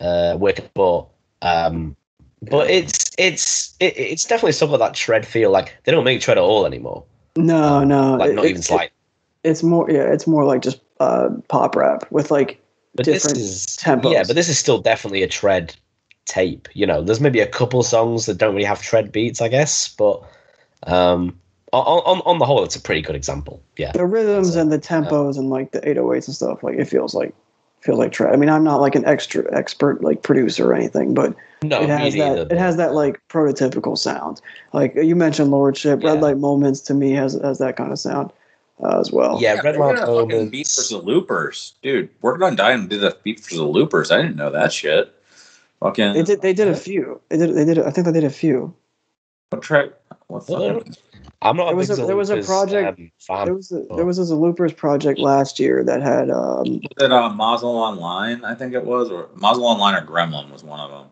Wicked Ball. But it's definitely some of that Tread feel. They don't make Tread at all anymore. No. Not even slight. It's more just pop rap with different tempos. Yeah, but this is still definitely a Tread tape. There's maybe a couple songs that don't really have Tread beats, I guess. But on the whole, it's a pretty good example. Yeah, the rhythms and the tempos and the 808s and stuff. It feels like Tread. I'm not an extra expert producer or anything, but it has that prototypical sound. You mentioned Lordship, Red Light Moments to me has that kind of sound as well. Yeah, Red Light Moments. Beat for the Loopers, dude. Working on Dying did the beat for the Loopers. I didn't know that shit. Fucking. They did a few. What track? What fuck? I'm not. There was a Loopers project last year that had Mazel Online, I think it was, or Mazel Online or Gremlin was one of them.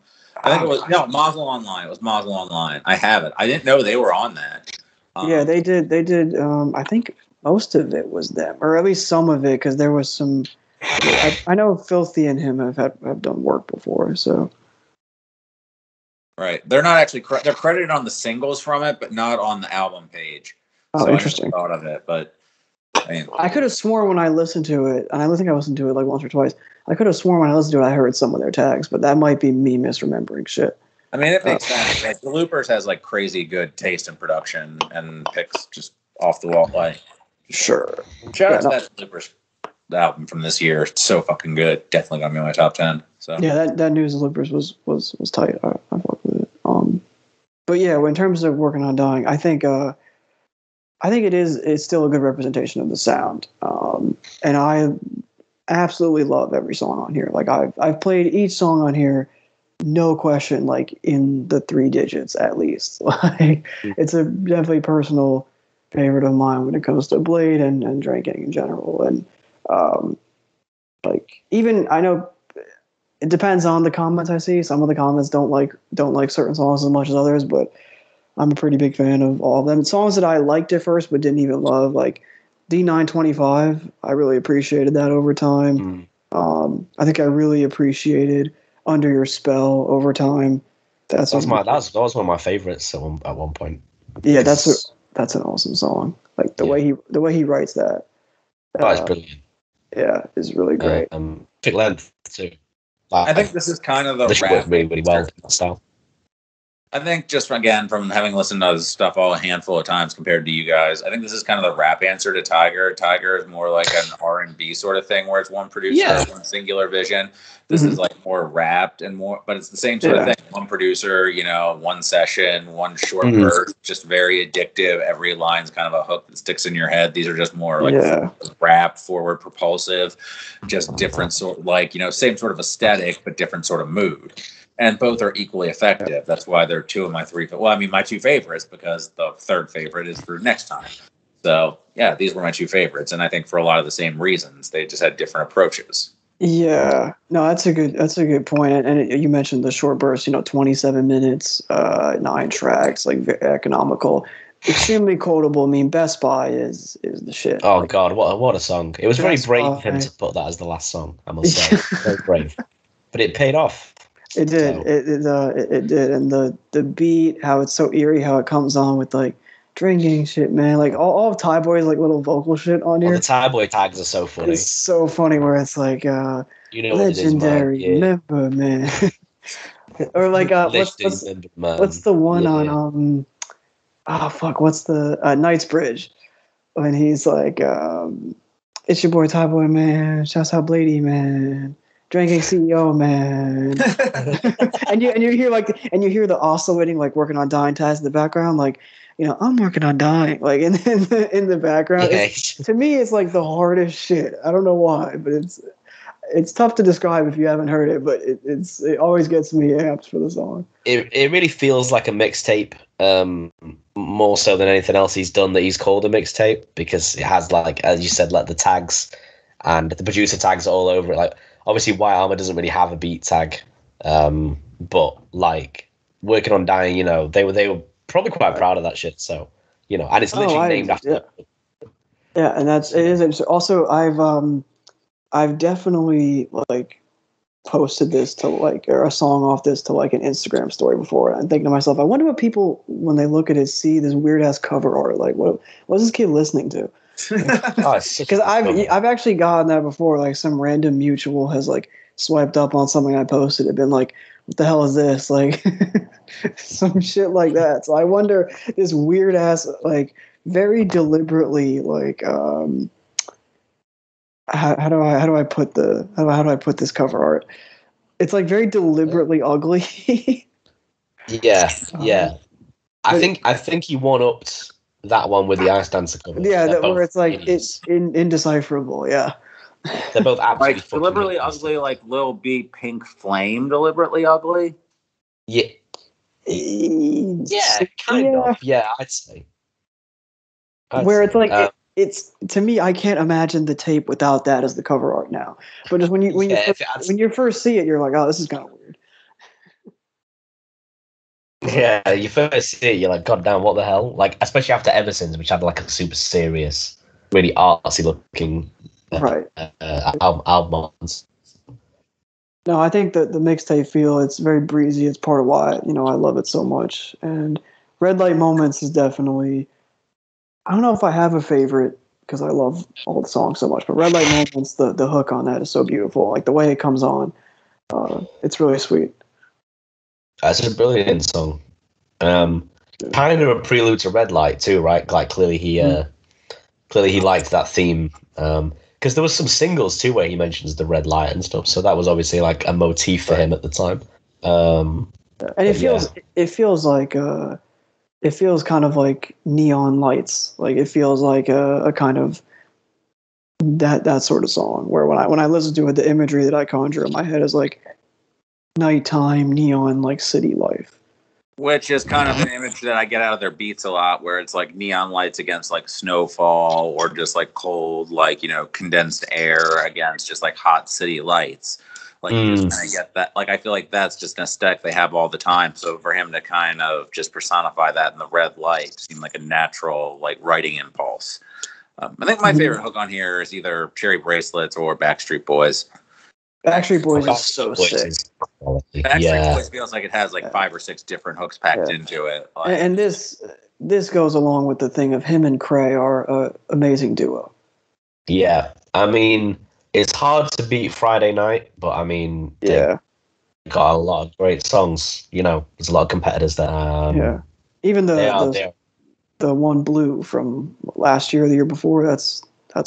I think it was Mazel Online. It was Mazel Online. I have it. I didn't know they were on that. They did. I think most of it was them, or at least some of it, because there was some. I know Filthy and him have done work before, so. Right, they're not actually they're credited on the singles from it, but not on the album page. Oh, so interesting. I thought of it, but I could have sworn when I listened to it, and I think I listened to it once or twice. I could have sworn when I listened to it, I heard some of their tags, but that might be me misremembering shit. It makes sense. Right? The Loopers has crazy good taste in production and picks just off the wall. Sure. Shout out to that Loopers album from this year. It's so fucking good. Definitely got me in my top 10. So yeah, that News of Loopers was tight. I fucked with it. But yeah, in terms of Working on Dying, I think it's still a good representation of the sound. And I absolutely love every song on here. I've played each song on here, no question, in the 3 digits at least. It's a definitely personal favorite of mine when it comes to Bladee and Drain Gang in general. And like, even I know it depends on the comments I see. Some of the comments don't like certain songs as much as others, but I'm a pretty big fan of all of them. Songs that I liked at first but didn't even love, like D925, I really appreciated that over time. I think I really appreciated Under Your Spell over time. That was one of my favorites at one point. Yeah, that's an awesome song. Like the way he writes that. That is brilliant. Yeah, it's really great. Pick Length too. Like, I think this is kind of the wrap. Really well style. I think just again from having listened to this stuff all a handful of times compared to you guys, I think this is kind of the rap answer to Tiger. Tiger is more like an R&B sort of thing where it's one producer, one singular vision. This is like more rapped and more, but it's the same sort of thing. One producer, one session, one short burst, just very addictive. Every line's kind of a hook that sticks in your head. These are just more like rap, forward, propulsive, just different sort, like, same sort of aesthetic, but different sort of mood. And both are equally effective. That's why they're two of my three. Well, I mean, my two favorites, because the third favorite is for next time. So, yeah, these were my two favorites. And I think for a lot of the same reasons, they just had different approaches. Yeah. No, that's a good point. And you mentioned the short burst, 27 minutes, 9 tracks, like economical, extremely quotable. I mean, Best Buy is the shit. Oh, like, God, what a song. It was very brave of him to put that as the last song, I must say. Very brave. But it paid off. It did. So. It did. And the beat, how it's so eerie, how it comes on with like drinking shit, man. Like all of Thaiboy's like little vocal shit on here. The Thaiboy tags are so funny. It's so funny where it's like legendary, member, man. Or like what's the one on what's the Knightsbridge when he's like it's your boy Thaiboy, man. Shouts out Bladee, man. Drinking CEO, man. and you hear the oscillating like Working on Dying tags in the background, like, I'm working on dying, like in the background. Yeah. To me, it's like the hardest shit. I don't know why, but it's tough to describe if you haven't heard it, but it always gets me amped for the song. It really feels like a mixtape, more so than anything else he's done that he's called a mixtape, because it has, like, as you said, like the tags and the producer tags all over it. Like, obviously, White Armor doesn't really have a beat tag, but like Working on Dying, they were probably quite proud of that shit. So, and it's literally named after. Yeah. Yeah, and it is interesting. Also, I've definitely like posted this to like, or a song off this to like an Instagram story before. I'm thinking to myself, I wonder what people when they look at it see this weird ass cover art. Like, what's this kid listening to? Because I've actually gotten that before, like some random mutual has like swiped up on something I posted and been like, what the hell is this, like some shit like that. So I wonder, this weird ass like very deliberately like how do I put this cover art, it's like very deliberately ugly. yeah I think he one-upped that one with the Icedancer cover. Yeah, where it's like it's indecipherable. Yeah, they're both absolutely like deliberately ugly, like Lil B Pink Flame, deliberately ugly. Yeah, yeah, kind of. Yeah, I'd say. It's like it's to me, I can't imagine the tape without that as the cover art now. But just when you first see it, you're like, oh, this is kind of weird. Yeah, you first see it, you're like, God damn, what the hell? Like, especially after Eversince, which had like a super serious, really artsy looking album. No, I think that the mixtape feel, it's very breezy. It's part of why, I love it so much. And Red Light Moments is definitely, I don't know if I have a favorite because I love all the songs so much, but Red Light Moments, the hook on that is so beautiful. Like the way it comes on, it's really sweet. That's a brilliant song. Kind of a prelude to Red Light too, right? Like clearly he liked that theme. Because there was some singles too where he mentions the red light and stuff. So that was obviously like a motif for him at the time. And it feels kind of like neon lights. Like it feels like a kind of that sort of song where when I listen to it, the imagery that I conjure in my head is like nighttime neon, like city life. Which is kind of an image that I get out of their beats a lot, where it's like neon lights against like snowfall, or just like cold, like, you know, condensed air against just like hot city lights. Like, you just kind of get that. Like, I feel like that's just an aesthetic they have all the time. So for him to kind of just personify that in the red light seemed like a natural, like, writing impulse. I think my favorite hook on here is either Cherry Bracelets or Backstreet Boys. Backstreet Boys is so sick. Backstreet Boys feels like it has like 5 or 6 different hooks packed into it. Like, and this goes along with the thing of him and Cray are an amazing duo. Yeah, I mean, it's hard to beat Friday Night, but I mean, they got a lot of great songs. You know, there's a lot of competitors there. Even the one Blue from last year, or the year before, that's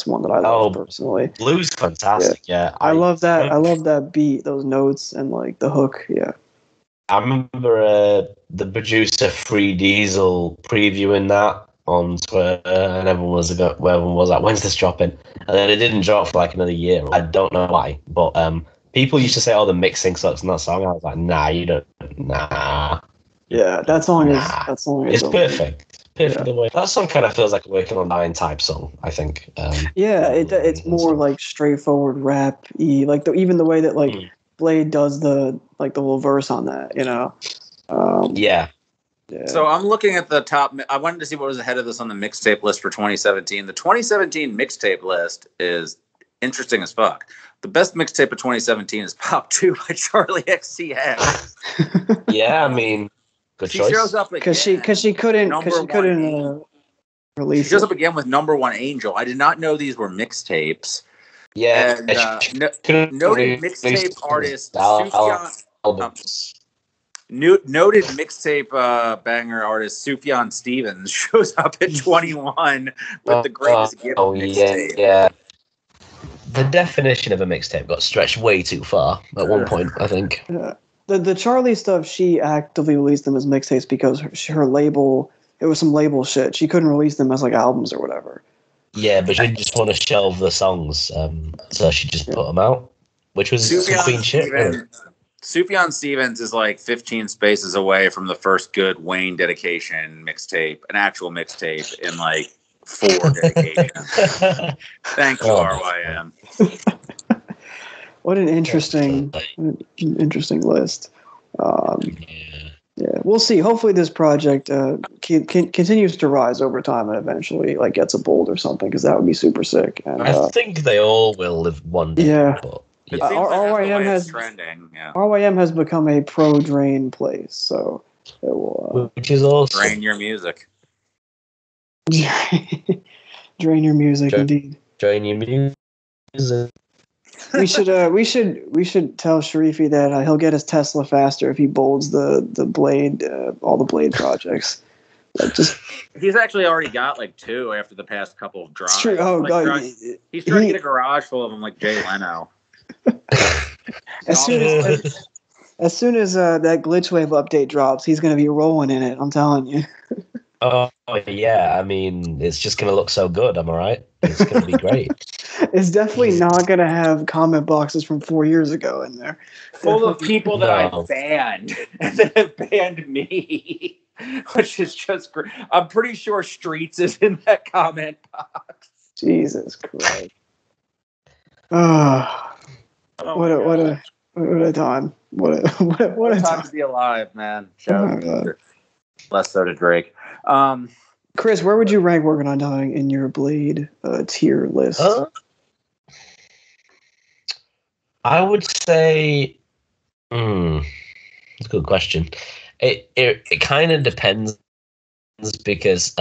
one that I love personally. Blue's fantastic. Yeah. I love that. I love that beat, those notes, and like the hook. Yeah. I remember the producer Free Diesel previewing that on Twitter, and everyone was like, "When's this dropping?" And then it didn't drop for like another year. I don't know why, but people used to say, "Oh, the mixing sucks in that song." I was like, "Nah, you don't. Nah." Yeah, that song is perfect. Yeah. Way. That song kind of feels like a Working on Dying type song, I think. It's more stuff. Like straightforward rap-y. Like even the way that like Bladee does the little verse on that, you know. So I'm looking at the top. I wanted to see what was ahead of this on the mixtape list for 2017. The 2017 mixtape list is interesting as fuck. The best mixtape of 2017 is Pop 2 by Charli XCX. Yeah, I mean. Good she choice. Shows up because she couldn't release. She shows up again with Number One Angel. I did not know these were mixtapes. Yeah, and, noted mixtape artist banger artist Sufjan Stevens shows up at 21 with the Greatest Gift mixtape. Yeah. The definition of a mixtape got stretched way too far at one point, I think. Yeah. The Charli stuff, she actively released them as mixtapes because her label, it was some label shit. She couldn't release them as like albums or whatever. Yeah, but she just want to shelve the songs, so she just put them out, which was some queen shit. Sufjan Stevens is like 15 spaces away from the first Good Wayne dedication mixtape, an actual mixtape in like 4 dedications. Thank you, RYM. What an interesting list. We'll see. Hopefully this project continues to rise over time and eventually like gets a bold or something, because that would be super sick. And, I think they all will live one day. Yeah. But, yeah. RYM has become a pro-drain place, so it will... which is also... Drain your music. Drain your music, indeed. Drain your music. We should tell Sharifi that he'll get his Tesla faster if he bolds the Bladee, all the Bladee projects. He's actually already got like 2 after the past couple of drops. True. Oh, like, God. He's trying to get a garage full of them, like Jay Leno. As soon as that glitch wave update drops, he's going to be rolling in it. I'm telling you. Oh yeah, I mean, it's just going to look so good. Am I right? It's going to be great. It's definitely not going to have comment boxes from 4 years ago in there, full of people that I banned and that have banned me, which is just great. I'm pretty sure Streets is in that comment box. Jesus Christ! What a time! What a time to be alive, man. Shout out. Less so to Drake. Chris, where would you rank Working on Dying in your Bladee tier list? I would say... that's a good question. It kind of depends, because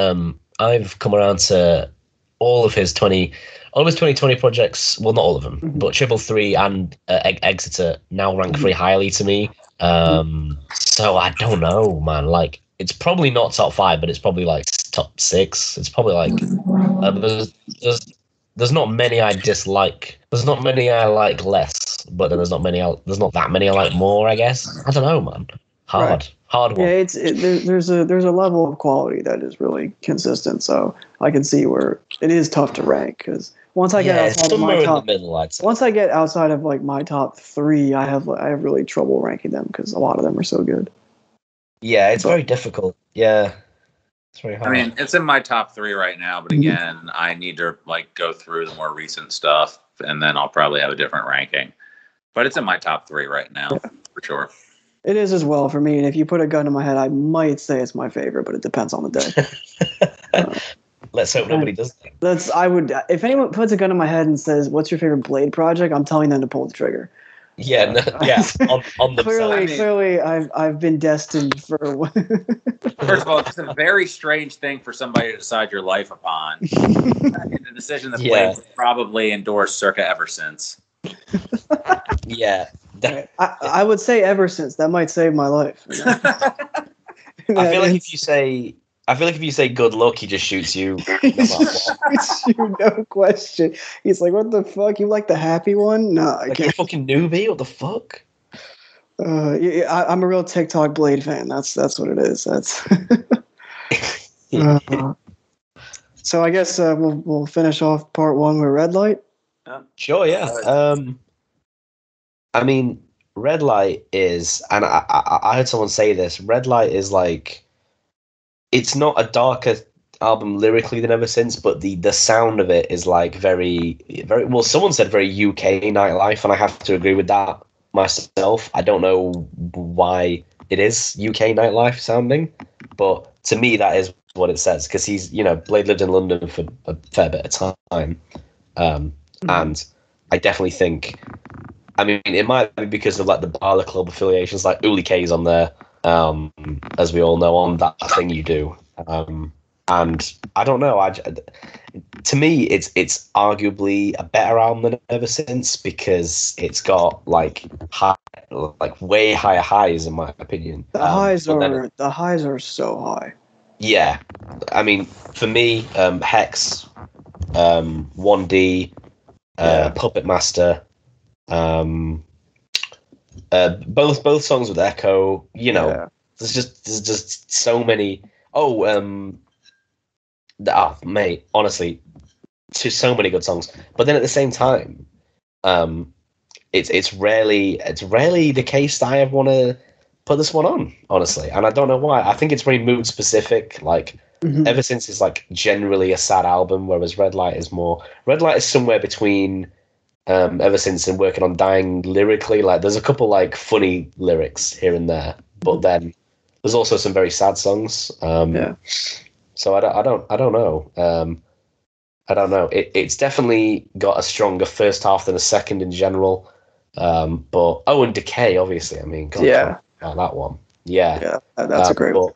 I've come around to all of his 2020 projects, well, not all of them, but 333 and Exeter now rank pretty highly to me. So I don't know, man. Like, it's probably not top 5, but it's probably like top 6. It's probably like there's not many I dislike. There's not many I like less, but then there's not that many I like more. I guess I don't know, man. Hard one. Yeah, there's a level of quality that is really consistent. So I can see where it is tough to rank, because once I get outside of my top, once I get outside of like my top 3, I have really trouble ranking them because a lot of them are so good. Yeah, it's very difficult. Yeah. It's very hard. I mean, it's in my top three right now, but again, I need to like go through the more recent stuff and then I'll probably have a different ranking. But it's in my top three right now, for sure. It is as well for me. And if you put a gun to my head, I might say it's my favorite, but it depends on the day. Let's hope nobody does that. If anyone puts a gun to my head and says, "What's your favorite Bladee project?" I'm telling them to pull the trigger. Yeah, on the clearly, I've been destined for. First of all, it's a very strange thing for somebody to decide your life upon. The decision that Bladee probably endorsed circa Eversince. Yeah, I would say Eversince. That might save my life. You know? I feel like if you say good luck, he just shoots you. No question. He's like, what the fuck? You like the happy one? No, I can't. You're a fucking newbie? What the fuck? I'm a real TikTok Bladee fan. That's what it is. That's. So I guess we'll finish off part one with Red Light. Sure, yeah. I mean, Red Light is, and I heard someone say this, Red Light is like, it's not a darker album lyrically than Eversince, but the sound of it is like very, very. Well, someone said very UK nightlife, and I have to agree with that myself. I don't know why it is UK nightlife sounding, but to me that is what it says, because he's, you know, Bladee lived in London for a fair bit of time, and I definitely think, I mean, it might be because of like the Barla Club affiliations, like Uli K's on there. As we all know, on that thing you do, and I don't know. To me, it's arguably a better album than Eversince because it's got like way higher highs in my opinion. The highs are so high. Yeah, I mean, for me, Hex, 1D, Puppet Master, both songs with Ecco, you know, there's just so many. Mate, honestly, so many good songs. But then at the same time, it's rarely the case that I want to put this one on, honestly. And I don't know why. I think it's very mood specific. Like Eversince is like generally a sad album, whereas Red Light is somewhere between. Eversince and Working on Dying lyrically, like there's a couple like funny lyrics here and there, but then there's also some very sad songs. So I don't know. I don't know. It's definitely got a stronger first half than a second in general. But and Decay, obviously. I mean, God, that one. Yeah, that's a great one.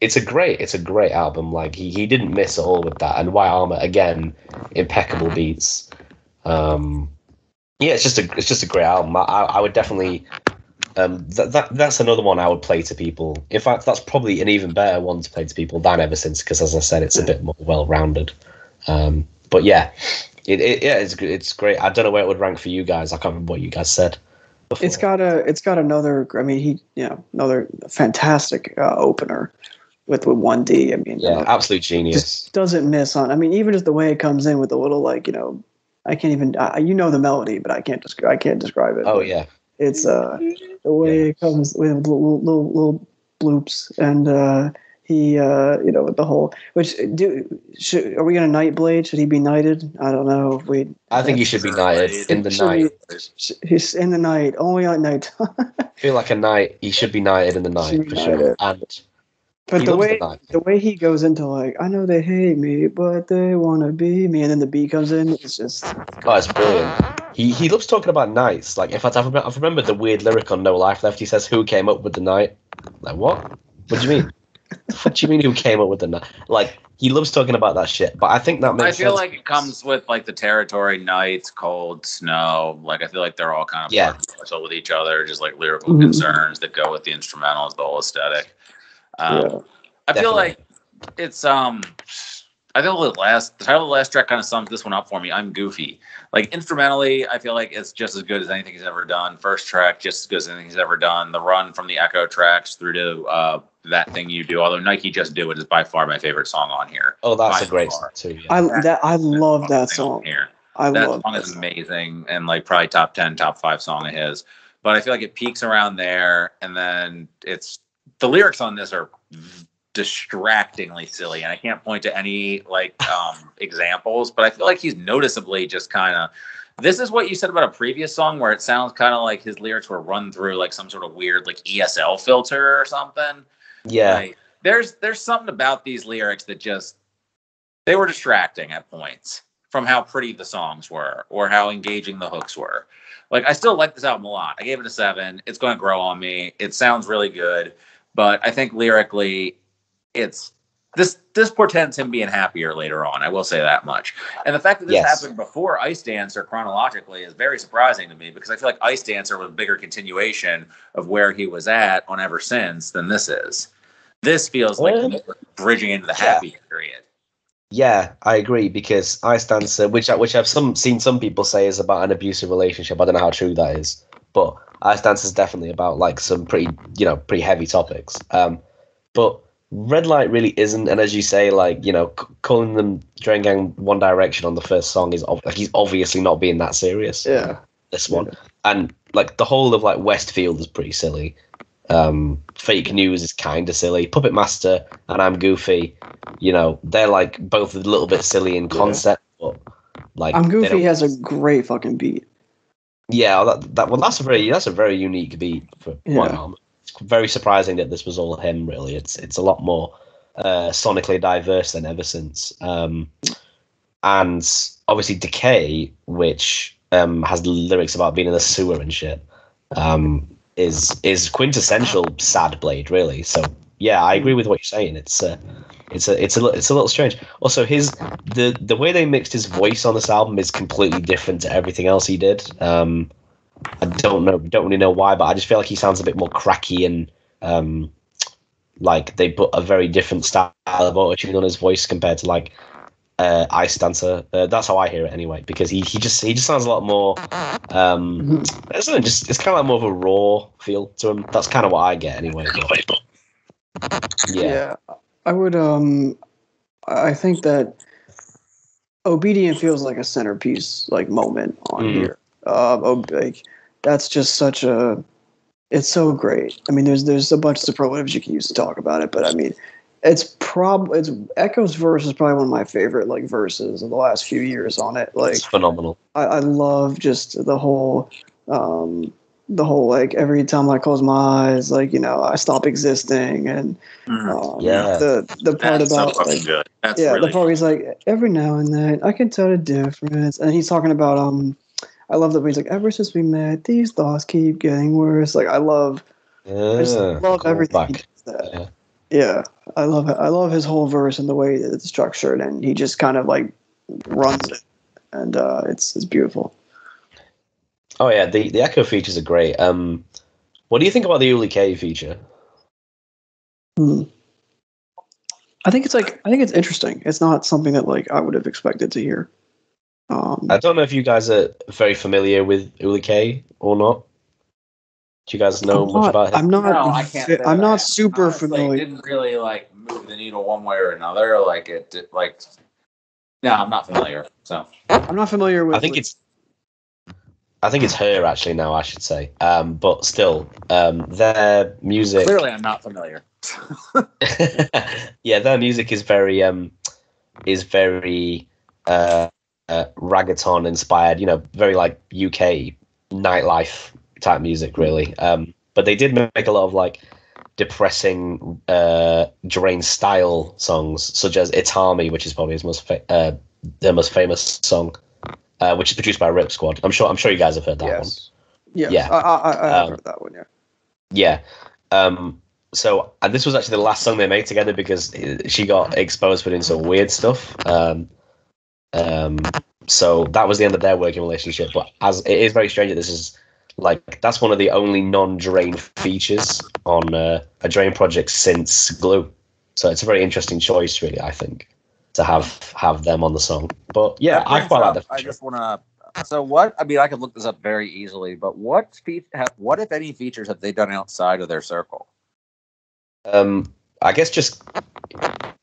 It's a great album. Like he didn't miss at all with that. And White Armor again, impeccable beats. It's just a great album. I would definitely that's another one I would play to people. In fact, that's probably an even better one to play to people than Eversince because, as I said, it's a bit more well-rounded. But yeah, it's great. I don't know where it would rank for you guys. I can't remember what you guys said before. It's got another. I mean, another fantastic opener. With 1D, I mean, absolute genius. Just doesn't miss on. I mean, even just the way it comes in with a little like, you know. I can't even, you know, the melody, but I can't describe it. Oh yeah, it's the way it comes with little bloops, and he, you know, with the whole. Are we gonna knight Bladee? Should he be knighted? I don't know. I think he should be knighted in the night. He's in the night, only at night. I feel like a knight. He should be knighted in the night for sure. And but the way he goes into like, I know they hate me, but they want to be me, and then the beat comes in. It's just, oh, it's brilliant. He loves talking about nights. Like, in fact, I've remembered the weird lyric on No Life Left. He says, "Who came up with the night?" Like, what? What do you mean? What do you mean? Who came up with the night? Like, he loves talking about that shit. But I think that makes sense. I feel like it comes with like the territory, nights, cold, snow. Like, I feel like they're all kind of partial with each other, just like lyrical concerns that go with the instrumentals, the whole aesthetic. Feel like it's I feel the title of the last track kind of sums this one up for me. I'm Goofy. Like instrumentally, I feel like it's just as good as anything he's ever done. First track, just as good as anything he's ever done. The run from the Ecco tracks through to That Thing You Do. Although Nike Just Do It is by far my favorite song on here. Oh, that's a great song too. Yeah. I love that song. That song is amazing, and like probably top 10, top 5 song of his. But I feel like it peaks around there, and then it's the lyrics on this are distractingly silly, and I can't point to any like examples, but I feel like he's noticeably just kind of, this is what you said about a previous song where it sounds kind of like his lyrics were run through like some sort of weird like ESL filter or something. Yeah. Like, there's something about these lyrics that just, they were distracting at points from how pretty the songs were or how engaging the hooks were. Like, I still like this album a lot. I gave it a 7. It's going to grow on me. It sounds really good, but I think lyrically it's, This portends him being happier later on. I will say that much. And the fact that this happened before Icedancer chronologically is very surprising to me, because I feel like Icedancer was a bigger continuation of where he was at on Eversince than this is. This feels like bridging into the happy period. Yeah, I agree, because Icedancer, which I've seen some people say is about an abusive relationship. I don't know how true that is, but Icedancer is definitely about like some pretty heavy topics. But Red Light really isn't, and as you say, like, you know, calling them Drain Gang One Direction on the first song is like, he's obviously not being that serious. Yeah, this one, and like the whole of like Westfield is pretty silly. Fake News is kind of silly. Puppet Master and I'm Goofy, you know, they're like both a little bit silly in concept, but like I'm Goofy has a great fucking beat. Yeah, that's a very unique beat for White Armor. It's very surprising that this was all him, really. It's a lot more sonically diverse than Eversince. And obviously Decay, which has lyrics about being in the sewer and shit, is quintessential sad Bladee, really. So yeah, I agree with what you're saying. It's a little strange. Also, the way they mixed his voice on this album is completely different to everything else he did. I don't really know why, but I just feel like he sounds a bit more cracky, and like they put a very different style of autotune on his voice compared to like Icedancer. That's how I hear it anyway, because he just sounds a lot more. It's kind of like more of a raw feel to him. That's kind of what I get anyway. Yeah, I would. I think that Obedient feels like a centerpiece, like moment on here. Like that's just such a, it's so great. I mean, there's a bunch of superlatives you can use to talk about it, but I mean, it's Ecco's verse is probably one of my favorite like verses of the last few years on it. Like, it's phenomenal. I love just the whole like every time I close my eyes, like, you know, I stop existing, and the part about like, really the part where he's like every now and then I can tell the difference, and he's talking about I love that he's like, ever since we met, these thoughts keep getting worse. Like, I just love everything he does that. Yeah, I love his whole verse and the way that it's structured, and he just kind of like runs it, and it's beautiful. Oh yeah, the Ecco features are great. What do you think about the Uli K feature? I think it's interesting. It's not something that like I would have expected to hear. I don't know if you guys are very familiar with Ecco2K or not. Do you guys know much about him? I'm not super familiar. It didn't really like move the needle one way or another. Like it did, like no, I'm not familiar. So I'm not familiar with. I think it's her actually now. I should say, but still, their music. Clearly, I'm not familiar. Yeah, their music is very. Reggaeton inspired, you know, very like UK nightlife type music, really. But they did make a lot of like depressing Drain style songs, such as "It's Harmony," which is probably his their most famous song, which is produced by Rip Squad. I'm sure you guys have heard that one. Yeah, I heard that one. Yeah. So, and this was actually the last song they made together, because she got exposed for doing some weird stuff. So that was the end of their working relationship, but as it is very strange that this is like, that's one of the only non-Drain features on a Drain project since Gluee. So it's a very interesting choice, really, I think, to have them on the song. But yeah, I quite like the feature. I just want to. So what? I mean, I could look this up very easily, but what if any features have they done outside of their circle? I guess just.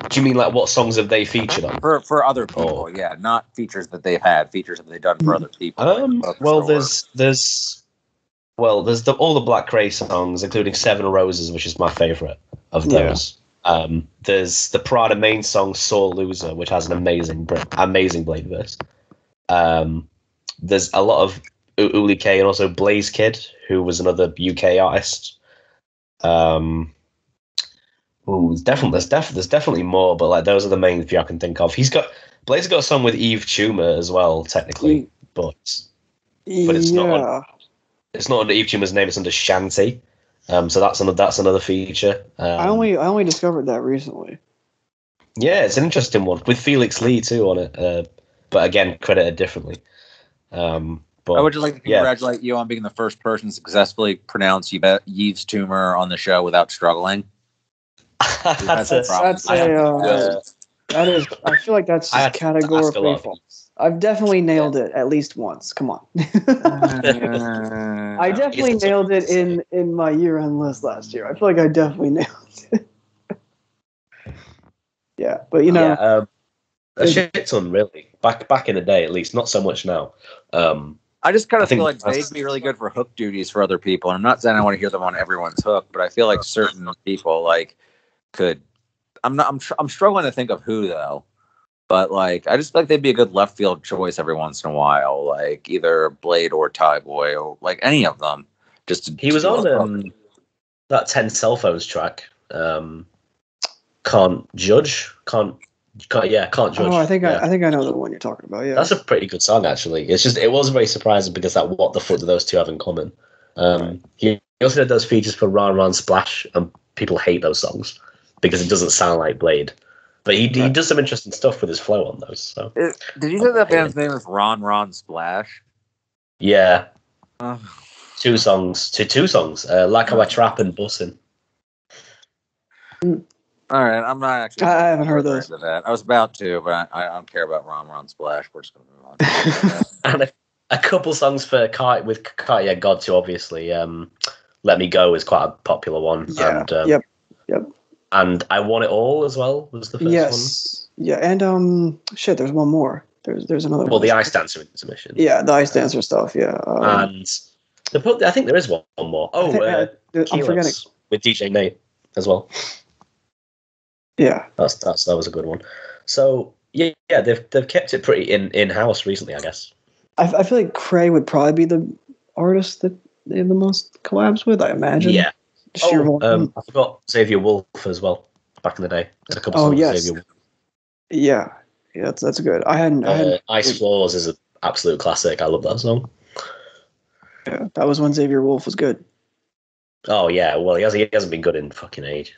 Do you mean like what songs have they featured on? For other people, yeah, not features that they've had, features that they've done for other people. Well, there's Well, there's all the Black Cree songs, including Seven Roses, which is my favourite of those. Yeah. There's the Prada main song, Sore Loser, which has an amazing Bladee verse. There's a lot of Uli K and also Blaze Kid, who was another UK artist. There's definitely more, but like those are the main few I can think of. Blade's got a song with Eve Tumor as well, technically, but it's not. It's not under Eve Tumor's name; it's under Shanti. So that's another feature. I only discovered that recently. Yeah, it's an interesting one with Felix Lee too on it, but again credited differently. But I would just like to congratulate you on being the first person to successfully pronounce Eve's Tumor on the show without struggling. That is. I feel like that's just categorically false. I've definitely nailed it at least once. Come on. I definitely nailed it in my year-end list last year. I feel like I definitely nailed it. Yeah, but you know, a shit ton really. Back in the day, at least, not so much now. I just kind of feel like they'd be really good for hook duties for other people. And I'm not saying I want to hear them on everyone's hook, but I feel like certain people like could. I'm struggling to think of who though. But like, I just feel like they'd be a good left field choice every once in a while, like either Bladee or Thaiboy or like any of them. Just he was on that 10 Cell Phones track. Can't judge. Oh, I think I know the one you're talking about. Yeah, that's a pretty good song actually. It's just it was very surprising because that what the fuck do those two have in common? He also did those features for Ran Ran Splash, and people hate those songs because it doesn't sound like Bladee. But he does some interesting stuff with his flow on those. So did you say that band's name is Ron Ron Splash? Yeah, two songs, Lakawa Trap and Bussin. All right, I'm not actually. I haven't heard those. I was about to, but I don't care about Ron Ron Splash. We're just gonna move on. And a couple songs for Cartier God too, obviously. Let Me Go is quite a popular one. Yeah. And, Yep. And I Want It All as well was the first one. Yeah, and there's one more. There's another. Well, the Icedancer intermission. Yeah, the Icedancer stuff. Yeah. And I think there is one more. Oh, I'm forgetting with DJ Nate as well. Yeah, that was a good one. So yeah, they've kept it pretty in house recently, I guess. I feel like Cray would probably be the artist that they have the most collabs with, I imagine. Yeah. I forgot Xavier Wolf as well. Back in the day, there's a couple songs. Yes. Xavier Wolf. Yeah, that's good. I hadn't Ice Floors is an absolute classic. I love that song. Yeah, that was when Xavier Wolf was good. Oh yeah, well he hasn't been good in fucking ages.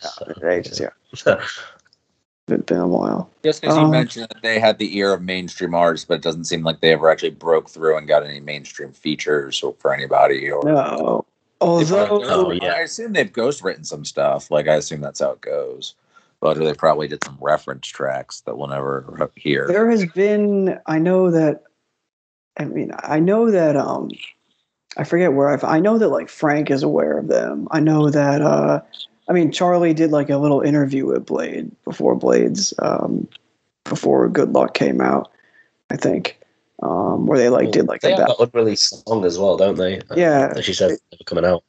Yeah. It's been a while. Just because you mentioned that they had the ear of mainstream artists, but it doesn't seem like they ever actually broke through and got any mainstream features or for anybody. Or no. I assume they've ghostwritten some stuff. Like, I assume that's how it goes. But they probably did some reference tracks that we'll never hear. There has been, I know that, like, Frank is aware of them. I know that, Charli did, like, a little interview with Bladee before before Good Luck came out, I think. Where they did like that unreleased song as well, don't they? Yeah, she said they're coming out,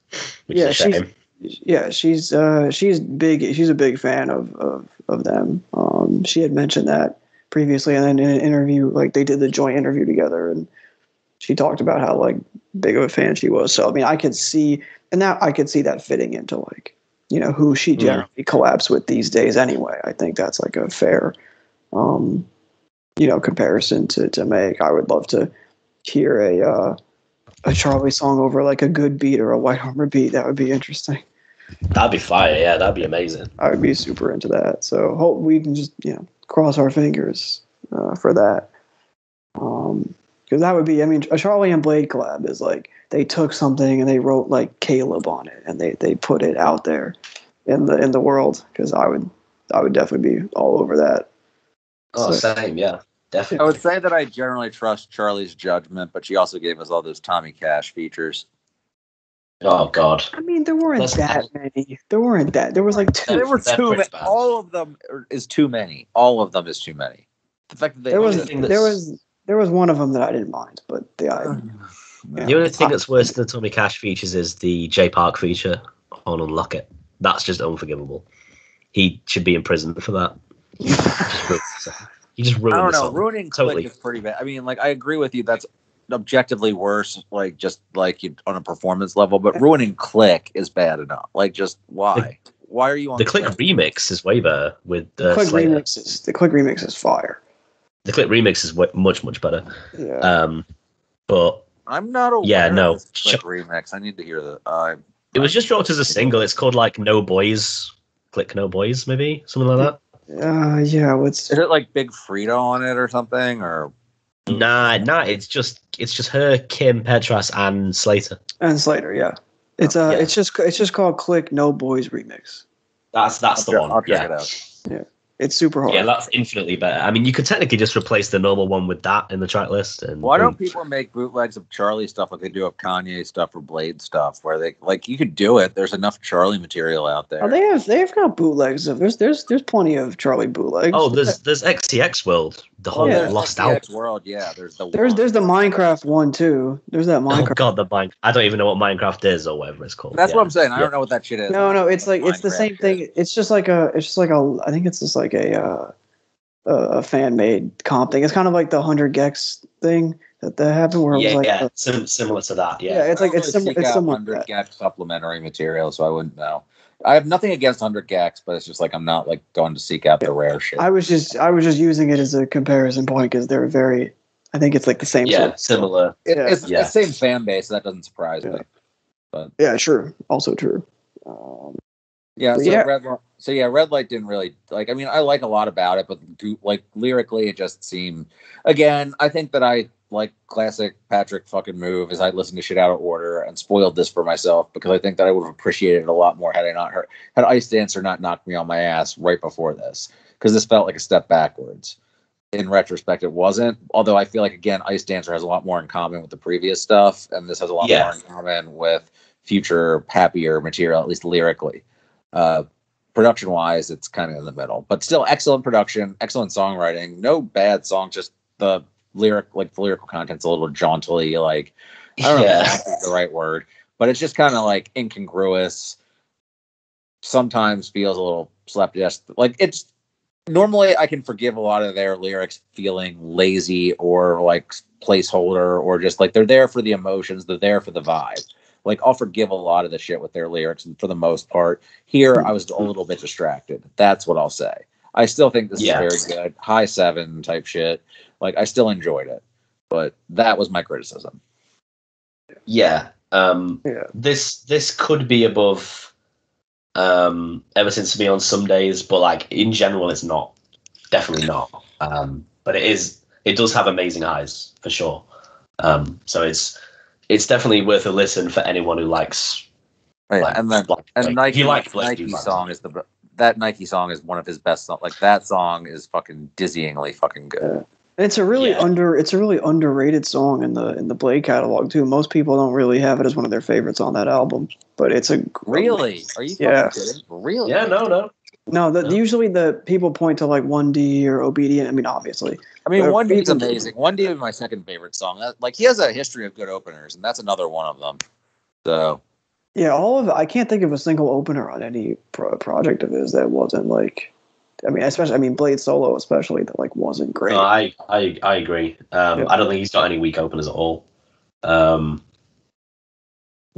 which is a shame. Yeah, she's a big fan of them. She had mentioned that previously, and then in an interview, like they did the joint interview together, and she talked about how like big of a fan she was. So I mean, I could see that fitting into like who she generally collabs with these days. Anyway, I think that's like a fair. Comparison to make. I would love to hear a Charli song over like a good beat or a White Armor beat. That would be interesting. That'd be fire. Yeah, that'd be amazing. I would be super into that. So hope we can just cross our fingers for that. Because that would be. A Charli and Bladee collab is like they took something and they wrote like Caleb on it and they put it out there in the world. Because I would definitely be all over that. Oh, same, yeah, definitely. I would say that I generally trust Charli's judgment, but she also gave us all those Tommy Cash features. Oh God! I mean, there weren't many. There weren't that. There was like two. There were too many. All of them is too many. All of them is too many. The fact that there was one of them that I didn't mind, but The only thing that's worse than the Tommy Cash features is the Jay Park feature on Unlock It. That's just unforgivable. He should be in prison for that. He just ruined the song. Ruining totally. Click is pretty bad. I mean, like, I agree with you. That's objectively worse, like, just like you, on a performance level. But ruining Click is bad enough. Like, just why? Why are you on the Click remix? Is way better with the Click remix is fire. The Click remix is much better. Yeah. But I'm not aware. Yeah, no. Of this Click remix. I need to hear that. It was just dropped as a single. It's called like No Boys. Click No Boys, maybe something like that. Yeah, is it like Big Frida on it or something? Or nah, it's just her, Kim Petras, and Slater. And Slater, yeah. It's just called Click No Boys Remix. That's the one. I'll check it out. Yeah, it's super hard. Yeah, that's infinitely better. I mean, you could technically just replace the normal one with that in the track list. And why don't people make bootlegs of Charli stuff like they do of Kanye stuff or Blade stuff? Where they like you could do it. There's enough Charli material out there. Oh, they've got bootlegs of there's plenty of Charli bootlegs. Oh, there's XCX World, the whole Lost XCX Out World. Yeah, there's the Minecraft one too. There's that Minecraft. Oh God, I don't even know what Minecraft is or whatever it's called. That's what I'm saying. I don't know what that shit is. No, it's like it's the same thing. I think it's just like a fan made comp thing. It's kind of like the 100 Gex thing that happened where it was like similar to that. Yeah, it's similar. 100 Gex supplementary material, so I wouldn't know. I have nothing against 100 Gex, but it's just like I'm not like going to seek out the rare shit. I was just using it as a comparison point because they're very. I think it's like the same. Yeah, similar. It's the same fan base, so that doesn't surprise me. But yeah, sure, also true. Red Light didn't really like. I mean, I like a lot about it, but like lyrically, it just seemed. Again, I think that I like classic Patrick fucking move is I listen to shit out of order and spoiled this for myself because I think that I would have appreciated it a lot more had Icedancer not knocked me on my ass right before this, because this felt like a step backwards. In retrospect, it wasn't. Although I feel like again, Icedancer has a lot more in common with the previous stuff, and this has a lot more in common with future happier material, at least lyrically. Production wise, it's kind of in the middle, but still excellent production, excellent songwriting, no bad song, just the lyrical content's a little jauntily, like, I don't know if that's the right word, but it's just kind of like incongruous. Sometimes feels a little slapdash. Like it's normally I can forgive a lot of their lyrics feeling lazy or like placeholder or just like they're there for the emotions. They're there for the vibe. Like, I'll forgive a lot of the shit with their lyrics, and for the most part, here I was a little bit distracted. That's what I'll say. I still think this is very good, high 7 type shit. Like, I still enjoyed it, but that was my criticism. Yeah, This could be above Eversince Me on some days, but like in general, it's not. Definitely not. But it is. It does have amazing highs for sure. So it's. It's definitely worth a listen for anyone who likes. Right, like, and then and Nike, Nike song is that Nike song is one of his best songs. Like that song is fucking dizzyingly fucking good. Yeah. And it's a really underrated song in the Bladee catalog too. Most people don't really have it as one of their favorites on that album, but it's a great really. Are you kidding? Really? Yeah. No. No, usually the people point to like 1D or Obedient. I mean, obviously. I mean, 1D is amazing. 1D is my second favorite song. That, like, he has a history of good openers, and that's another one of them. So, yeah, all of it. I can't think of a single opener on any project of his that wasn't like. I mean, Bladee solo, especially that like wasn't great. No, I agree. I don't think he's got any weak openers at all.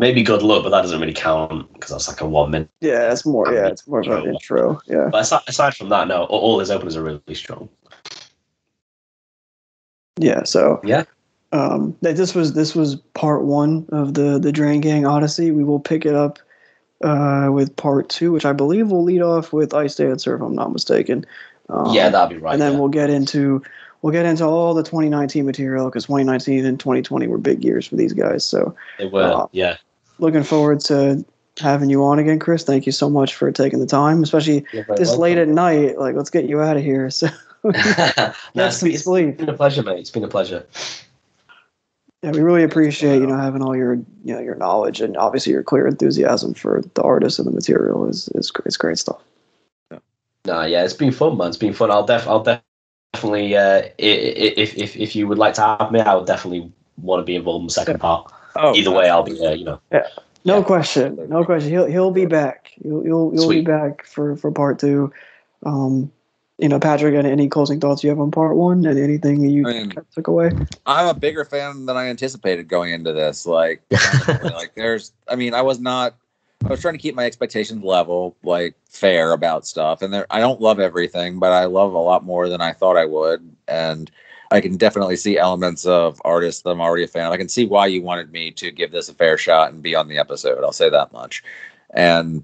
Maybe Good Luck, but that doesn't really count because that's like a 1 minute. Yeah, it's more. Yeah, it's more of an intro. Yeah. But aside from that, no, all his openers are really strong. Yeah. So. Yeah. This was part one of the Drain Gang Odyssey. We will pick it up with part two, which I believe will lead off with Icedancer, if I'm not mistaken. That'd be right. And then we'll get into all the 2019 material because 2019 and 2020 were big years for these guys. So they were. Looking forward to having you on again, Chris. Thank you so much for taking the time, especially this late at night. Like, let's get you out of here. So it's been a pleasure, mate. It's been a pleasure. Yeah, we really appreciate having all your your knowledge and obviously your clear enthusiasm for the artists and the material is great stuff. Yeah. It's been fun, man. It's been fun. Definitely, if you would like to have me, I would definitely want to be involved in the second part. Oh, either way, I'll be there. You know. Yeah. No question. No question. He'll be back. You'll be back for part two. You know, Patrick, any closing thoughts you have on part one and anything that you took away? I'm a bigger fan than I anticipated going into this. Like, I was trying to keep my expectations level, like fair about stuff. And I don't love everything, but I love a lot more than I thought I would. And I can definitely see elements of artists that I'm already a fan of. I can see why you wanted me to give this a fair shot and be on the episode. I'll say that much. And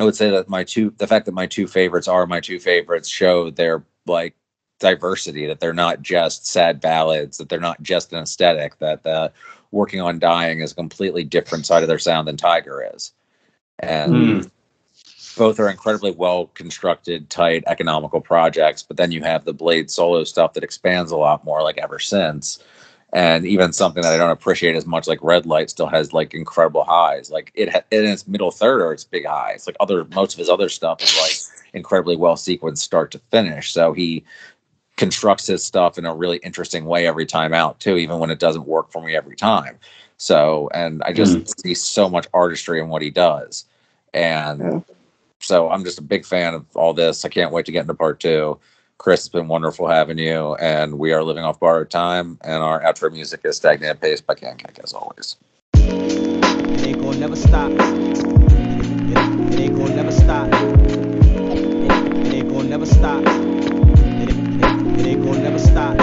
I would say that the fact that my two favorites are my two favorites show their like diversity, that they're not just sad ballads, that they're not just an aesthetic, that Working on Dying is a completely different side of their sound than Tiger is. And both are incredibly well constructed, tight, economical projects. But then you have the Bladee solo stuff that expands a lot more, like Eversince. And even something that I don't appreciate as much, like Red Light, still has like incredible highs. Like in its middle third are its big highs. Like most of his other stuff is like incredibly well sequenced, start to finish. So he constructs his stuff in a really interesting way every time out too, even when it doesn't work for me every time. So, and I just see so much artistry in what he does, and so I'm just a big fan of all this. I can't wait to get into part two. Chris, it's been wonderful having you, and we are living off borrowed time, and our outro music is Stagnant Pace by Kankak, as always. It ain't gonna never stop. It ain't gonna never stop. It ain't gonna never stop. It ain't gonna never stop. It ain't gonna never stop.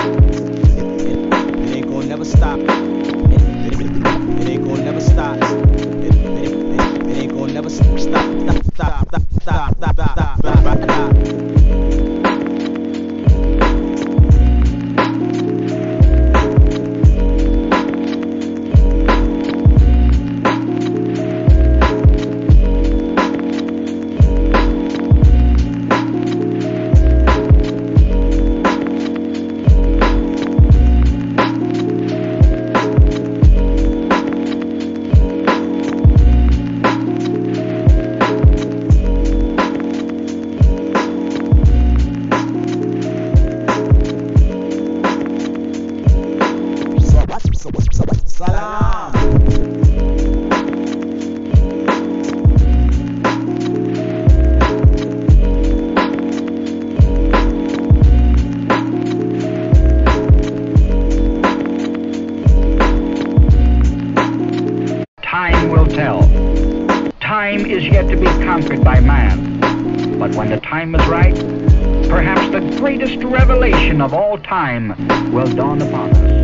It ain't gonna never stop. It ain't gonna never stop. Stop. Time will dawn upon us.